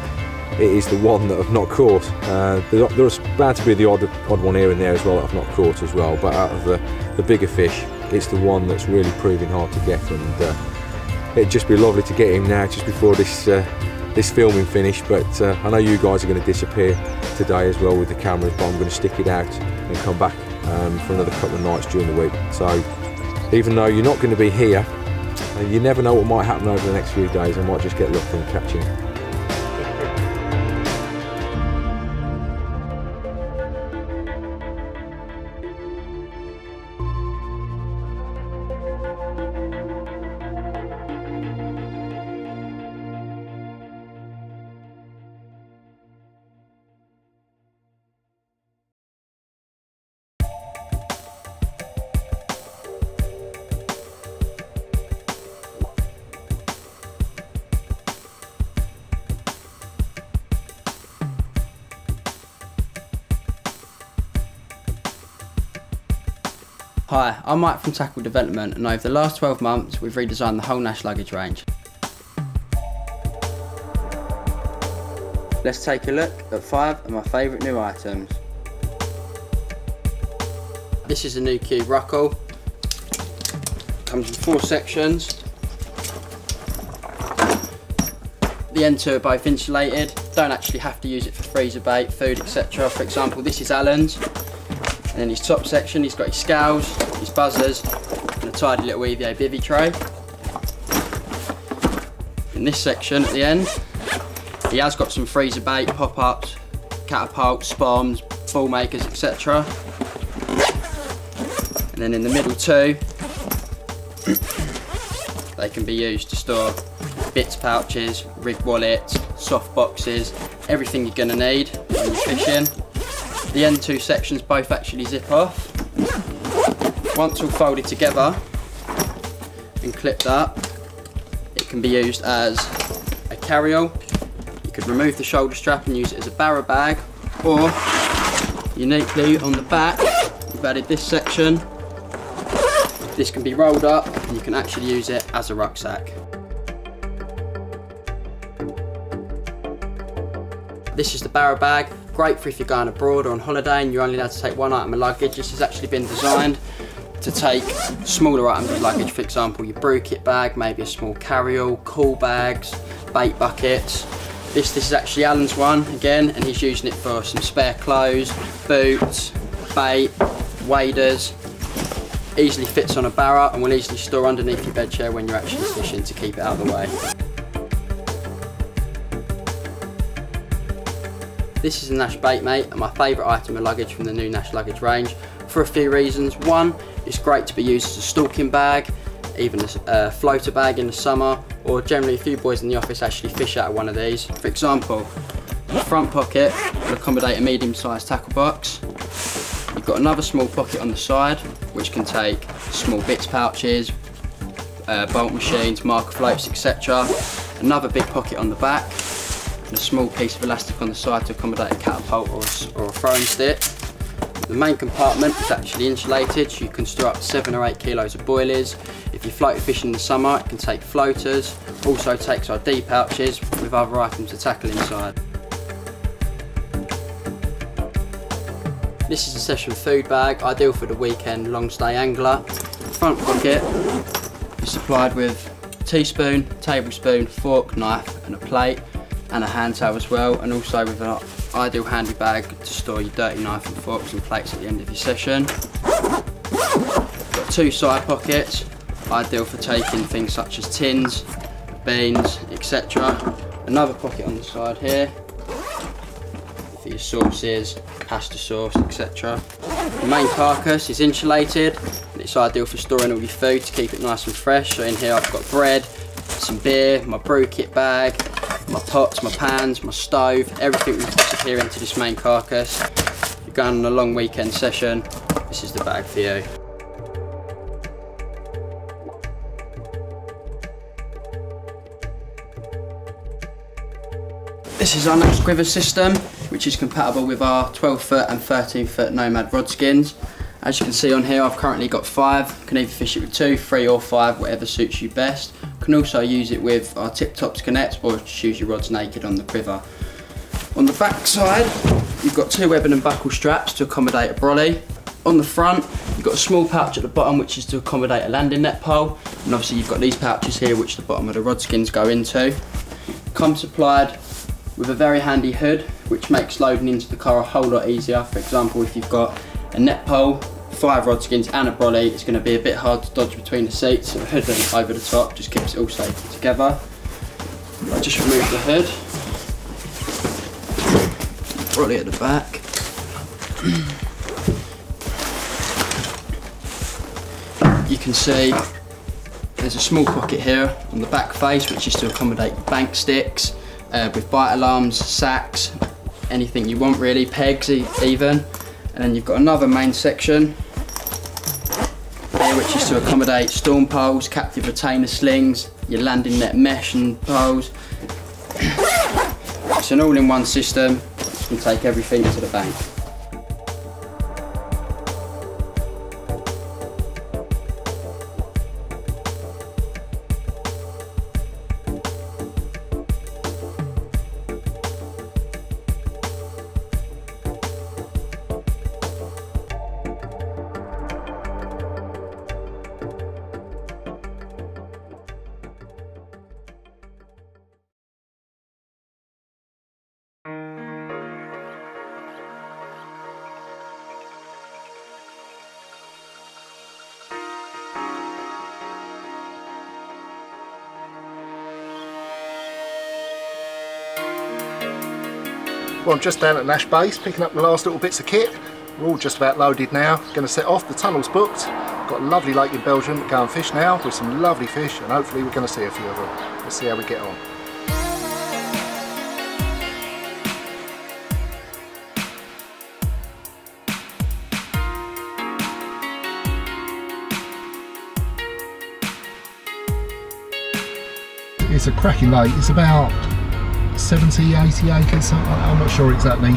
it is the one that I've not caught. Uh, there's bound to be the odd, odd one here and there as well that I've not caught as well, but out of the, the bigger fish, it's the one that's really proving hard to get, and uh, it'd just be lovely to get him now just before this uh, this filming finish, but uh, I know you guys are going to disappear today as well with the cameras, but I'm going to stick it out and come back um, for another couple of nights during the week. So even though you're not going to be here, you never know what might happen over the next few days. I might just get lucky and catch him. Hi, I'm Mike from Tackle Development, and over the last twelve months we've redesigned the whole Nash luggage range. Let's take a look at five of my favourite new items. This is a new cube ruckle. Comes in four sections. The end two are both insulated. Don't actually have to use it for freezer bait, food, et cetera. For example, this is Alan's. And in his top section, he's got his scales, his buzzers, and a tidy little E V A bivvy tray. In this section at the end, he has got some freezer bait, pop-ups, catapults, spawns, ball makers, et cetera. And then in the middle two, they can be used to store bits pouches, rig wallets, soft boxes, everything you're going to need when you're fishing. The end two sections both actually zip off. Once all folded together and clipped up, it can be used as a carry-all. You could remove the shoulder strap and use it as a barra bag, or uniquely on the back, we've added this section. This can be rolled up and you can actually use it as a rucksack. This is the barra bag. Great for if you're going abroad or on holiday and you're only allowed to take one item of luggage. This has actually been designed to take smaller items of luggage, for example your brew kit bag, maybe a small carry-all, cool bags, bait buckets. This, this is actually Alan's one again, and he's using it for some spare clothes, boots, bait, waders. Easily fits on a barra and will easily store underneath your bed chair when you're actually fishing to keep it out of the way. This is a Nash Baitmate, and my favourite item of luggage from the new Nash luggage range for a few reasons. One, it's great to be used as a stalking bag, even a floater bag in the summer, or generally a few boys in the office actually fish out of one of these. For example, the front pocket will accommodate a medium-sized tackle box. You've got another small pocket on the side, which can take small bits pouches, uh, bolt machines, marker floats, et cetera. Another big pocket on the back. And a small piece of elastic on the side to accommodate a catapult or a, or a throwing stick. The main compartment is actually insulated, so you can store up to seven or eight kilos of boilies. If you float fishing in the summer, it can take floaters. Also takes I D pouches with other items to tackle inside. This is a session food bag, ideal for the weekend long stay angler. The front pocket is supplied with a teaspoon, tablespoon, fork, knife, and a plate. And a hand towel as well, and also with an ideal handy bag to store your dirty knife and forks and plates at the end of your session. Got two side pockets, ideal for taking things such as tins, beans, et cetera. another pocket on the side here for your sauces, pasta sauce, et cetera. The main carcass is insulated and it's ideal for storing all your food to keep it nice and fresh. So in here I've got bread, some beer, my brew kit bag, my pots, my pans, my stove, everything we can secure into this main carcass. If you're going on a long weekend session, this is the bag for you. This is our Nash quiver system, which is compatible with our twelve foot and thirteen foot Nomad rod skins. As you can see on here, I've currently got five. You can either fish it with two, three or five, whatever suits you best. You can also use it with our tip tops connects or just use your rods naked on the quiver. On the back side, you've got two webbing and buckle straps to accommodate a brolly. On the front, you've got a small pouch at the bottom which is to accommodate a landing net pole. And obviously you've got these pouches here which the bottom of the rod skins go into. Come supplied with a very handy hood, which makes loading into the car a whole lot easier. For example, if you've got a net pole, five rod skins and a brolly, it's going to be a bit hard to dodge between the seats, so the hood over the top just keeps it all safely together. I just remove the hood, brolly at the back. You can see there's a small pocket here on the back face, which is to accommodate bank sticks, Uh, with bite alarms, sacks, anything you want really, pegs e even. And then you've got another main section here which is to accommodate storm poles, captive retainer slings, your landing net mesh and poles. It's an all-in-one system, you can take everything to the bank. Well, I'm just down at Nash Base, picking up the last little bits of kit. We're all just about loaded now. Going to set off, the tunnel's booked. Got a lovely lake in Belgium to go and fish now with some lovely fish, and hopefully we're going to see a few of them. Let's see how we get on. It's a cracking lake. It's about seventy, eighty acres, something like that. I'm not sure exactly.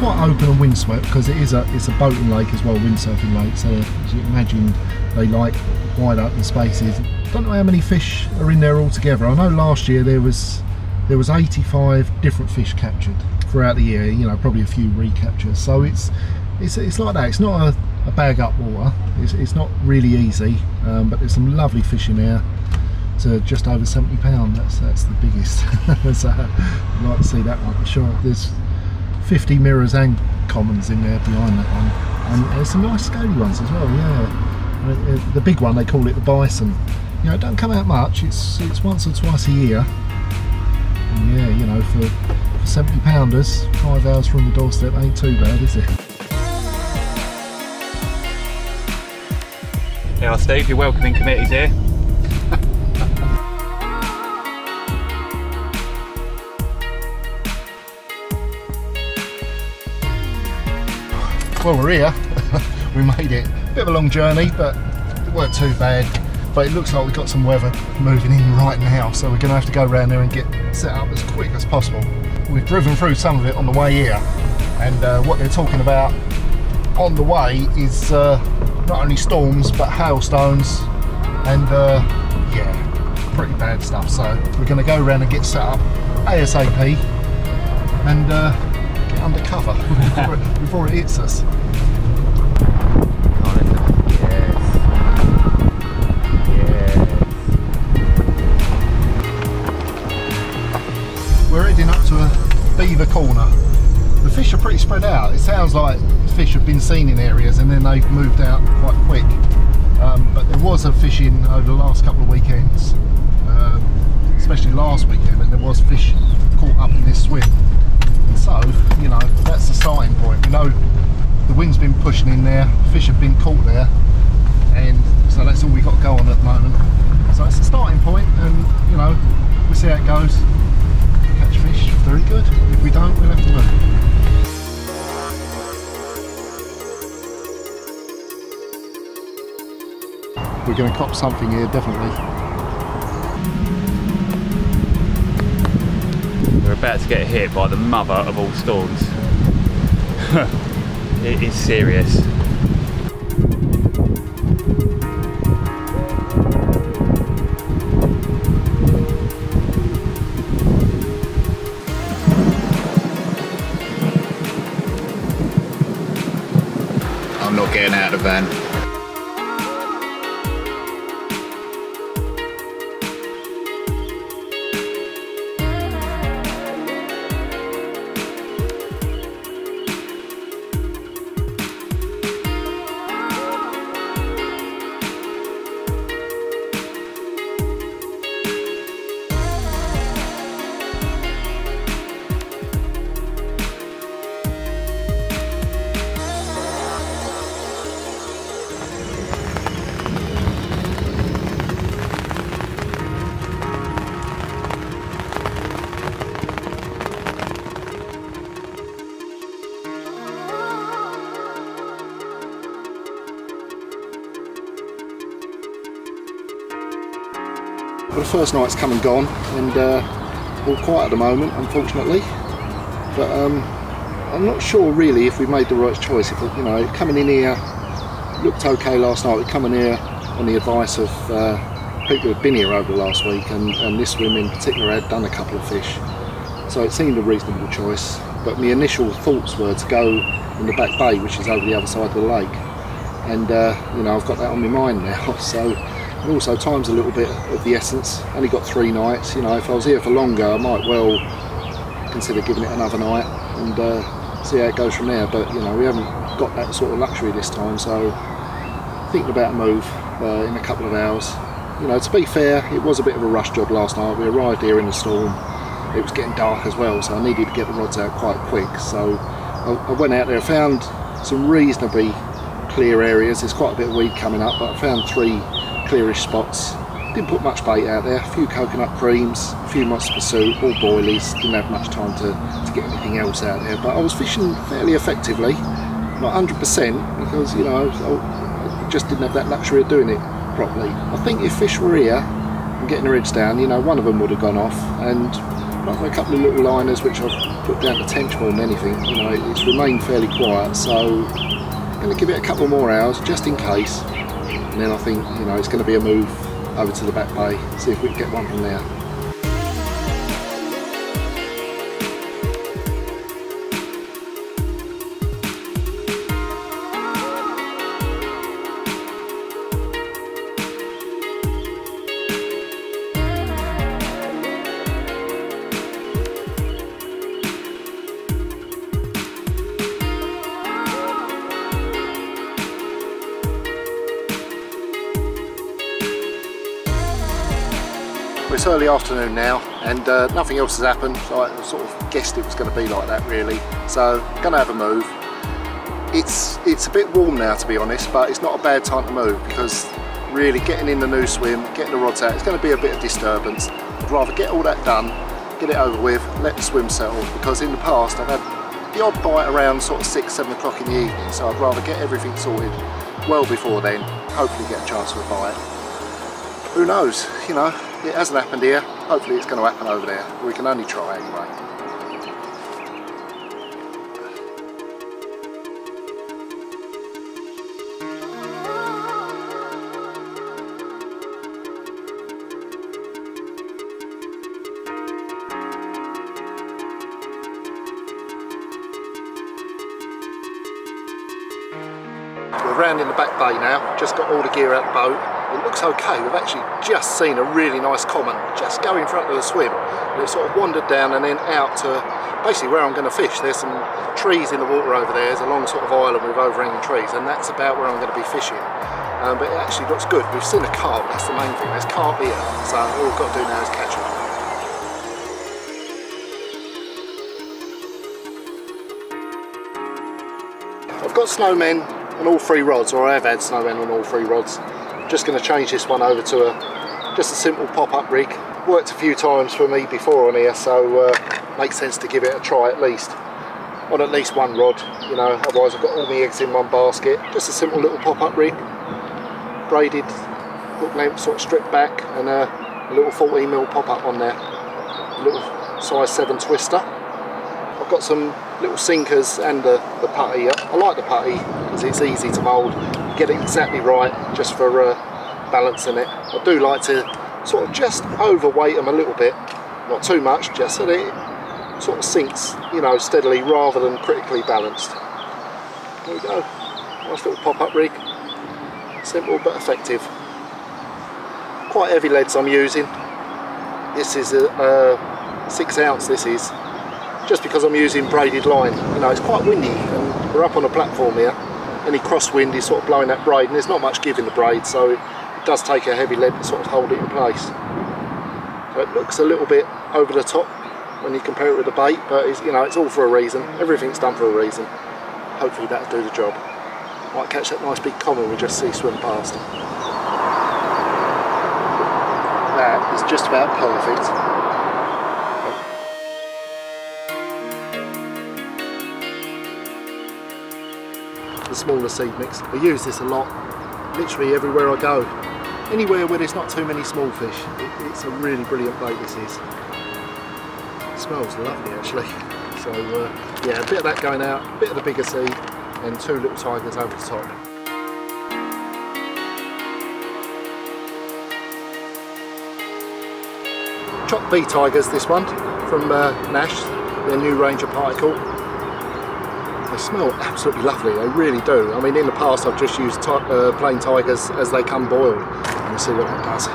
Quite open and windswept because it is a it's a boating lake as well, windsurfing lake. So as you imagine, they like wide open spaces. Don't know how many fish are in there altogether. I know last year there was there was eighty-five different fish captured throughout the year. You know, probably a few recaptures. So it's it's it's like that. It's not a, a bag up water. It's it's not really easy, um, but there's some lovely fish in there. To just over seventy pounds, that's that's the biggest. So I'd like to see that one for sure. There's fifty mirrors and commons in there behind that one, and there's some nice scaly ones as well. Yeah, the big one, they call it the Bison. You know, it don't come out much. It's it's once or twice a year. And yeah, you know, for, for seventy pounders, five hours from the doorstep ain't too bad, is it? Now, Steve, your welcoming committee's here. Well, we're here. We made it. Bit of a long journey, but it weren't too bad. But it looks like we've got some weather moving in right now, so we're going to have to go around there and get set up as quick as possible. We've driven through some of it on the way here, and uh, what they're talking about on the way is uh, not only storms but hailstones and uh, yeah, pretty bad stuff. So we're going to go around and get set up ASAP and uh, undercover before, it, before it hits us. Yes. Yes. We're heading up to a beaver corner. The fish are pretty spread out. It sounds like fish have been seen in areas and then they've moved out quite quick. Um, but there was a fish in over the last couple of weekends, um, especially last weekend, and there was fish wind's been pushing in there, fish have been caught there, and so that's all we got to go on at the moment. So that's the starting point, and you know, we'll see how it goes. Catch fish, very good. If we don't, we'll have to move. We're going to cop something here, definitely. We're about to get hit by the mother of all storms. It is serious. I'm not getting out of the van. Well, the first night's come and gone, and uh, all quiet at the moment, unfortunately. But um, I'm not sure really if we've made the right choice. If, you know, coming in here looked okay last night. We're coming here on the advice of uh, people who've been here over the last week, and, and this swim in particular had done a couple of fish, so it seemed a reasonable choice. But my initial thoughts were to go in the back bay, which is over the other side of the lake, and uh, you know, I've got that on my mind now. So. And also, time's a little bit of the essence. Only got three nights. You know, if I was here for longer, I might well consider giving it another night and uh, see how it goes from there. But you know, we haven't got that sort of luxury this time. So, thinking about a move uh, in a couple of hours. You know, to be fair, it was a bit of a rush job last night. We arrived here in a storm. It was getting dark as well, so I needed to get the rods out quite quick. So, I, I went out there. I found some reasonably clear areas. There's quite a bit of weed coming up, but I found three clearish spots. Didn't put much bait out there. A few coconut creams, a few moss pursuit, all boilies. Didn't have much time to, to get anything else out there. But I was fishing fairly effectively, not one hundred percent, because you know I just didn't have that luxury of doing it properly. I think if fish were here and getting their heads down, you know, one of them would have gone off. And like a couple of little liners which I've put down to tench more than anything, you know, it's remained fairly quiet. So I'm going to give it a couple more hours just in case. And then I think, you know, it's going to be a move over to the back bay, see if we can get one from there. It's early afternoon now, and uh, nothing else has happened. So I sort of guessed it was going to be like that, really. So, going to have a move. It's it's a bit warm now, to be honest, but it's not a bad time to move because really getting in the new swim, getting the rods out, it's going to be a bit of disturbance. I'd rather get all that done, get it over with, let the swim settle. Because in the past, I've had the odd bite around sort of six, seven o'clock in the evening. So I'd rather get everything sorted well before then. Hopefully, get a chance for a bite. Who knows? You know. It hasn't happened here, hopefully it's going to happen over there. We can only try anyway. We're round in the back bay now, just got all the gear out of the boat. It looks okay. We've actually just seen a really nice common just go in front of the swim, and it sort of wandered down and then out to basically where I'm going to fish. There's some trees in the water over there. There's a long sort of island with overhanging trees, and that's about where I'm going to be fishing. Um, but it actually looks good. We've seen a carp, that's the main thing. There's carp here, so all we've got to do now is catch them. got snowmen on all three rods, or I have had snowmen on all three rods. Just going to change this one over to a just a simple pop-up rig. Worked a few times for me before on here, so uh, makes sense to give it a try at least on at least one rod, you know, otherwise I've got all my eggs in one basket. Just a simple little pop-up rig, braided hook lamp sort of stripped back, and a, a little fourteen mil pop-up on there, a little size seven twister. I've got some little sinkers and the, the putty. I like the putty because it's easy to mould, get it exactly right just for uh, balancing it. I do like to sort of just overweight them a little bit, not too much, just so that it sort of sinks, you know, steadily rather than critically balanced. There we go, nice little pop-up rig, simple but effective. Quite heavy leads I'm using. This is a, a six ounce, this is, just because I'm using braided line. You know, it's quite windy and we're up on a platform here. Any crosswind is sort of blowing that braid and there's not much give in the braid, so it does take a heavy lead to sort of hold it in place. So it looks a little bit over the top when you compare it with the bait, but it's, you know, it's all for a reason. Everything's done for a reason. Hopefully that'll do the job. Might catch that nice big common we just see swim past. That is just about perfect. The smaller seed mix, I use this a lot, literally everywhere I go. Anywhere where there's not too many small fish, it, it's a really brilliant bait this is. It smells lovely actually, so uh, yeah, a bit of that going out, a bit of the bigger seed, and two little tigers over the top. Chod B tigers, this one, from uh, Nash, their new range of particle. They smell absolutely lovely, they really do. I mean, in the past I've just used uh, plain tigers as they come boiled, and we'll see what that does.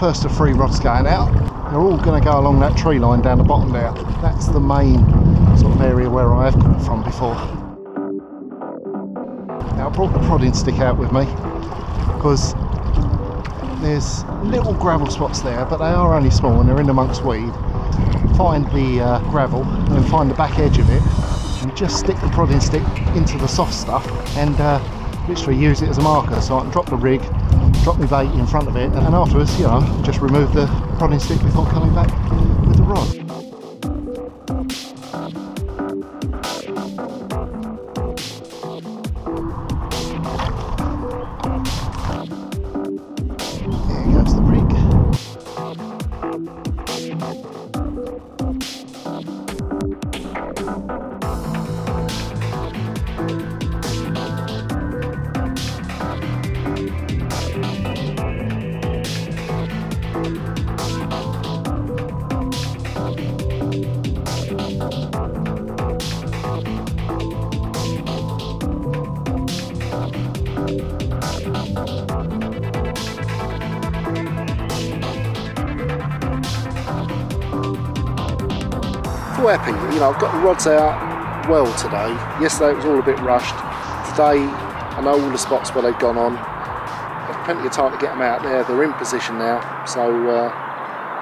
First of three rods going out. They're all going to go along that tree line down the bottom there. That's the main sort of area where I have come from before. Now I brought the prodding stick out with me because there's little gravel spots there, but they are only small and they're in amongst weed. Find the uh, gravel and find the back edge of it and just stick the prodding stick into the soft stuff and uh, literally use it as a marker, so I can drop the rig, drop my bait in front of it, and afterwards, you know, just remove the prodding stick before coming back with the rod. There goes the rig. Happy, you know, I've got the rods out well today. Yesterday it was all a bit rushed. Today I know all the spots where they've gone on. I've plenty of time to get them out there. They're in position now, so uh,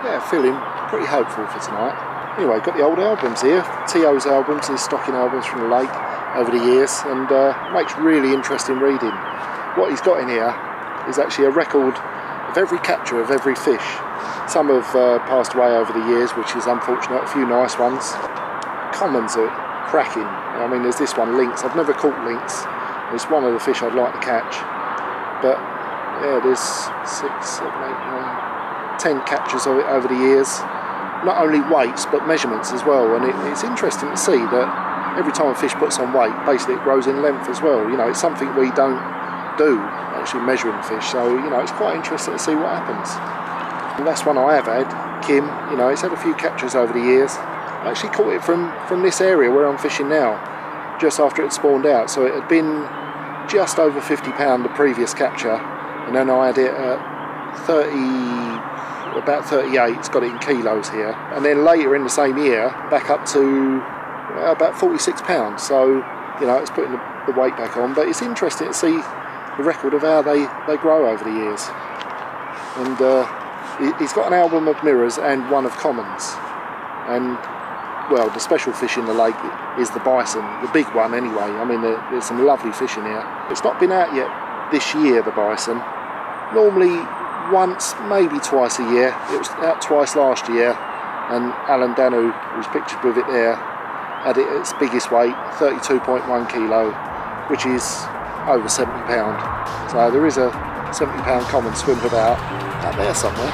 yeah, feeling pretty hopeful for tonight. Anyway, got the old albums here, T O's albums, his stocking albums from the lake over the years, and uh, makes really interesting reading. What he's got in here is actually a record of every capture of every fish. Some have uh, passed away over the years, which is unfortunate. A few nice ones. Commons are cracking. I mean, there's this one, links. I've never caught links. It's one of the fish I'd like to catch. But yeah, there's six, seven, eight, nine, ten captures of it over the years. Not only weights, but measurements as well. And it, it's interesting to see that every time a fish puts on weight, basically it grows in length as well. You know, it's something we don't do, actually measuring fish. So, you know, it's quite interesting to see what happens. And that's one I have had, Kim. You know, it's had a few captures over the years. I actually caught it from, from this area where I'm fishing now, just after it spawned out. So it had been just over fifty pound the previous capture, and then I had it at thirty, about thirty-eight, it's got it in kilos here. And then later in the same year, back up to about forty-six pounds. So, you know, it's putting the, the weight back on, but it's interesting to see the record of how they, they grow over the years. And, uh, he's got an album of mirrors and one of commons, and well, the special fish in the lake is the bison, the big one anyway. I mean, there, there's some lovely fish in here. It's not been out yet this year, the bison. Normally once, maybe twice a year. It was out twice last year, and Alan Danu was pictured with it there, had it at its biggest weight, thirty-two point one kilo, which is over seventy pound. So there is a seventy pound common swim about out there somewhere.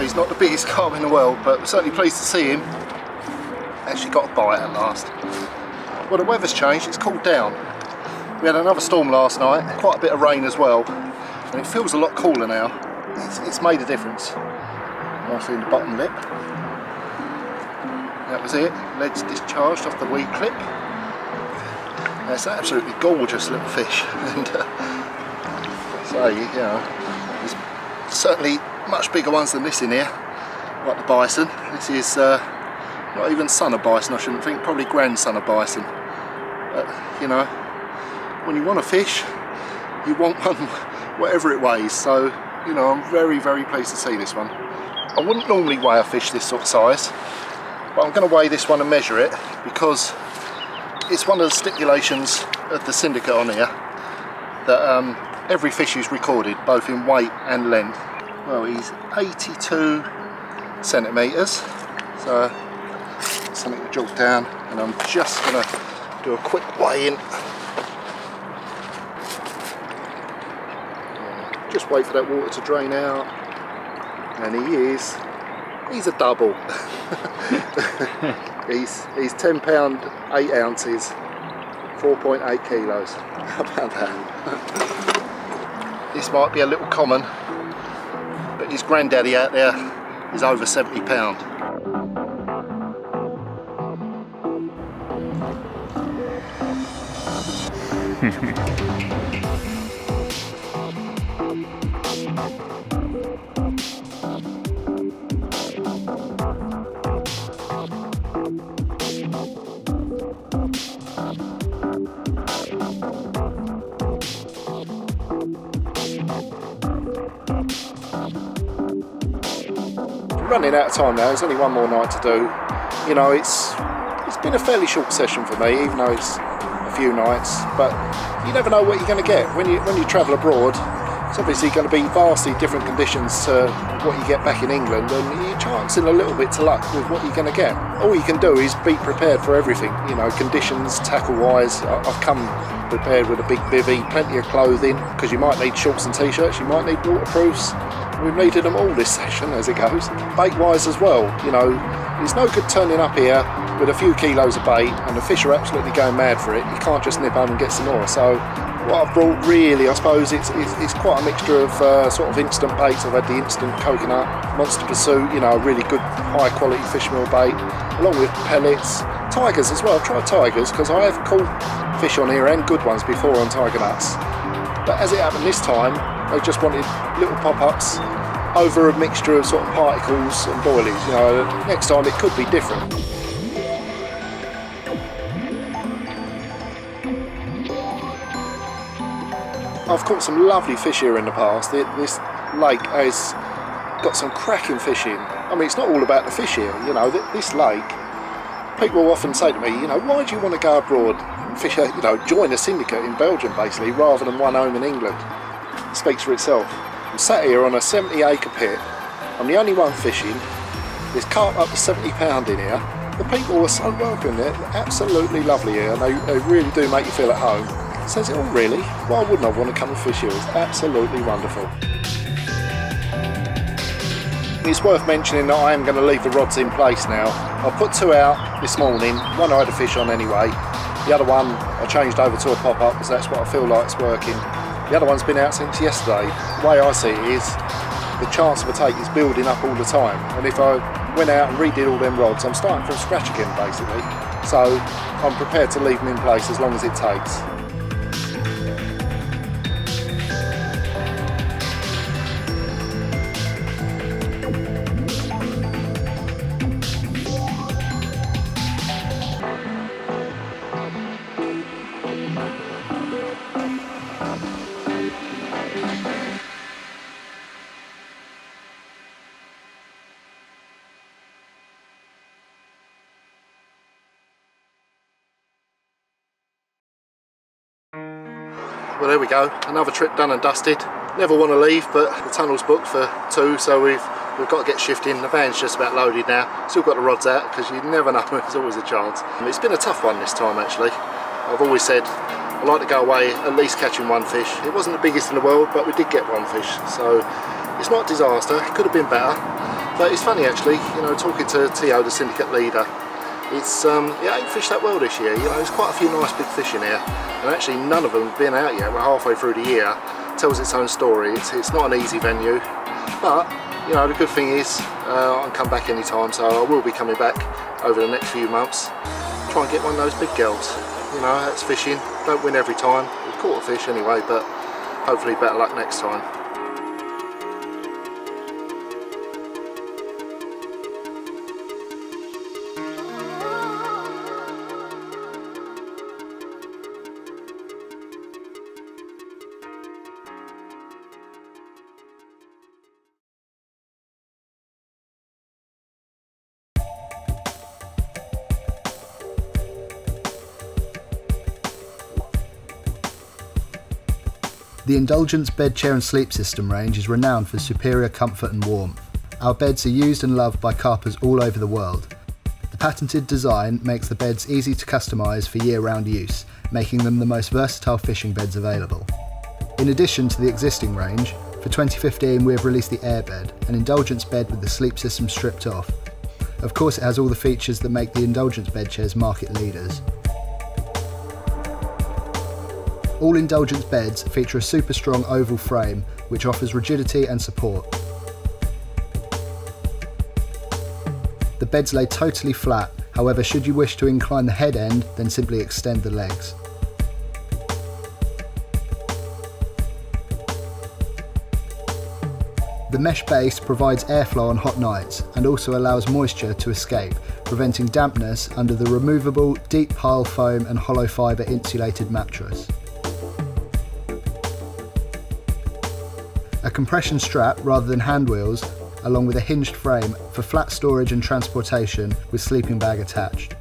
He's not the biggest carp in the world, but we're certainly pleased to see him. Actually got a bite at last. Well, the weather's changed, it's cooled down. We had another storm last night, quite a bit of rain as well, and it feels a lot cooler now. It's, it's made a difference. Nicely in the bottom lip. That was it, leads discharged off the weed clip. That's an absolutely gorgeous little fish. And uh, so, you know, there's certainly much bigger ones than this in here, like the bison. This is uh, not even son of bison, I shouldn't think, probably grandson of bison. But, you know, when you want a fish, you want one whatever it weighs. So, you know, I'm very, very pleased to see this one. I wouldn't normally weigh a fish this sort of size, but I'm going to weigh this one and measure it, because it's one of the stipulations of the syndicate on here that um, every fish is recorded, both in weight and length. Well, he's eighty-two centimetres, so something to jog down, and I'm just going to do a quick weigh in. Just wait for that water to drain out, and he is, he's a double. he's he's ten pound eight ounces, four point eight kilos. How about that? This might be a little common. His granddaddy out there is over seventy pound. Running out of time now. There's only one more night to do. You know, it's it's been a fairly short session for me, even though it's a few nights. But you never know what you're going to get when you when you travel abroad. It's obviously going to be vastly different conditions to what you get back in England, and you're chancing a little bit to luck with what you're going to get. All you can do is be prepared for everything. You know, conditions, tackle-wise. I've come prepared with a big bivvy, plenty of clothing, because you might need shorts and t-shirts. You might need waterproofs. We've needed them all this session as it goes. Bait-wise as well, you know, it's no good turning up here with a few kilos of bait and the fish are absolutely going mad for it. You can't just nip home and get some more. So what I've brought really, I suppose, it's, it's, it's quite a mixture of uh, sort of instant baits. I've had the instant coconut, Monster Pursuit, you know, really good high-quality fishmeal bait, along with pellets, tigers as well. I've tried tigers because I have caught fish on here and good ones before on tiger nuts. But as it happened this time, they just wanted little pop-ups over a mixture of sort of particles and boilies. You know, next time it could be different. I've caught some lovely fish here in the past. This lake has got some cracking fish in. I mean, it's not all about the fish here, you know. This lake, people often say to me, you know, why do you want to go abroad and fish, you know, join a syndicate in Belgium basically, rather than one home in England? It speaks for itself. I'm sat here on a seventy acre pit. I'm the only one fishing. There's carp up to seventy pound in here. The people are so welcome. They're absolutely lovely here, and they, they really do make you feel at home. It says it all, really. Why wouldn't I want to come and fish here? It's absolutely wonderful. and it's worth mentioning that I am going to leave the rods in place now. I've put two out this morning, one I had a fish on anyway, the other one I changed over to a pop-up because that's what I feel like it's working. The other one's been out since yesterday. The way I see it is, the chance of a take is building up all the time, and if I went out and redid all them rods, I'm starting from scratch again basically, so I'm prepared to leave them in place as long as it takes. Well, there we go, another trip done and dusted. Never want to leave, but the tunnel's booked for two, so we've we've got to get shifting. The van's just about loaded now. Still got the rods out because you never know, there's always a chance. It's been a tough one this time actually. I've always said I like to go away at least catching one fish. It wasn't the biggest in the world, but we did get one fish, so it's not a disaster. It could have been better, but it's funny actually, you know, talking to Theo, the syndicate leader, It's, um, it ain't fished that well this year. You know, there's quite a few nice big fish in here, and actually none of them have been out yet. We're halfway through the year. It tells its own story. It's, it's not an easy venue, but you know, the good thing is uh, I can come back anytime, so I will be coming back over the next few months. Try and get one of those big girls. You know, that's fishing. Don't win every time. We've caught a fish anyway, but hopefully better luck next time. The Indulgence bed, chair and sleep system range is renowned for superior comfort and warmth. Our beds are used and loved by carpers all over the world. The patented design makes the beds easy to customise for year-round use, making them the most versatile fishing beds available. In addition to the existing range, for twenty fifteen we have released the Air Bed, an Indulgence bed with the sleep system stripped off. Of course it has all the features that make the Indulgence bed chairs market leaders. All Indulgence beds feature a super strong oval frame which offers rigidity and support. The beds lay totally flat, however should you wish to incline the head end then simply extend the legs. The mesh base provides airflow on hot nights and also allows moisture to escape, preventing dampness under the removable deep pile foam and hollow fibre insulated mattress. A compression strap rather than hand wheels, along with a hinged frame for flat storage and transportation with sleeping bag attached.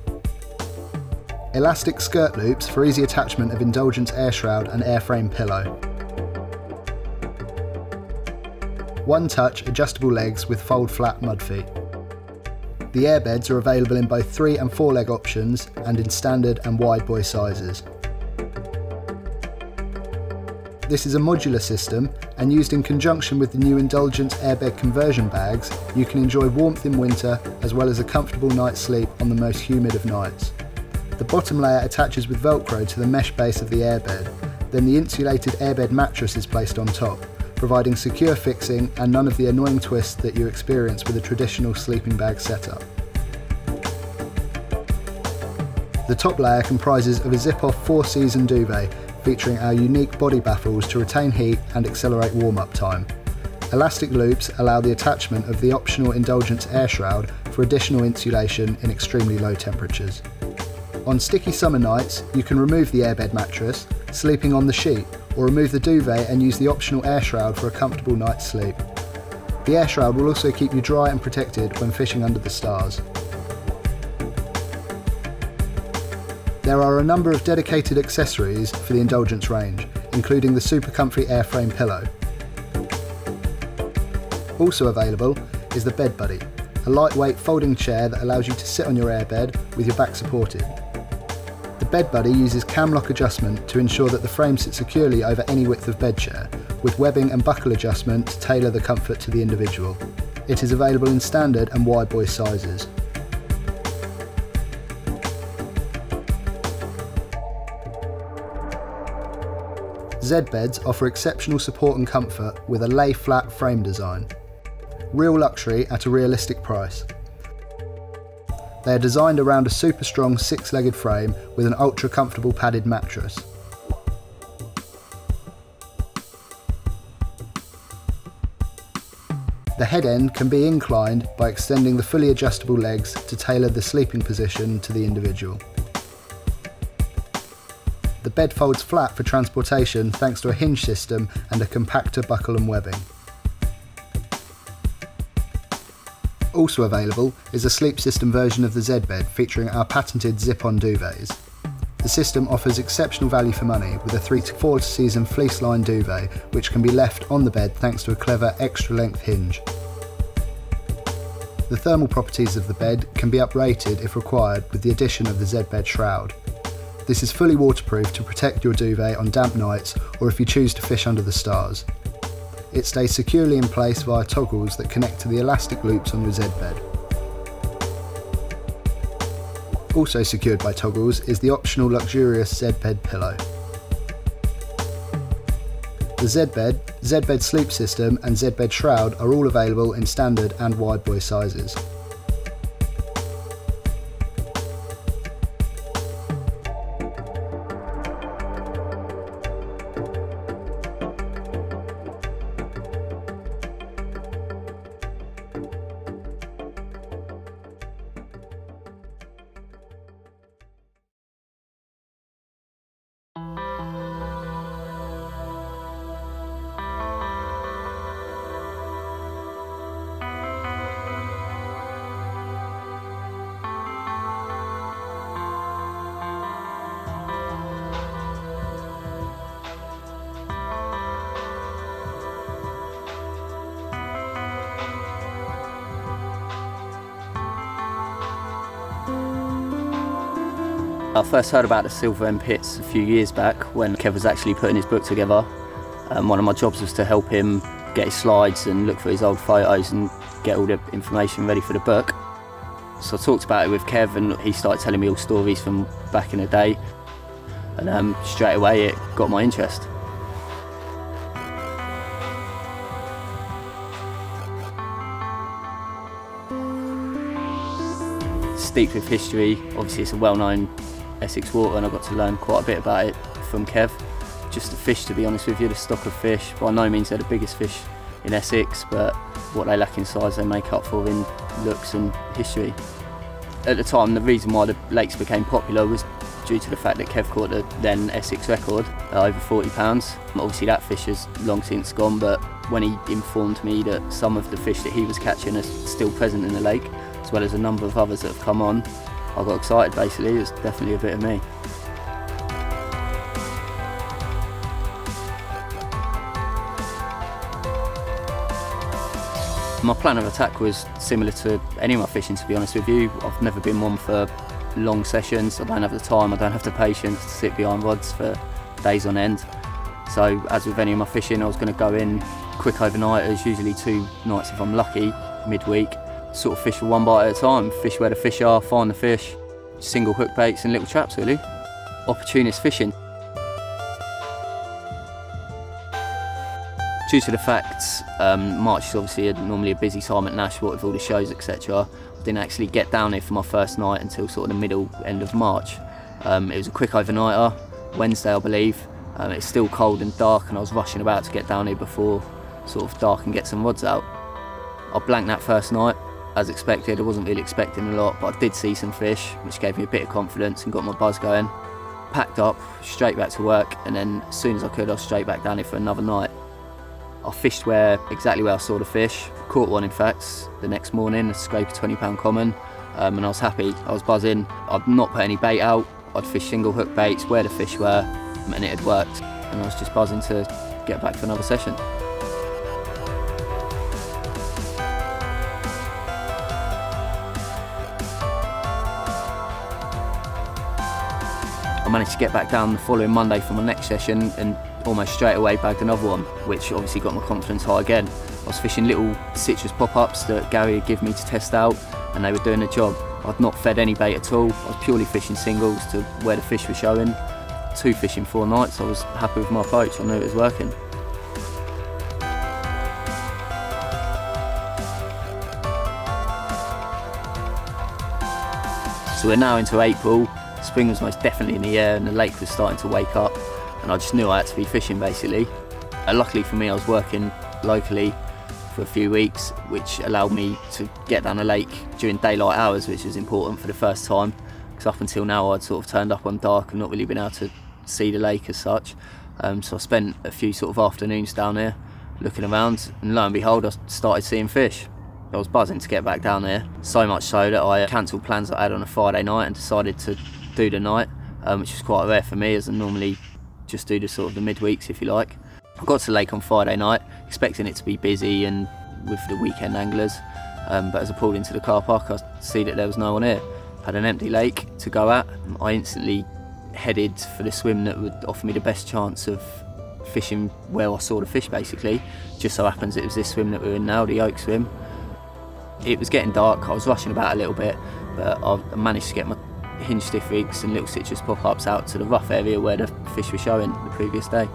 Elastic skirt loops for easy attachment of Indulgence air shroud and airframe pillow. One-touch adjustable legs with fold-flat mud feet. The air beds are available in both three and four leg options and in standard and wide boy sizes. This is a modular system, and used in conjunction with the new Indulgence airbed conversion bags, you can enjoy warmth in winter as well as a comfortable night's sleep on the most humid of nights. The bottom layer attaches with Velcro to the mesh base of the airbed, then the insulated airbed mattress is placed on top, providing secure fixing and none of the annoying twists that you experience with a traditional sleeping bag setup. The top layer comprises of a zip-off four-season duvet, featuring our unique body baffles to retain heat and accelerate warm-up time. Elastic loops allow the attachment of the optional Indulgence air shroud for additional insulation in extremely low temperatures. On sticky summer nights, you can remove the airbed mattress, sleeping on the sheet, or remove the duvet and use the optional air shroud for a comfortable night's sleep. The air shroud will also keep you dry and protected when fishing under the stars. There are a number of dedicated accessories for the Indulgence range, including the super comfy airframe pillow. Also available is the Bed Buddy, a lightweight folding chair that allows you to sit on your airbed with your back supported. The Bed Buddy uses cam lock adjustment to ensure that the frame sits securely over any width of bed chair, with webbing and buckle adjustment to tailor the comfort to the individual. It is available in standard and wide buoy sizes. Z-Beds offer exceptional support and comfort with a lay-flat frame design. Real luxury at a realistic price. They are designed around a super strong six-legged frame with an ultra-comfortable padded mattress. The head end can be inclined by extending the fully adjustable legs to tailor the sleeping position to the individual. The bed folds flat for transportation thanks to a hinge system and a compactor buckle and webbing. Also available is a sleep system version of the Z-Bed featuring our patented zip-on duvets. The system offers exceptional value for money with a three to four season fleece lined duvet which can be left on the bed thanks to a clever extra length hinge. The thermal properties of the bed can be uprated if required with the addition of the Z-Bed shroud. This is fully waterproof to protect your duvet on damp nights or if you choose to fish under the stars. It stays securely in place via toggles that connect to the elastic loops on your Z-Bed. Also secured by toggles is the optional luxurious Z-Bed pillow. The Z-Bed, Z-Bed sleep system and Z-Bed shroud are all available in standard and wide buoy sizes. I first heard about the Silver End Pits a few years back when Kev was actually putting his book together. Um, one of my jobs was to help him get his slides and look for his old photos and get all the information ready for the book. So I talked about it with Kev and he started telling me all stories from back in the day. And um, straight away it got my interest. Steeped with history, obviously it's a well-known Essex water and I got to learn quite a bit about it from Kev. Just the fish, to be honest with you, the stock of fish. By no means they're the biggest fish in Essex, but what they lack in size they make up for in looks and history. At the time, the reason why the lakes became popular was due to the fact that Kev caught the then Essex record at over forty pounds. Obviously that fish has long since gone, but when he informed me that some of the fish that he was catching are still present in the lake, as well as a number of others that have come on, I got excited basically. It's definitely a bit of me. My plan of attack was similar to any of my fishing, to be honest with you. I've never been one for long sessions. I don't have the time, I don't have the patience to sit behind rods for days on end. So as with any of my fishing, I was going to go in quick overnighters, usually two nights if I'm lucky, midweek. Sort of fish for one bite at a time, fish where the fish are, find the fish, single hook baits and little traps really. Opportunist fishing. Due to the facts, um, March is obviously a, normally a busy time at Nash with all the shows et cetera. I didn't actually get down here for my first night until sort of the middle end of March. Um, it was a quick overnighter, Wednesday I believe. Um, it's still cold and dark and I was rushing about to get down here before sort of dark and get some rods out. I blanked that first night. As expected, I wasn't really expecting a lot, but I did see some fish, which gave me a bit of confidence and got my buzz going. Packed up, straight back to work, and then as soon as I could, I was straight back down here for another night. I fished where exactly where I saw the fish, caught one in fact, the next morning, I scraped a twenty pound common, um, and I was happy, I was buzzing. I'd not put any bait out, I'd fished single hook baits where the fish were, and it had worked, and I was just buzzing to get back for another session. I managed to get back down the following Monday for my next session and almost straight away bagged another one, which obviously got my confidence high again. I was fishing little citrus pop-ups that Gary had given me to test out, and they were doing the job. I'd not fed any bait at all. I was purely fishing singles to where the fish were showing. Two fish in four nights, I was happy with my approach. I knew it was working. So we're now into April. Spring was most definitely in the air and the lake was starting to wake up, and I just knew I had to be fishing basically. And luckily for me, I was working locally for a few weeks, which allowed me to get down the lake during daylight hours, which was important for the first time, because up until now I'd sort of turned up on dark and not really been able to see the lake as such. Um, so I spent a few sort of afternoons down there looking around, and lo and behold, I started seeing fish. I was buzzing to get back down there, so much so that I cancelled plans that I had on a Friday night and decided to do the night, um, which was quite rare for me, as I normally just do the sort of the midweeks, if you like. I got to the lake on Friday night, expecting it to be busy and with the weekend anglers, um, but as I pulled into the car park, I see that there was no one here. Had an empty lake to go at. I instantly headed for the swim that would offer me the best chance of fishing where I saw the fish, basically. Just so happens it was this swim that we're in now, the Oak Swim. It was getting dark, I was rushing about a little bit, but I managed to get my hinge stiff rigs and little citrus pop-ups out to the rough area where the fish were showing the previous day.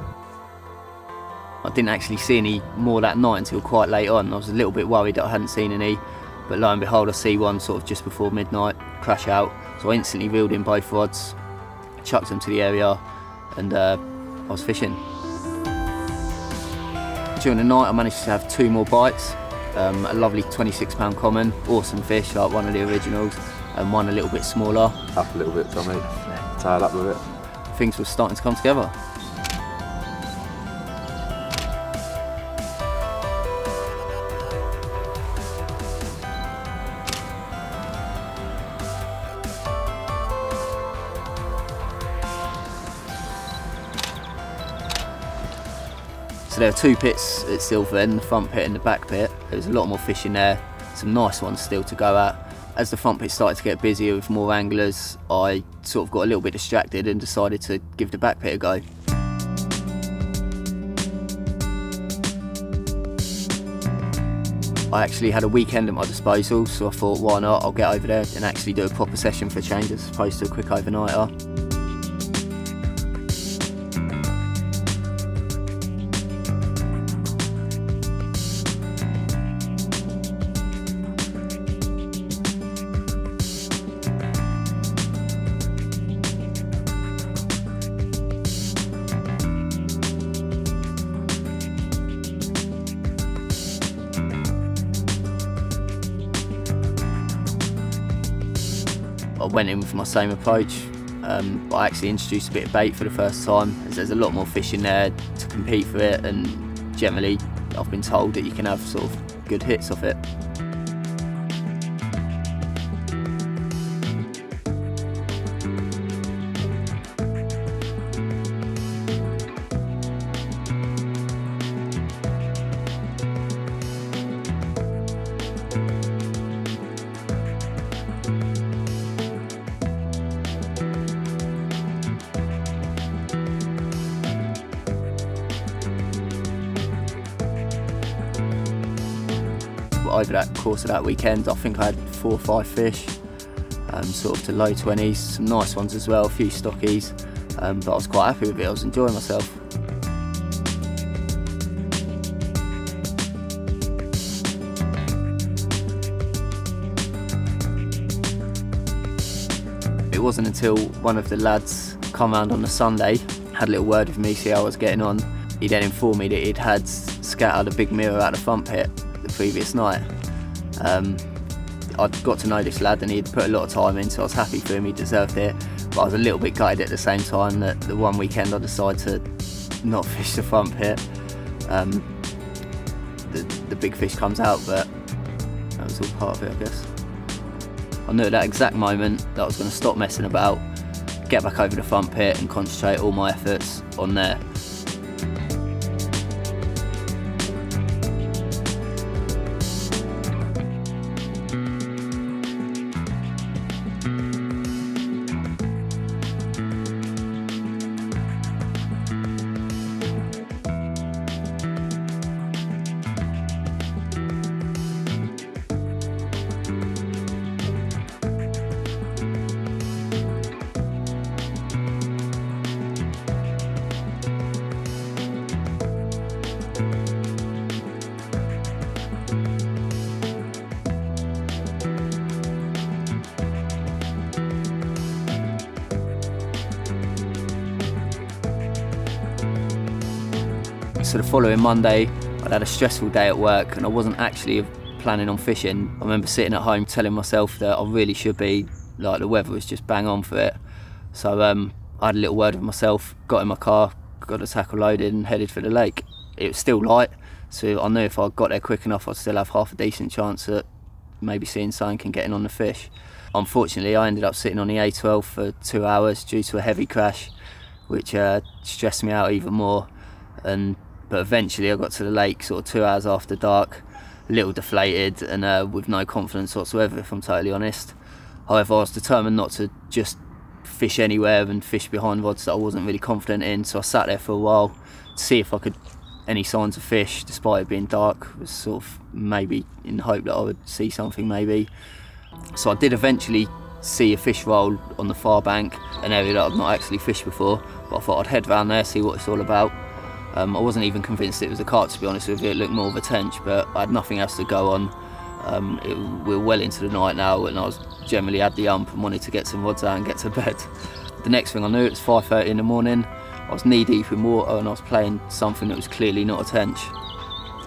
I didn't actually see any more that night until quite late on. I was a little bit worried that I hadn't seen any, but lo and behold, I see one sort of just before midnight crash out. So I instantly reeled in both rods, chucked them to the area, and uh, I was fishing. During the night I managed to have two more bites, um, a lovely twenty-six pound common, awesome fish, like one of the originals, and one a little bit smaller. Up a little bit, Tommy, tail up with it. Things were starting to come together. So there are two pits at Silver End, the front pit and the back pit. There was a lot more fish in there, some nice ones still to go at. As the front pit started to get busier with more anglers, I sort of got a little bit distracted and decided to give the back pit a go. I actually had a weekend at my disposal, so I thought, why not, I'll get over there and actually do a proper session for a change as opposed to a quick overnighter. I went in with my same approach, um, but I actually introduced a bit of bait for the first time, as there's a lot more fish in there to compete for it, and generally I've been told that you can have sort of good hits off it. Over that course of that weekend, I think I had four or five fish, um, sort of to low twenties, some nice ones as well, a few stockies, um, but I was quite happy with it, I was enjoying myself. It wasn't until one of the lads come round on the Sunday, had a little word with me, see how I was getting on. He then informed me that he'd had scattered a big mirror out of the front pit the previous night. Um, I'd got to know this lad and he'd put a lot of time in, so I was happy for him, he deserved it. But I was a little bit gutted at the same time that the one weekend I decided to not fish the front pit. Um, the, the big fish comes out, but that was all part of it, I guess. I knew at that exact moment that I was going to stop messing about, get back over the front pit and concentrate all my efforts on there. so the following Monday, I'd had a stressful day at work and I wasn't actually planning on fishing. I remember sitting at home telling myself that I really should be, like the weather was just bang on for it. So um, I had a little word with myself, got in my car, got the tackle loaded and headed for the lake. It was still light, so I knew if I got there quick enough I'd still have half a decent chance at maybe seeing something and getting on the fish. Unfortunately, I ended up sitting on the A twelve for two hours due to a heavy crash, which uh, stressed me out even more. And but eventually I got to the lake sort of two hours after dark, a little deflated and uh, with no confidence whatsoever, if I'm totally honest. However, I was determined not to just fish anywhere and fish behind rods that I wasn't really confident in, so I sat there for a while to see if I could any signs of fish, despite it being dark. It was sort of maybe in the hope that I would see something maybe. So I did eventually see a fish roll on the far bank, an area that I've not actually fished before, but I thought I'd head round there, see what it's all about. Um, I wasn't even convinced it was a carp, to be honest with you. It looked more of a tench, but I had nothing else to go on. Um, it, we were well into the night now and I was generally had the hump and wanted to get some rods out and get to bed. The next thing I knew, it was five thirty in the morning. I was knee deep in water and I was playing something that was clearly not a tench.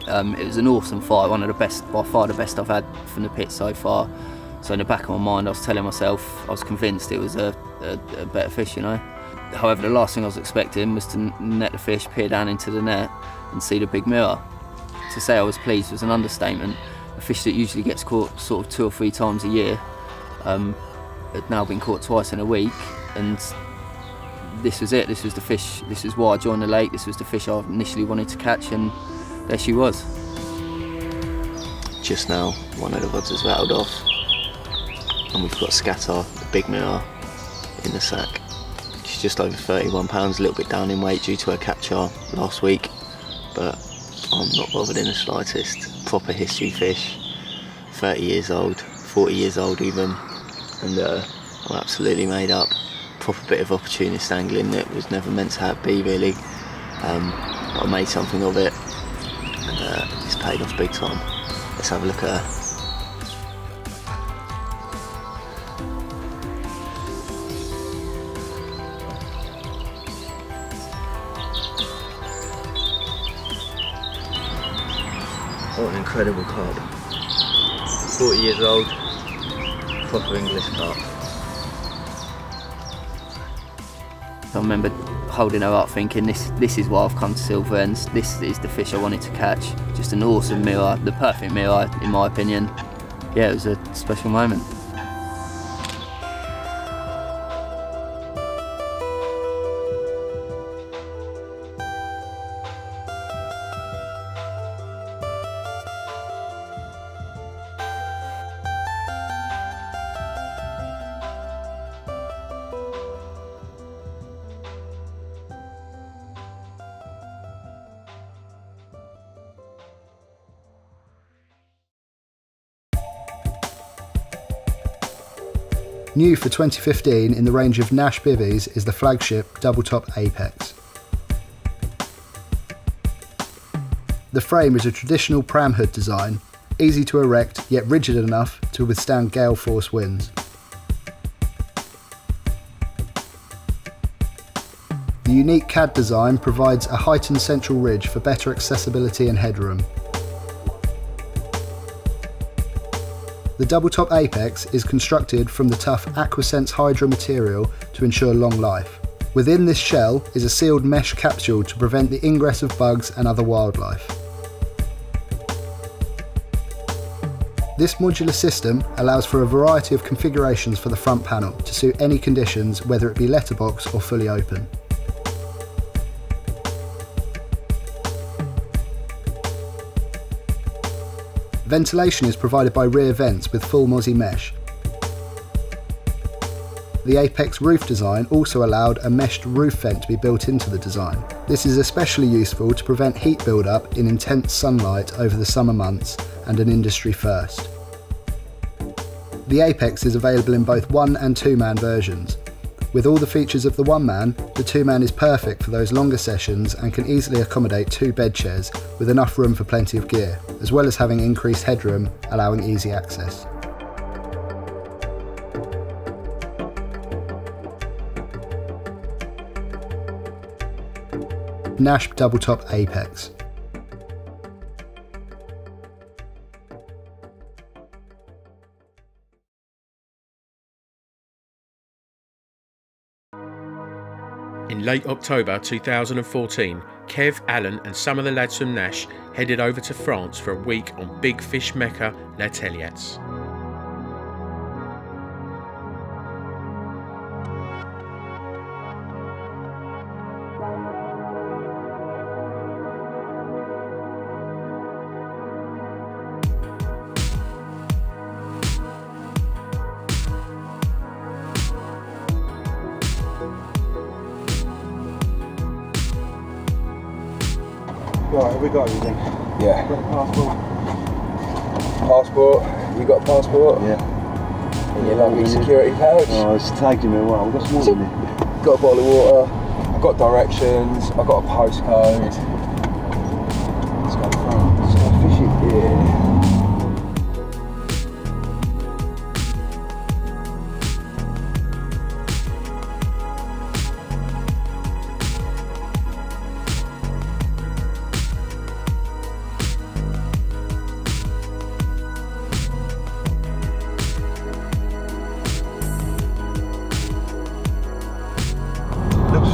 Um, it was an awesome fight, one of the best, by far the best I've had from the pit so far. So in the back of my mind, I was telling myself, I was convinced it was a, a, a better fish, you know. However, the last thing I was expecting was to net the fish, peer down into the net and see the big mirror. To say I was pleased was an understatement. A fish that usually gets caught sort of two or three times a year um, had now been caught twice in a week, and this was it, this was the fish, this is why I joined the lake, this was the fish I initially wanted to catch, and there she was. Just now, one of the rods has rattled off, and we've got Scatter, the big mirror, in the sack. She's just over thirty-one pounds, a little bit down in weight due to her capture last week, but I'm not bothered in the slightest. Proper history fish, thirty years old, forty years old even, and uh, I'm absolutely made up. Proper bit of opportunist angling that was never meant to be really, um, but I made something of it and uh, it's paid off big time. Let's have a look at her. What an incredible carp. forty years old, proper English carp. I remember holding her up thinking, this this is why I've come to Silver Ends, this is the fish I wanted to catch. Just an awesome mirror, the perfect mirror in my opinion. Yeah, it was a special moment. New for twenty fifteen in the range of Nash bivvies is the flagship Double Top Apex. The frame is a traditional pram hood design, easy to erect yet rigid enough to withstand gale force winds. The unique C A D design provides a heightened central ridge for better accessibility and headroom. The Double Top Apex is constructed from the tough AquaSense Hydra material to ensure long life. Within this shell is a sealed mesh capsule to prevent the ingress of bugs and other wildlife. This modular system allows for a variety of configurations for the front panel to suit any conditions, whether it be letterbox or fully open. Ventilation is provided by rear vents with full mozzie mesh. The Apex roof design also allowed a meshed roof vent to be built into the design. This is especially useful to prevent heat build-up in intense sunlight over the summer months, and an industry first. The Apex is available in both one and two-man versions. With all the features of the one-man, the two-man is perfect for those longer sessions and can easily accommodate two bed chairs with enough room for plenty of gear, as well as having increased headroom, allowing easy access. Nash Double Top Apex. In late October two thousand fourteen, Kev, Alan and some of the lads from Nash headed over to France for a week on big fish mecca La Telliat's. Right, have we got everything? Yeah. Got passport. Passport. You got a passport? Yeah. And your lovely security pouch? Oh, it's taking me a while. I've got some water in it. Got a bottle of water. I've got directions. I've got a postcode. Let's go fishing. Let's go fishing. Yeah.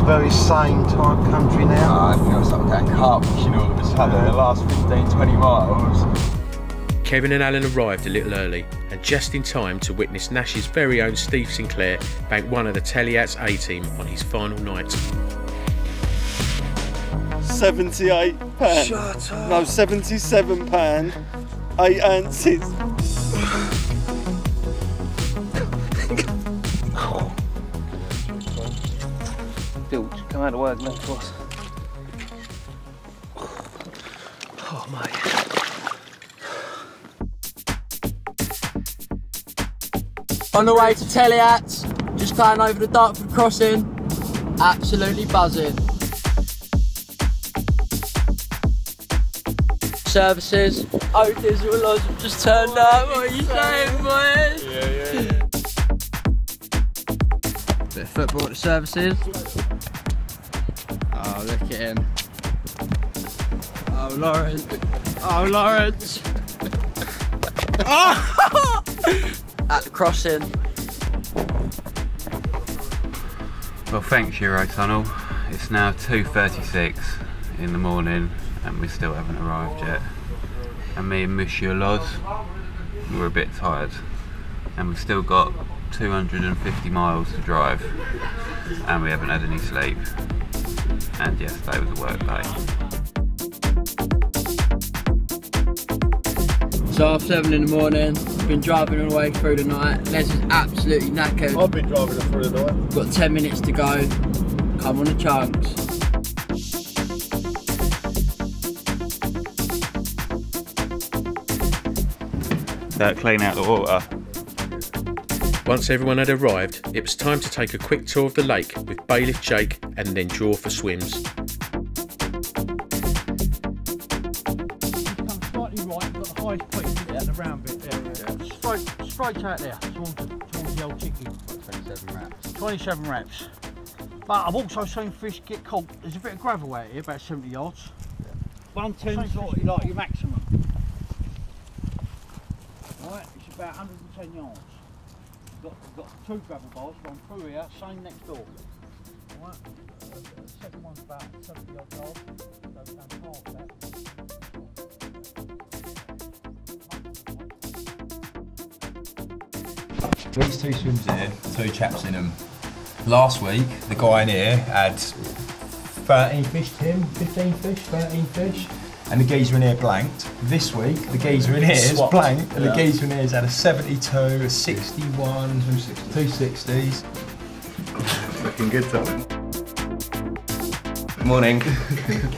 Very same type country now. Uh, I feel like going carp fishing all of a sudden, yeah. The last fifteen, twenty miles. Kevin and Alan arrived a little early and just in time to witness Nash's very own Steve Sinclair bank one of the Telliat's A-team on his final night. seventy-eight pound. Shut up. No, seventy-seven pound, eight ounces. Come out of work next to us. Oh, mate. On the way to Telliat's, just going over the Dartford crossing. Absolutely buzzing. Services. Oh, Dizzle Lodge have just turned what up. What are you saying, boys? Yeah, yeah, yeah. Bit of football at the services. Oh, look at him. Oh, Lawrence. Oh, Lawrence. Oh! At the crossing. Well, thanks, Eurotunnel. It's now two thirty-six in the morning and we still haven't arrived yet. And me and Monsieur Loz, we're a bit tired. And we've still got two hundred fifty miles to drive. And we haven't had any sleep. And yesterday was a work day. It's half seven in the morning. I've been driving all the way through the night. Les is absolutely knackered. I've been driving all through the night. We've got ten minutes to go. Come on the chunks. That clean out the water. Once everyone had arrived, it was time to take a quick tour of the lake with bailiff Jake and then draw for swims. Slightly right, got the high point yeah. The round bit there. Yeah. Yeah. Straight, straight out there, towards, towards the old chicken. twenty-seven wraps. twenty-seven wraps. But I've also seen fish get caught. There's a bit of gravel out here, about seventy yards. Yeah. one ten sort of like your maximum. Right, it's about one hundred ten yards. We've got, we've got two gravel bars, one through here, same next door. Right. Uh, the second one's about seventy odd yards, so down half that. These two swims here, two chaps in them. Last week, the guy in here had thirteen fish to him, fifteen fish, thirteen fish, and the geezer in here blanked. This week, the geezer in here is blanked, and yeah. The geezer in here has had a seventy-two, a sixty-one, two sixties. Looking good, Tom. Morning. Morning, Kurt. Morning.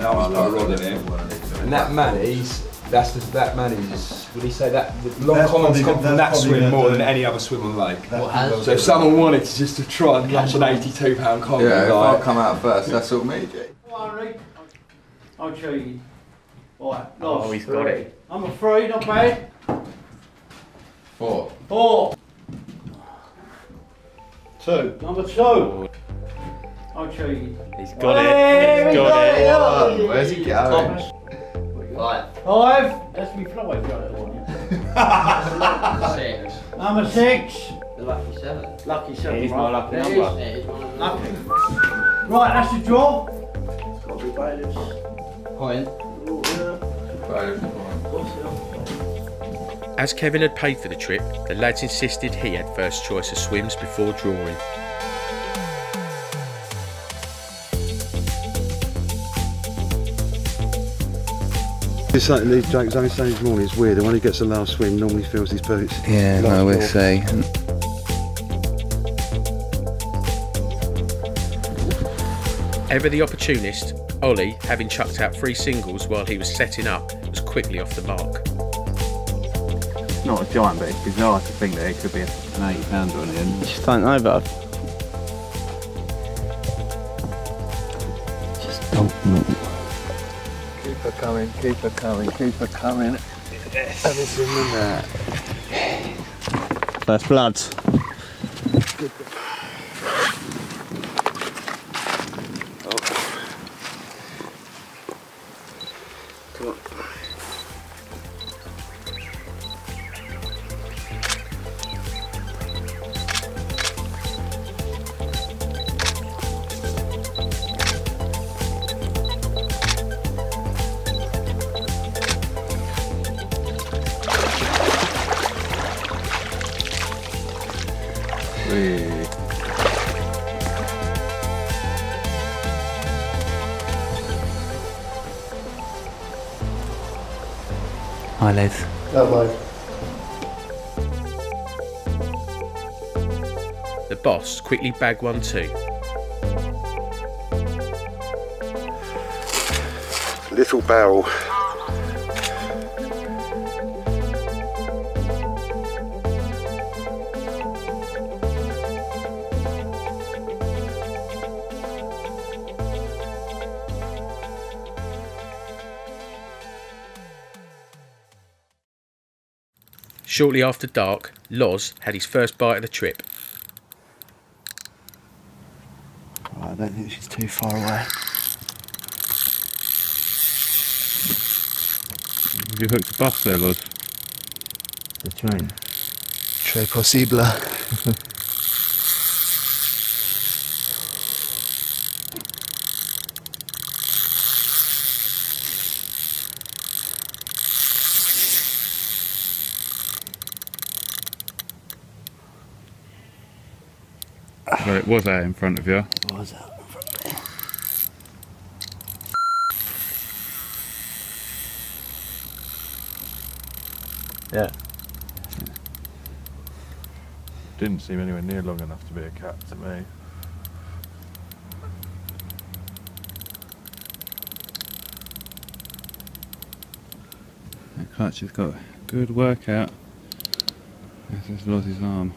That one's got a rod in it. And that Manny's, that's the, that Manny's Would he say that the long that's comments come from that swim more than any other swim on the lake? Well, so if someone wanted to just to try and catch an eighty-two pound comment, yeah, if like, I'll come out first, that's all me, G. Alright, I'll show you. Alright, oh, he's got it. I'm a three, not bad. Four. Four. Two. Number two. I'll show you. He's got hey, it. He's got it. Got it. Where's he going? Five. Five. That's me fly. Got it on you. Six. Number six. The lucky seven. Lucky seven. He's right. My lucky number. Is, my lucky. Right, that's the draw. It's got to be Bailiff's. Point. As Kevin had paid for the trip, the lads insisted he had first choice of swims before drawing. It's something these jokes only say this morning, it's weird, and when he gets the last swim normally fills his boots. Yeah, last no, we'll see. Ever the opportunist, Ollie, having chucked out three singles while he was setting up, was quickly off the mark. It's not a giant, but it's bizarre to think that it could be an eighty pounder on the end. I just don't know, but I just don't know. Keep her coming, keep her coming, keep her coming. Yes. Have it in there. First blood. Hi lads. Oh, the boss quickly bagged one too. Little barrel. Shortly after dark, Loz had his first bite of the trip. Right, I don't think she's too far away. Have you hooked a bus there, Loz? The train. Très possible. Well, it was out in front of you. It was out in front of me. Yeah. Didn't seem anywhere near long enough to be a cat to me. That clutch has got a good workout. This is Lozzie's arm.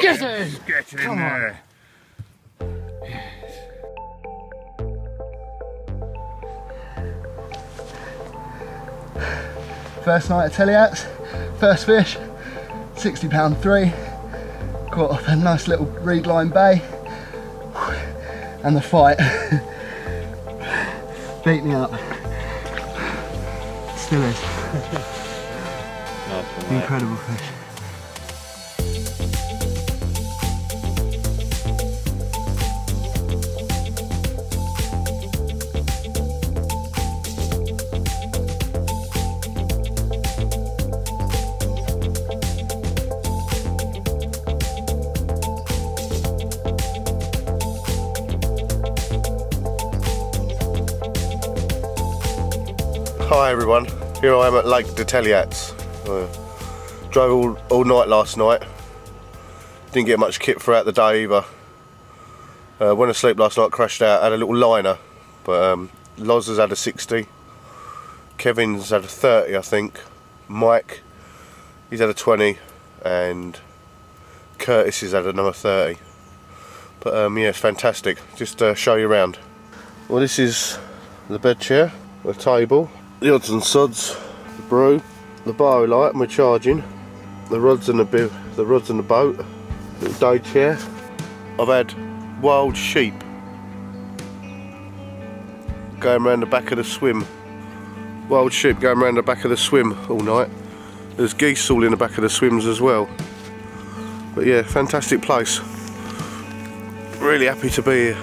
Get in! Get in Come there! On. Yes. First night at Tellyats, first fish, sixty pound three, caught off a nice little reed line bay, and the fight beat me up. Still is. Nice one, incredible fish. Hi everyone, here I am at Lake de Telliat's. Uh, drove all, all night last night, didn't get much kit throughout the day either. Uh, went to sleep last night, crashed out, had a little liner, but um, Loz has had a sixty, Kevin's had a thirty I think, Mike, he's had a twenty, and Curtis has had another thirty. But um, yeah, it's fantastic, just uh, show you around. Well, this is the bed chair, the table, the odds and sods, the brew, the bar light, and we're charging, the rods and the the rods and the boat, the day chair. I've had wild sheep going around the back of the swim. Wild sheep going around the back of the swim all night. There's geese all in the back of the swims as well. But yeah, fantastic place. Really happy to be here.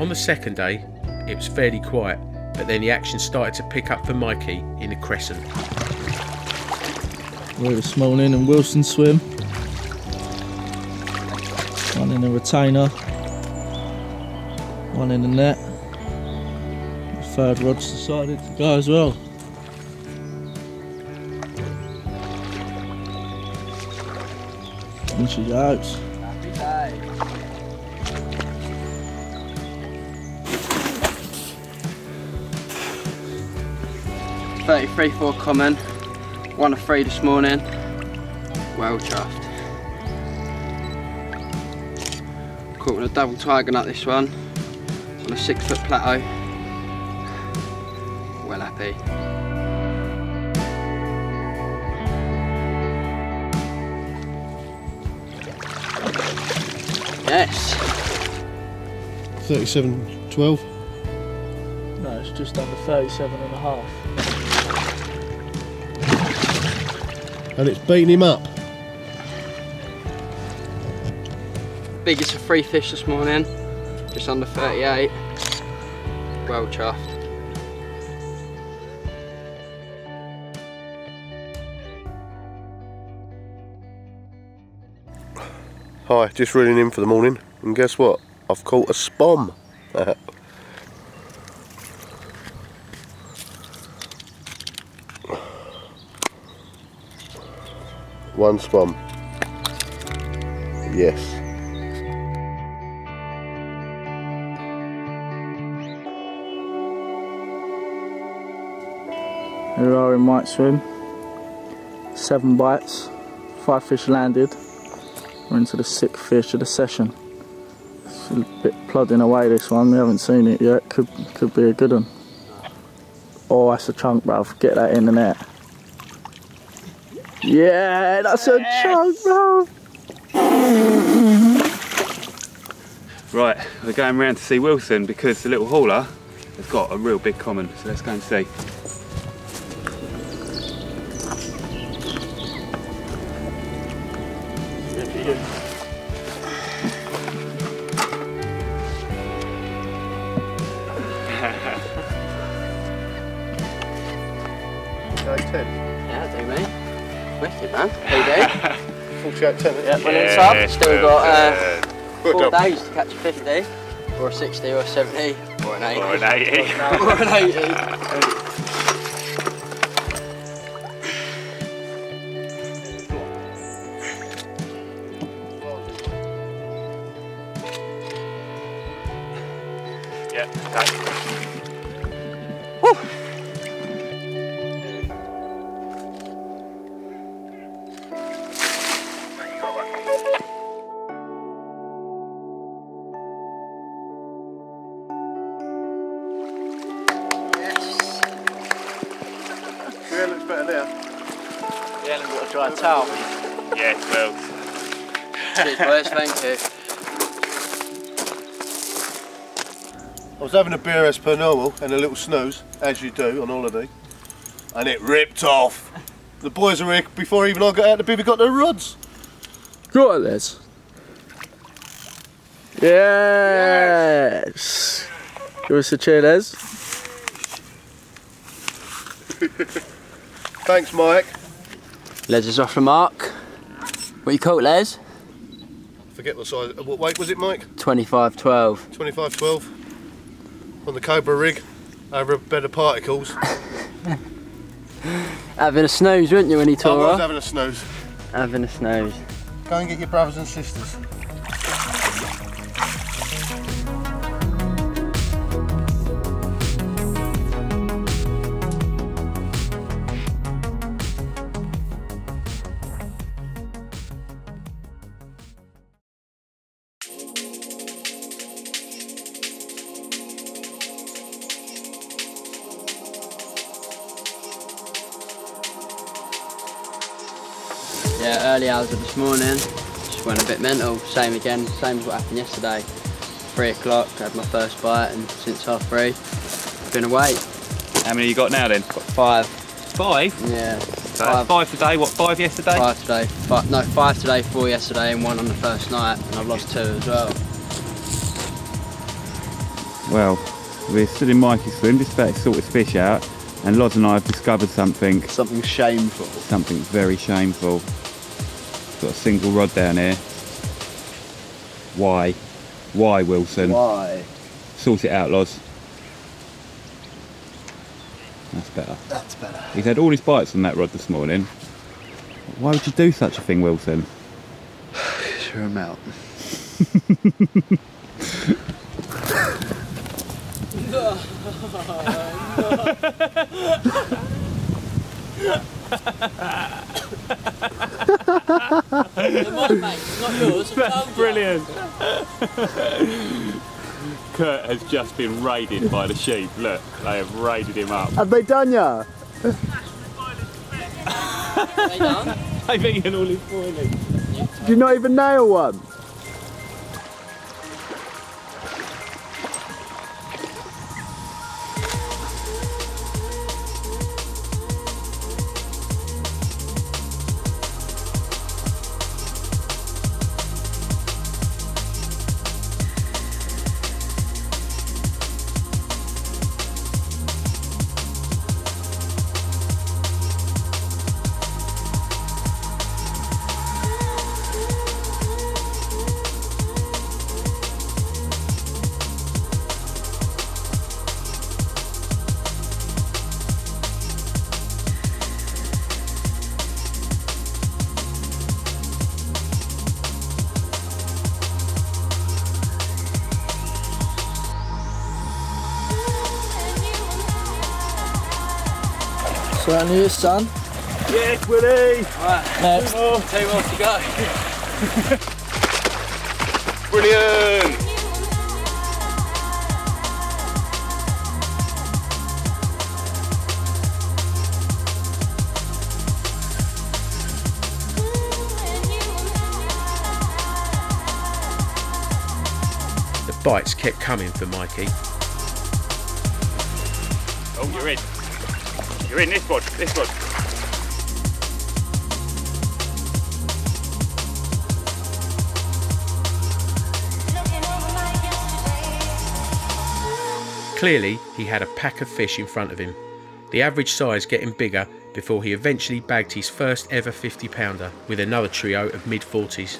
On the second day, it was fairly quiet, but then the action started to pick up for Mikey in the Crescent. We were Smolin and Wilson swim. One in a retainer, one in the net. The third rod's decided to go as well. In she goes. thirty-three four common, one of three this morning, well chuffed. Caught with a double tiger nut this one, on a six foot plateau, well happy. Yes! thirty-seven twelve? No, it's just under thirty-seven and a half. And it's beating him up. Biggest of three fish this morning, just under thirty-eight. Well chuffed. Hi, just reeling in for the morning, and guess what? I've caught a spom. One spom. Yes. Here we are in Mike's swim. Seven bites, five fish landed. We're into the sixth fish of the session. It's a bit plodding away this one, we haven't seen it yet. Could could be a good one. Oh, that's a chunk, bruv. Get that in the net. Yeah, that's a chunk, bro! Right, we're going round to see Wilson because the little hauler has got a real big common, so let's go and see. Yeah, well it's up, yes, still got uh, four days to catch a fifty, or a sixty, or a seventy, or an eighty. Or an eighty. Or an eighty. Yeah, that's it. Woo! Yeah, looks better there. Yeah, we've got to try a towel. Yeah, it smells. absolute bliss, thank you. I was having a beer as per normal and a little snooze, as you do on holiday, and it ripped off. The boys are here before even I got out the bib, we got their rods. Look at this. Yes. Yes! Give us a cheer, Les. Thanks, Mike. Les is off the mark. What you caught, Les? I forget what size, what weight was it, Mike? twenty-five twelve. twenty-five twelve on the Cobra rig, over a bed of particles. Having a snooze, weren't you, when he tore off? I was having a snooze. Having a snooze. Go and get your brothers and sisters. Yeah, early hours of this morning, just went a bit mental, same again, same as what happened yesterday. three o'clock, had my first bite, and since half three, I've been awake. How many you got now then? Got five. Five? Yeah. So five. Five today, what, five yesterday? Five today, five, no, five today, four yesterday, and one on the first night, and I've lost two as well. Well, we're still in Mikey's swim, just about to sort this fish out, and Loz and I have discovered something. Something shameful. Something very shameful. Got a single rod down here. Why? Why, Wilson? Why? Sort it out, Loz. That's better. That's better. He's had all his bites on that rod this morning. Why would you do such a thing, Wilson? Sure, I'm out. No, no. Mine, mate, not yours. That's brilliant. Kurt has just been raided by the sheep. Look, they have raided him up. Have they done ya? They done? They've eaten all his boilies. Did you not even nail one? Around here, son. Yes, Willie! Alright, next. Two more. Two more to go. Brilliant! The bites kept coming for Mikey. Oh, you're in. You're in this one, this one. Clearly, he had a pack of fish in front of him, the average size getting bigger before he eventually bagged his first ever fifty pounder with another trio of mid forties.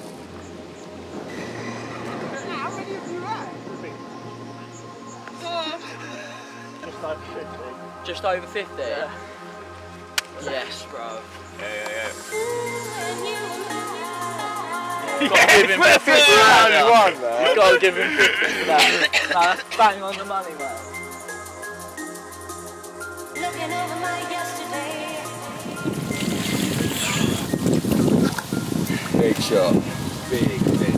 Just over fifty? Yeah. Yes, bro. Yeah, yeah, yeah. You've got to give him fifty for that. You've got to give him fifty for that. No, that's bang on the money, man. Big shot. Big fish.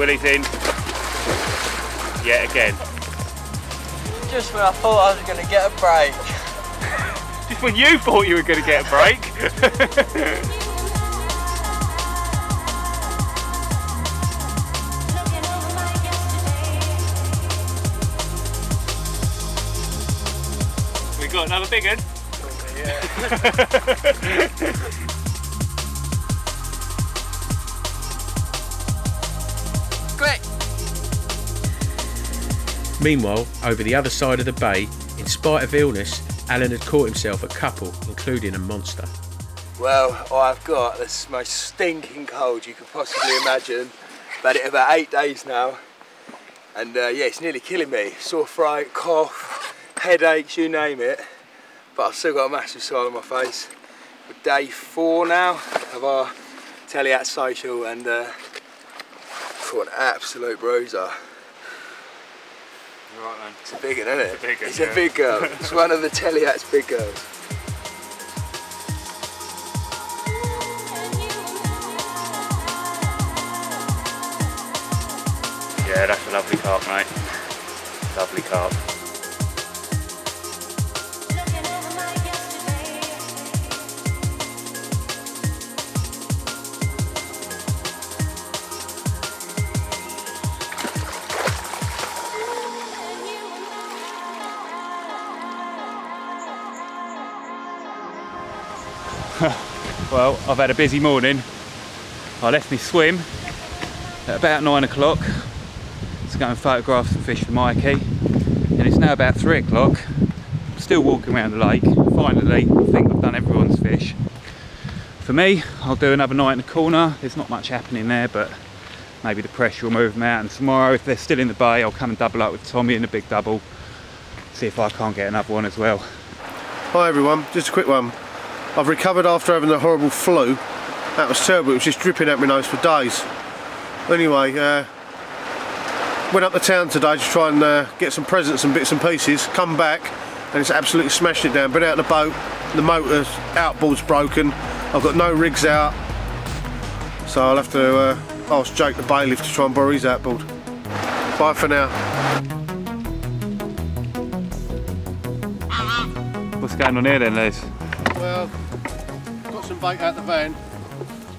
Willie's in. Yet again. Just when I thought I was going to get a break. Just when you thought you were going to get a break. Got another big one. Yeah. Quick. Meanwhile, over the other side of the bay, in spite of illness, Alan had caught himself a couple, including a monster. Well, I've got the most stinking cold you could possibly imagine. I've had it about eight days now, and uh, yeah, it's nearly killing me. Sore throat, cough, headaches, you name it, but I've still got a massive smile on my face. We're day four now of our telly at social, and uh, what an absolute bruiser. Right then. It's a big one, isn't it? It's a big girl. It's, a big girl. It's one of the telly at's big girls. Yeah, that's a lovely carp, mate. Lovely carp. Well, I've had a busy morning. I left my swim at about nine o'clock to go and photograph some fish for Mikey, and it's now about three o'clock. I'm still walking around the lake. Finally, I think I've done everyone's fish. For me, I'll do another night in the corner. There's not much happening there, but maybe the pressure will move them out. And tomorrow, if they're still in the bay, I'll come and double up with Tommy in a big double, see if I can't get another one as well. Hi everyone, just a quick one. I've recovered after having the horrible flu. That was terrible, it was just dripping out my nose for days. Anyway, uh, went up to town today to try and uh, get some presents and bits and pieces. Come back and it's absolutely smashed it down. Been out the boat, the motor's outboard's broken. I've got no rigs out. So I'll have to uh, ask Jake the bailiff to try and borrow his outboard. Bye for now. What's going on here then, Les? Well, got some bait out the van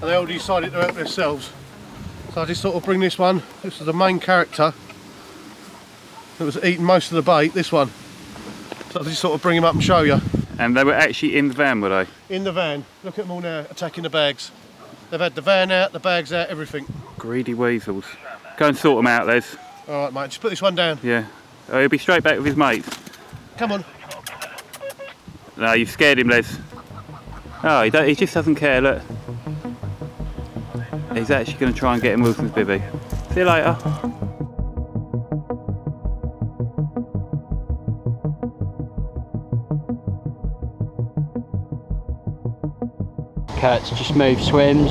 and they all decided to help themselves. So I just sort of bring this one. This is the main character that was eating most of the bait, this one. So I just sort of bring him up and show you. And they were actually in the van, were they? In the van. Look at them all now, attacking the bags. They've had the van out, the bags out, everything. Greedy weasels. Go and sort them out, Les. Alright mate, just put this one down. Yeah. Oh, he'll be straight back with his mates. Come on. No, you've scared him, Les. Oh, he, don't, he just doesn't care, look. He's actually going to try and get in Wilson's bivvy. See you later. Cats just move swims.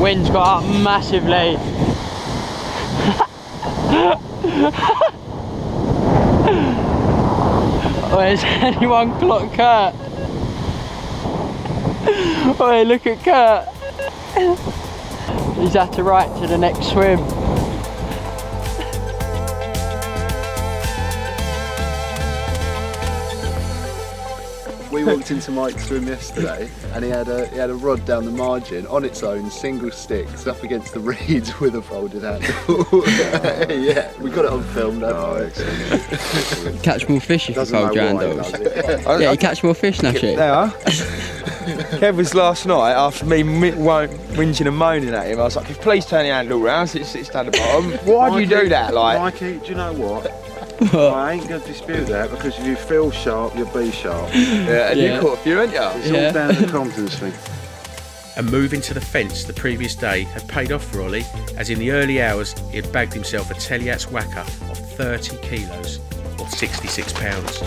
Wind's got up massively. Where's anyone clocked Kurt? Oi, look at Kurt. He's had to right to the next swim. We walked into Mike's swim yesterday and he had a he had a rod down the margin on its own, single sticks up against the reeds with a folded handle. Yeah, we got it on film, don't we? Oh, catch more fish if you fold your handles. Yeah, you I, catch more fish, Nash. They are. Kev was last night after me whinging and moaning at him. I was like, please turn the handle round so it sits down the bottom. Why Mikey, do you do that? Like, Mikey, do you know what? I ain't going to dispute that, because if you feel sharp, you're B sharp. Yeah, and yeah. You caught a few, ain't you? It's yeah. all down to the confidence thing. And moving to the fence the previous day had paid off for Ollie, as in the early hours he had bagged himself a Teliat's whacker of thirty kilos, or sixty-six pounds.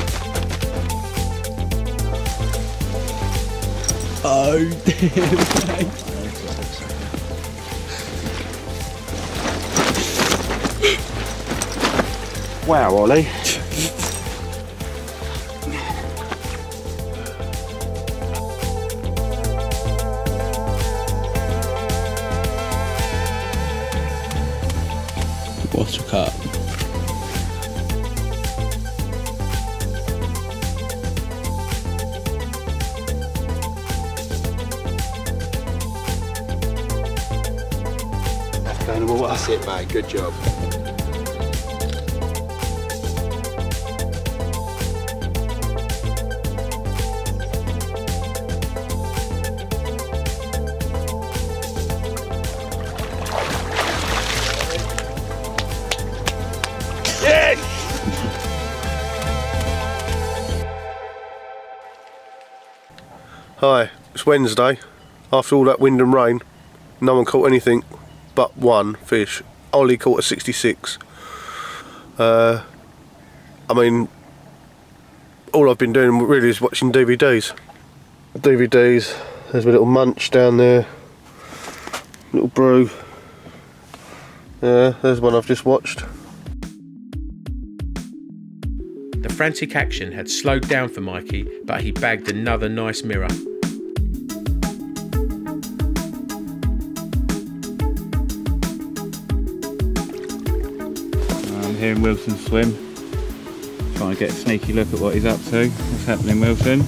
Oh dear, mate. Wow, Ollie. animal. That's it, mate. Good job. Hi, it's Wednesday. After all that wind and rain, no one caught anything but one fish. Ollie caught a sixty-six. Uh, I mean, all I've been doing really is watching D V Ds. D V Ds, there's my little munch down there, little brew. Yeah, there's one I've just watched. The frantic action had slowed down for Mikey, but he bagged another nice mirror. Hearing Wilson swim. Trying to get a sneaky look at what he's up to. What's happening, Wilson?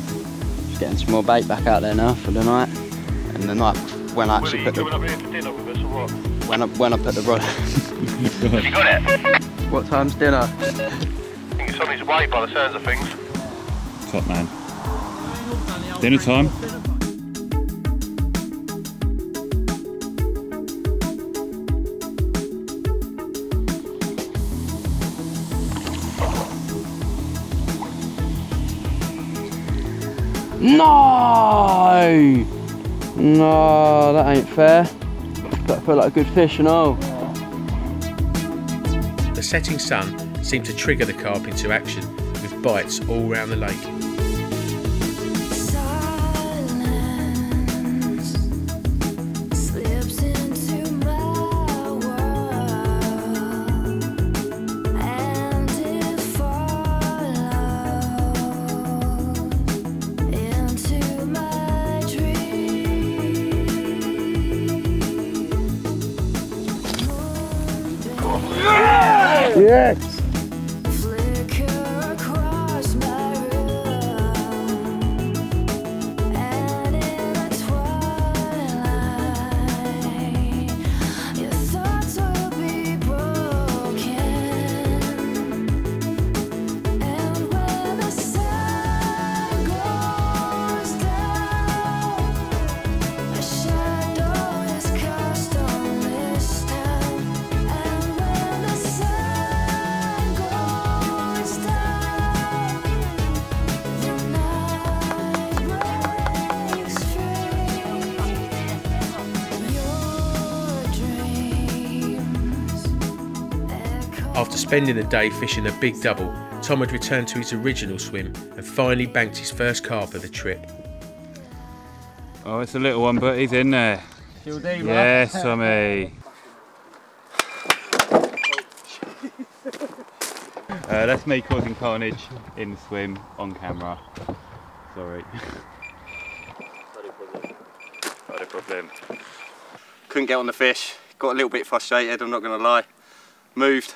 Just getting some more bait back out there now for the night. And the night when I actually Willie, put the... Up here for dinner with us or what? When I, when I put the rod... Have you got it? What time's dinner? I think it's on his way by the sounds of things. Top man. Dinner time. No! No, that ain't fair. That felt like a good fish and all. The setting sun seemed to trigger the carp into action with bites all round the lake. Yes! After spending the day fishing a big double, Tom had returned to his original swim and finally banked his first carp of the trip. Oh, it's a little one, but he's in there. He'll do, yes, right? Tommy. uh, that's me causing carnage in the swim on camera. Sorry. Not a problem. Not a problem. Couldn't get on the fish. Got a little bit frustrated, I'm not going to lie. Moved.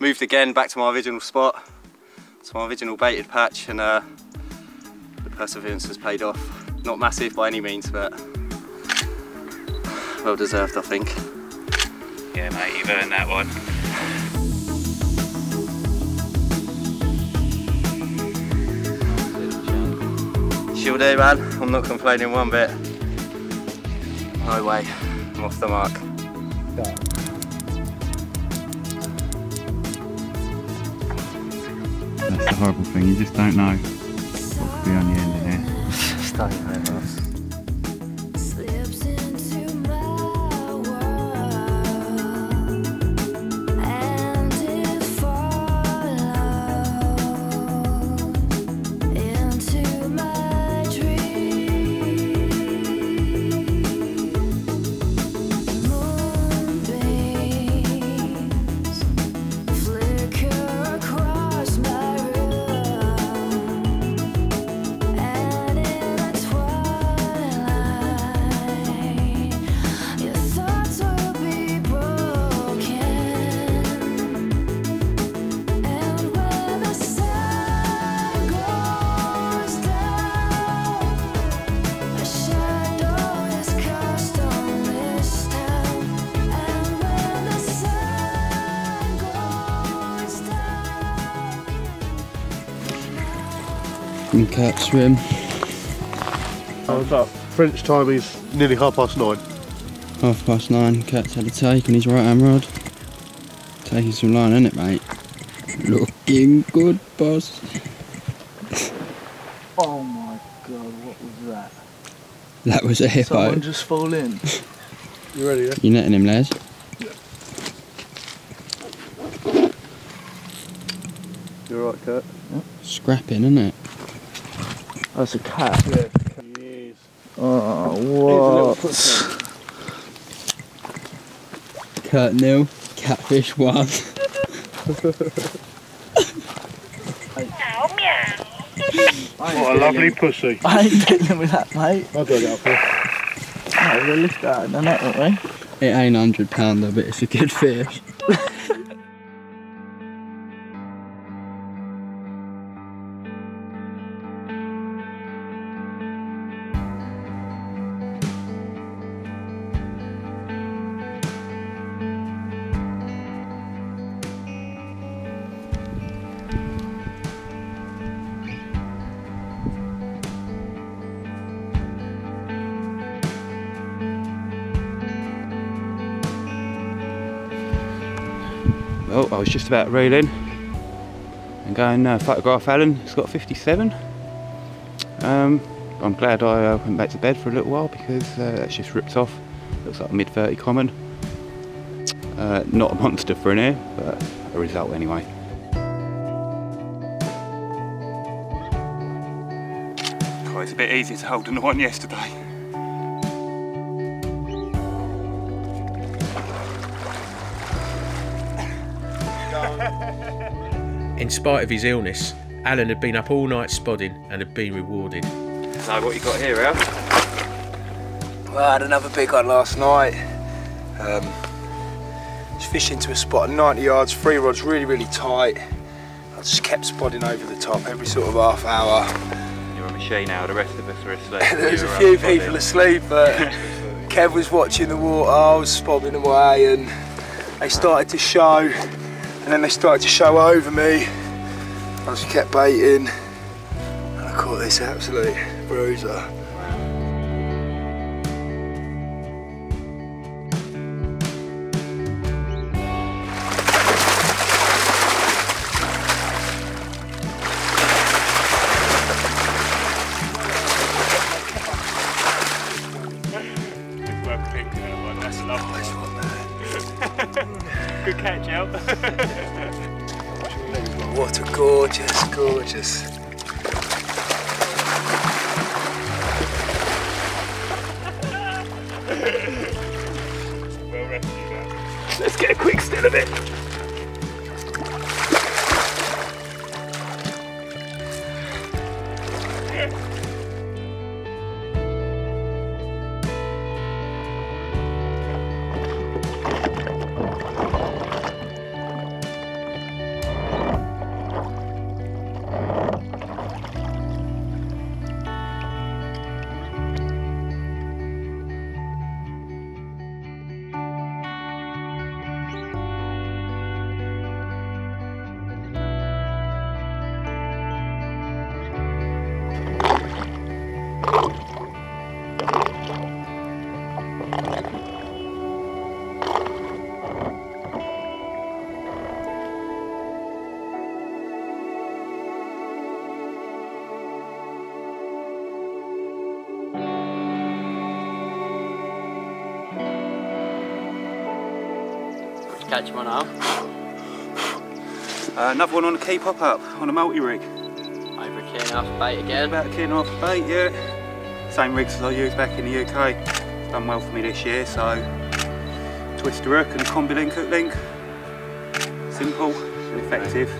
Moved again back to my original spot, to my original baited patch, and uh, the perseverance has paid off. Not massive by any means, but well deserved, I think. Yeah, mate, you've earned that one. She'll do, man. I'm not complaining one bit. No way. I'm off the mark. Yeah. That's the horrible thing, you just don't know what could be on the end of here. Just don't from Kurt's room. I was up. French time is nearly half past nine. Half past nine, Kurt's had a take and his right arm rod. Taking some line, isn't it, mate? Looking good, boss. Oh my god, what was that? That was a hippo. Someone just fall in. You ready, yeah? You netting him, Les? Yeah. You alright, Kurt? Yeah. Scrapping, isn't it? That's a cat. Yeah. Yes. Oh, what? Here's a little Kurt nil, catfish one. What a lovely pussy. I ain't dealing with that, mate. I'll do it out. We'll lift that in the net, won't we? It ain't a hundred pounder, but it's a good fish. Oh, I was just about reeling and going uh, photograph Alan. He's got fifty-seven. Um, I'm glad I uh, went back to bed for a little while because uh, that's just ripped off. Looks like a mid thirty common. Uh, not a monster for an ear, but a result anyway. God, it's a bit easier to hold than the one yesterday. In spite of his illness, Alan had been up all night spotting and had been rewarded. So what you got here, Al? Well, I had another big one last night. Um, just fished into a spot at ninety yards, three rods really, really tight. I just kept spotting over the top every sort of half hour. You're a machine now, the rest of us are asleep. There was a few people asleep, but Kev was watching the water, I was spotting away, and they started to show. And then they started to show over me. I just kept baiting, and I caught this absolute bruiser. What a gorgeous, gorgeous. Well rescued. Let's get a quick still of it. Catch one up. Uh, another one on a key pop up on a multi rig. Over a key and a half bait again. About a key and a half bait, yeah. Same rigs as I used back in the U K. It's done well for me this year, so Twister hook and a combi link hook link. Simple and effective.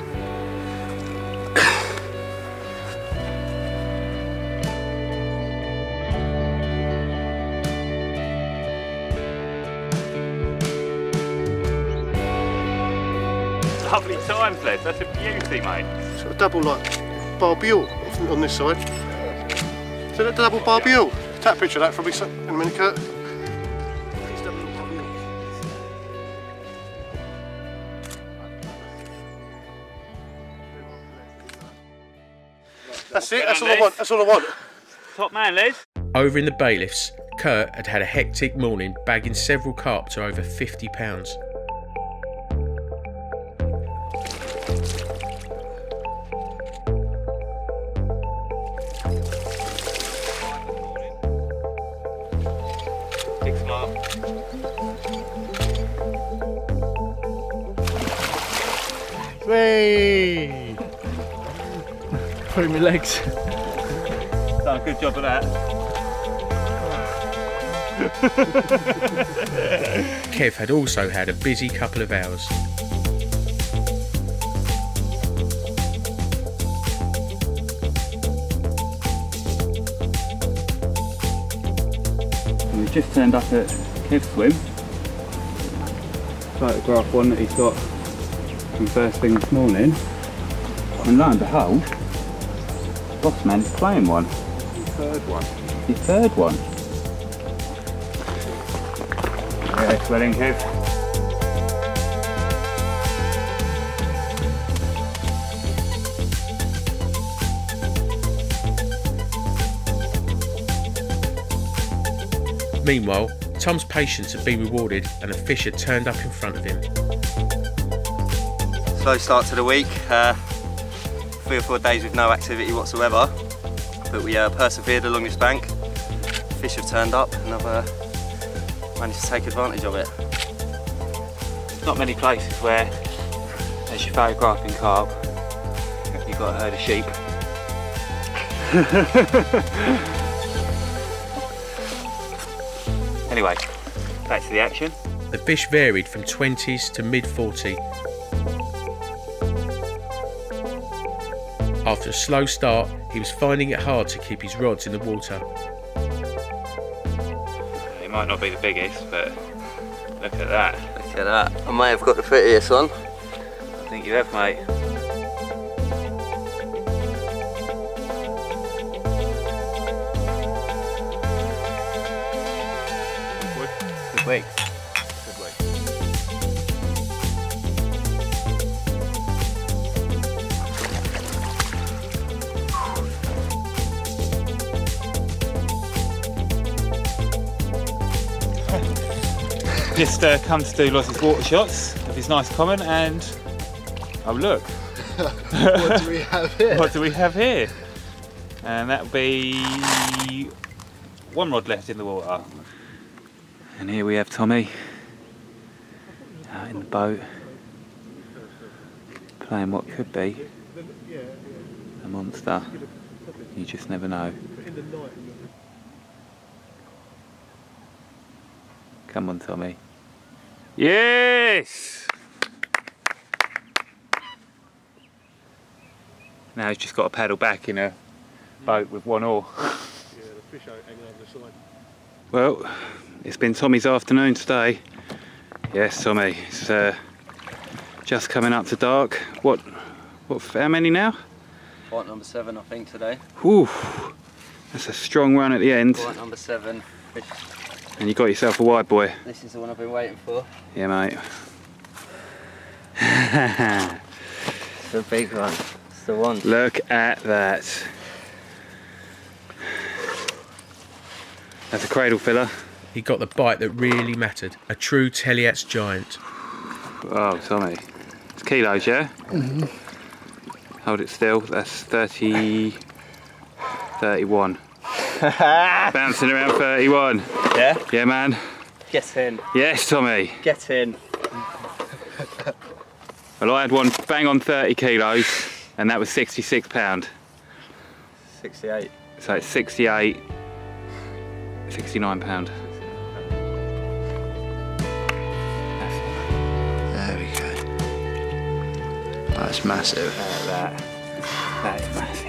Lovely times, Les. That's a beauty, mate. Sort of double like barbule on this side. So that double barbule. Take a picture of that for me in a minute, Kurt. That's it, that's all I want, that's all I want. Top man, Les. Over in the bailiffs, Kurt had had a hectic morning bagging several carp to over fifty pounds. Whee! Through my legs. Done a good job of that. Kev had also had a busy couple of hours. We just turned up at Kev's swim. Photograph one that he's got from first thing this morning, and lo and behold, boss man's playing one. His third one. His third one. Yeah, swelling head. Meanwhile, Tom's patience had been rewarded and a fish had turned up in front of him. Slow start to the week, uh, three or four days with no activity whatsoever, but we uh, persevered along this bank. Fish have turned up and I've uh, managed to take advantage of it. There's not many places where, as you're photographing carp, you've got a herd of sheep. Anyway, back to the action. The fish varied from twenties to mid forty. After a slow start, he was finding it hard to keep his rods in the water. It might not be the biggest, but look at that. Look at that. I may have got the prettiest one. I think you have, mate. Good week. Just uh, come to do Lozzie's water shots of his nice comment, and oh look. What do we have here? What do we have here? And that'll be one rod left in the water. And here we have Tommy out in the boat playing what could be a monster. You just never know. Come on, Tommy. Yes! Now he's just got to paddle back in a boat with one oar. Yeah, the fish ain't hanging over the side. Well, it's been Tommy's afternoon today. Yes, Tommy. It's uh, just coming up to dark. What, what, how many now? Point number seven, I think, today. Whew. That's a strong run at the end. Point number seven. Fish. And you got yourself a wide boy. This is the one I've been waiting for. Yeah, mate. It's the big one. It's the one. Look at that. That's a cradle filler. He got the bite that really mattered. A true Teliat's giant. Oh, Tommy. It's kilos, yeah? Mm-hmm. Hold it still. That's thirty, thirty-one. Bouncing around thirty-one. Yeah? Yeah, man. Get in. Yes, Tommy. Get in. Well, I had one bang on thirty kilos, and that was sixty-six pound. sixty-eight. So it's sixty-eight, sixty-nine pound. There we go. That's massive. That. That is massive.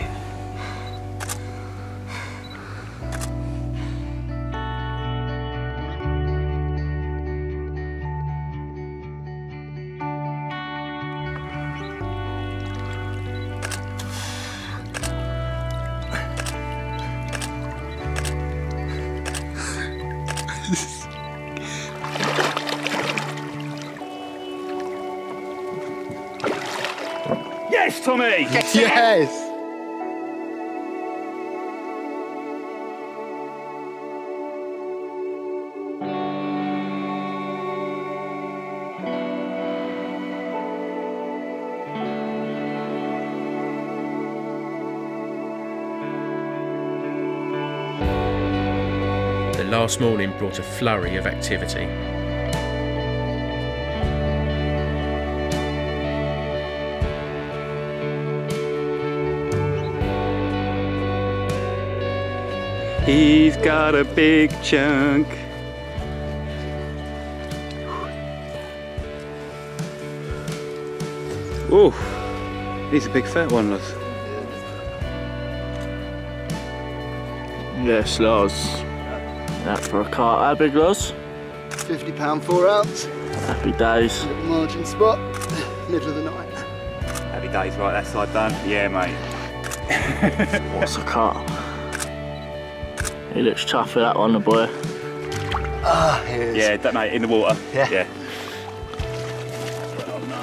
Yes, Tommy! Yes! Yes. last morning brought a flurry of activity. He's got a big chunk. Ooh, he's a big fat one, lads. Yes, lads. That for a cart, how big, lads? fifty pound, four ounce. Happy days. Little margin spot, middle of the night. Happy days, right, that side done. Yeah, mate. What's a cart? He looks tough with that one, the boy. Ah, here it is. Yeah, that mate, in the water. Yeah. yeah. Oh, no.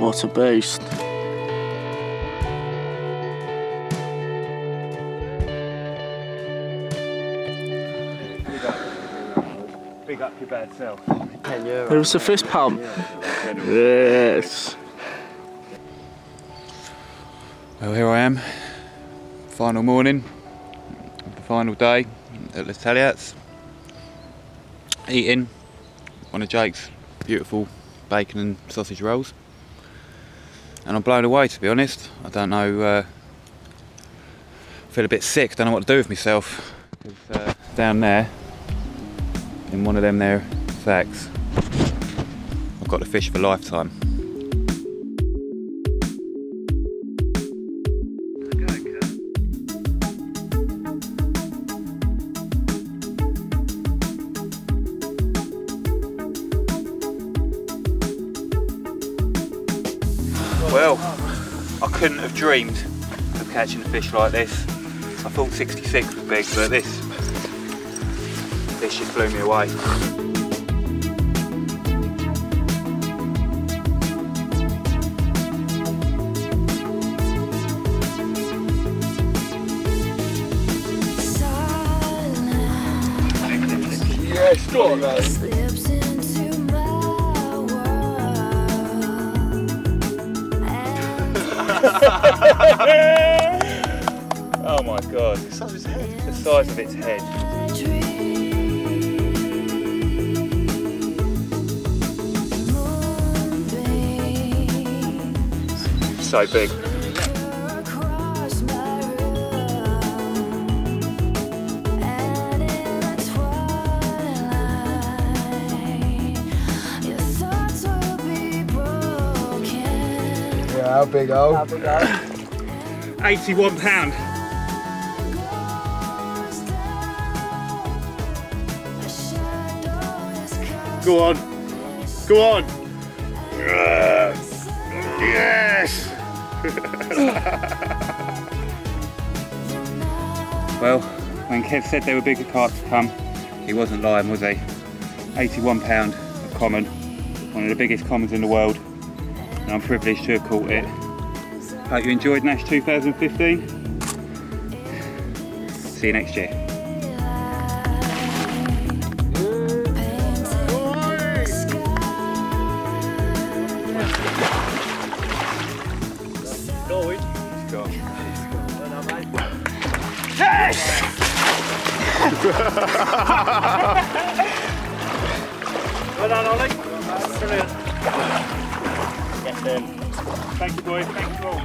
What a beast. Big up your bad self. It was a fist pump. Yes. Well, here I am. Final morning. The final day at Les Taliats. Eating one of Jake's beautiful bacon and sausage rolls. And I'm blown away, to be honest. I don't know. Uh, I feel a bit sick. Don't know what to do with myself. Uh, down there, in one of them there sacks, I've got the fish of a lifetime. Well, I couldn't have dreamed of catching a fish like this. I thought sixty-six was big, but this fish just blew me away. Go on, man. Oh my god, the size of its head. The size of its head. So big. How big, old? How big, old? eighty-one pound. Go on. Go on. Yes! Well, when Kev said there were bigger carts to come, he wasn't lying, was he? eighty-one pound of common, one of the biggest commons in the world. And I'm privileged to have caught it. Hope you enjoyed Nash two thousand fifteen. See you next year. Well done, Ollie. Brilliant. Yes, then. Thank you, boys. Thank you all.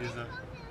it is a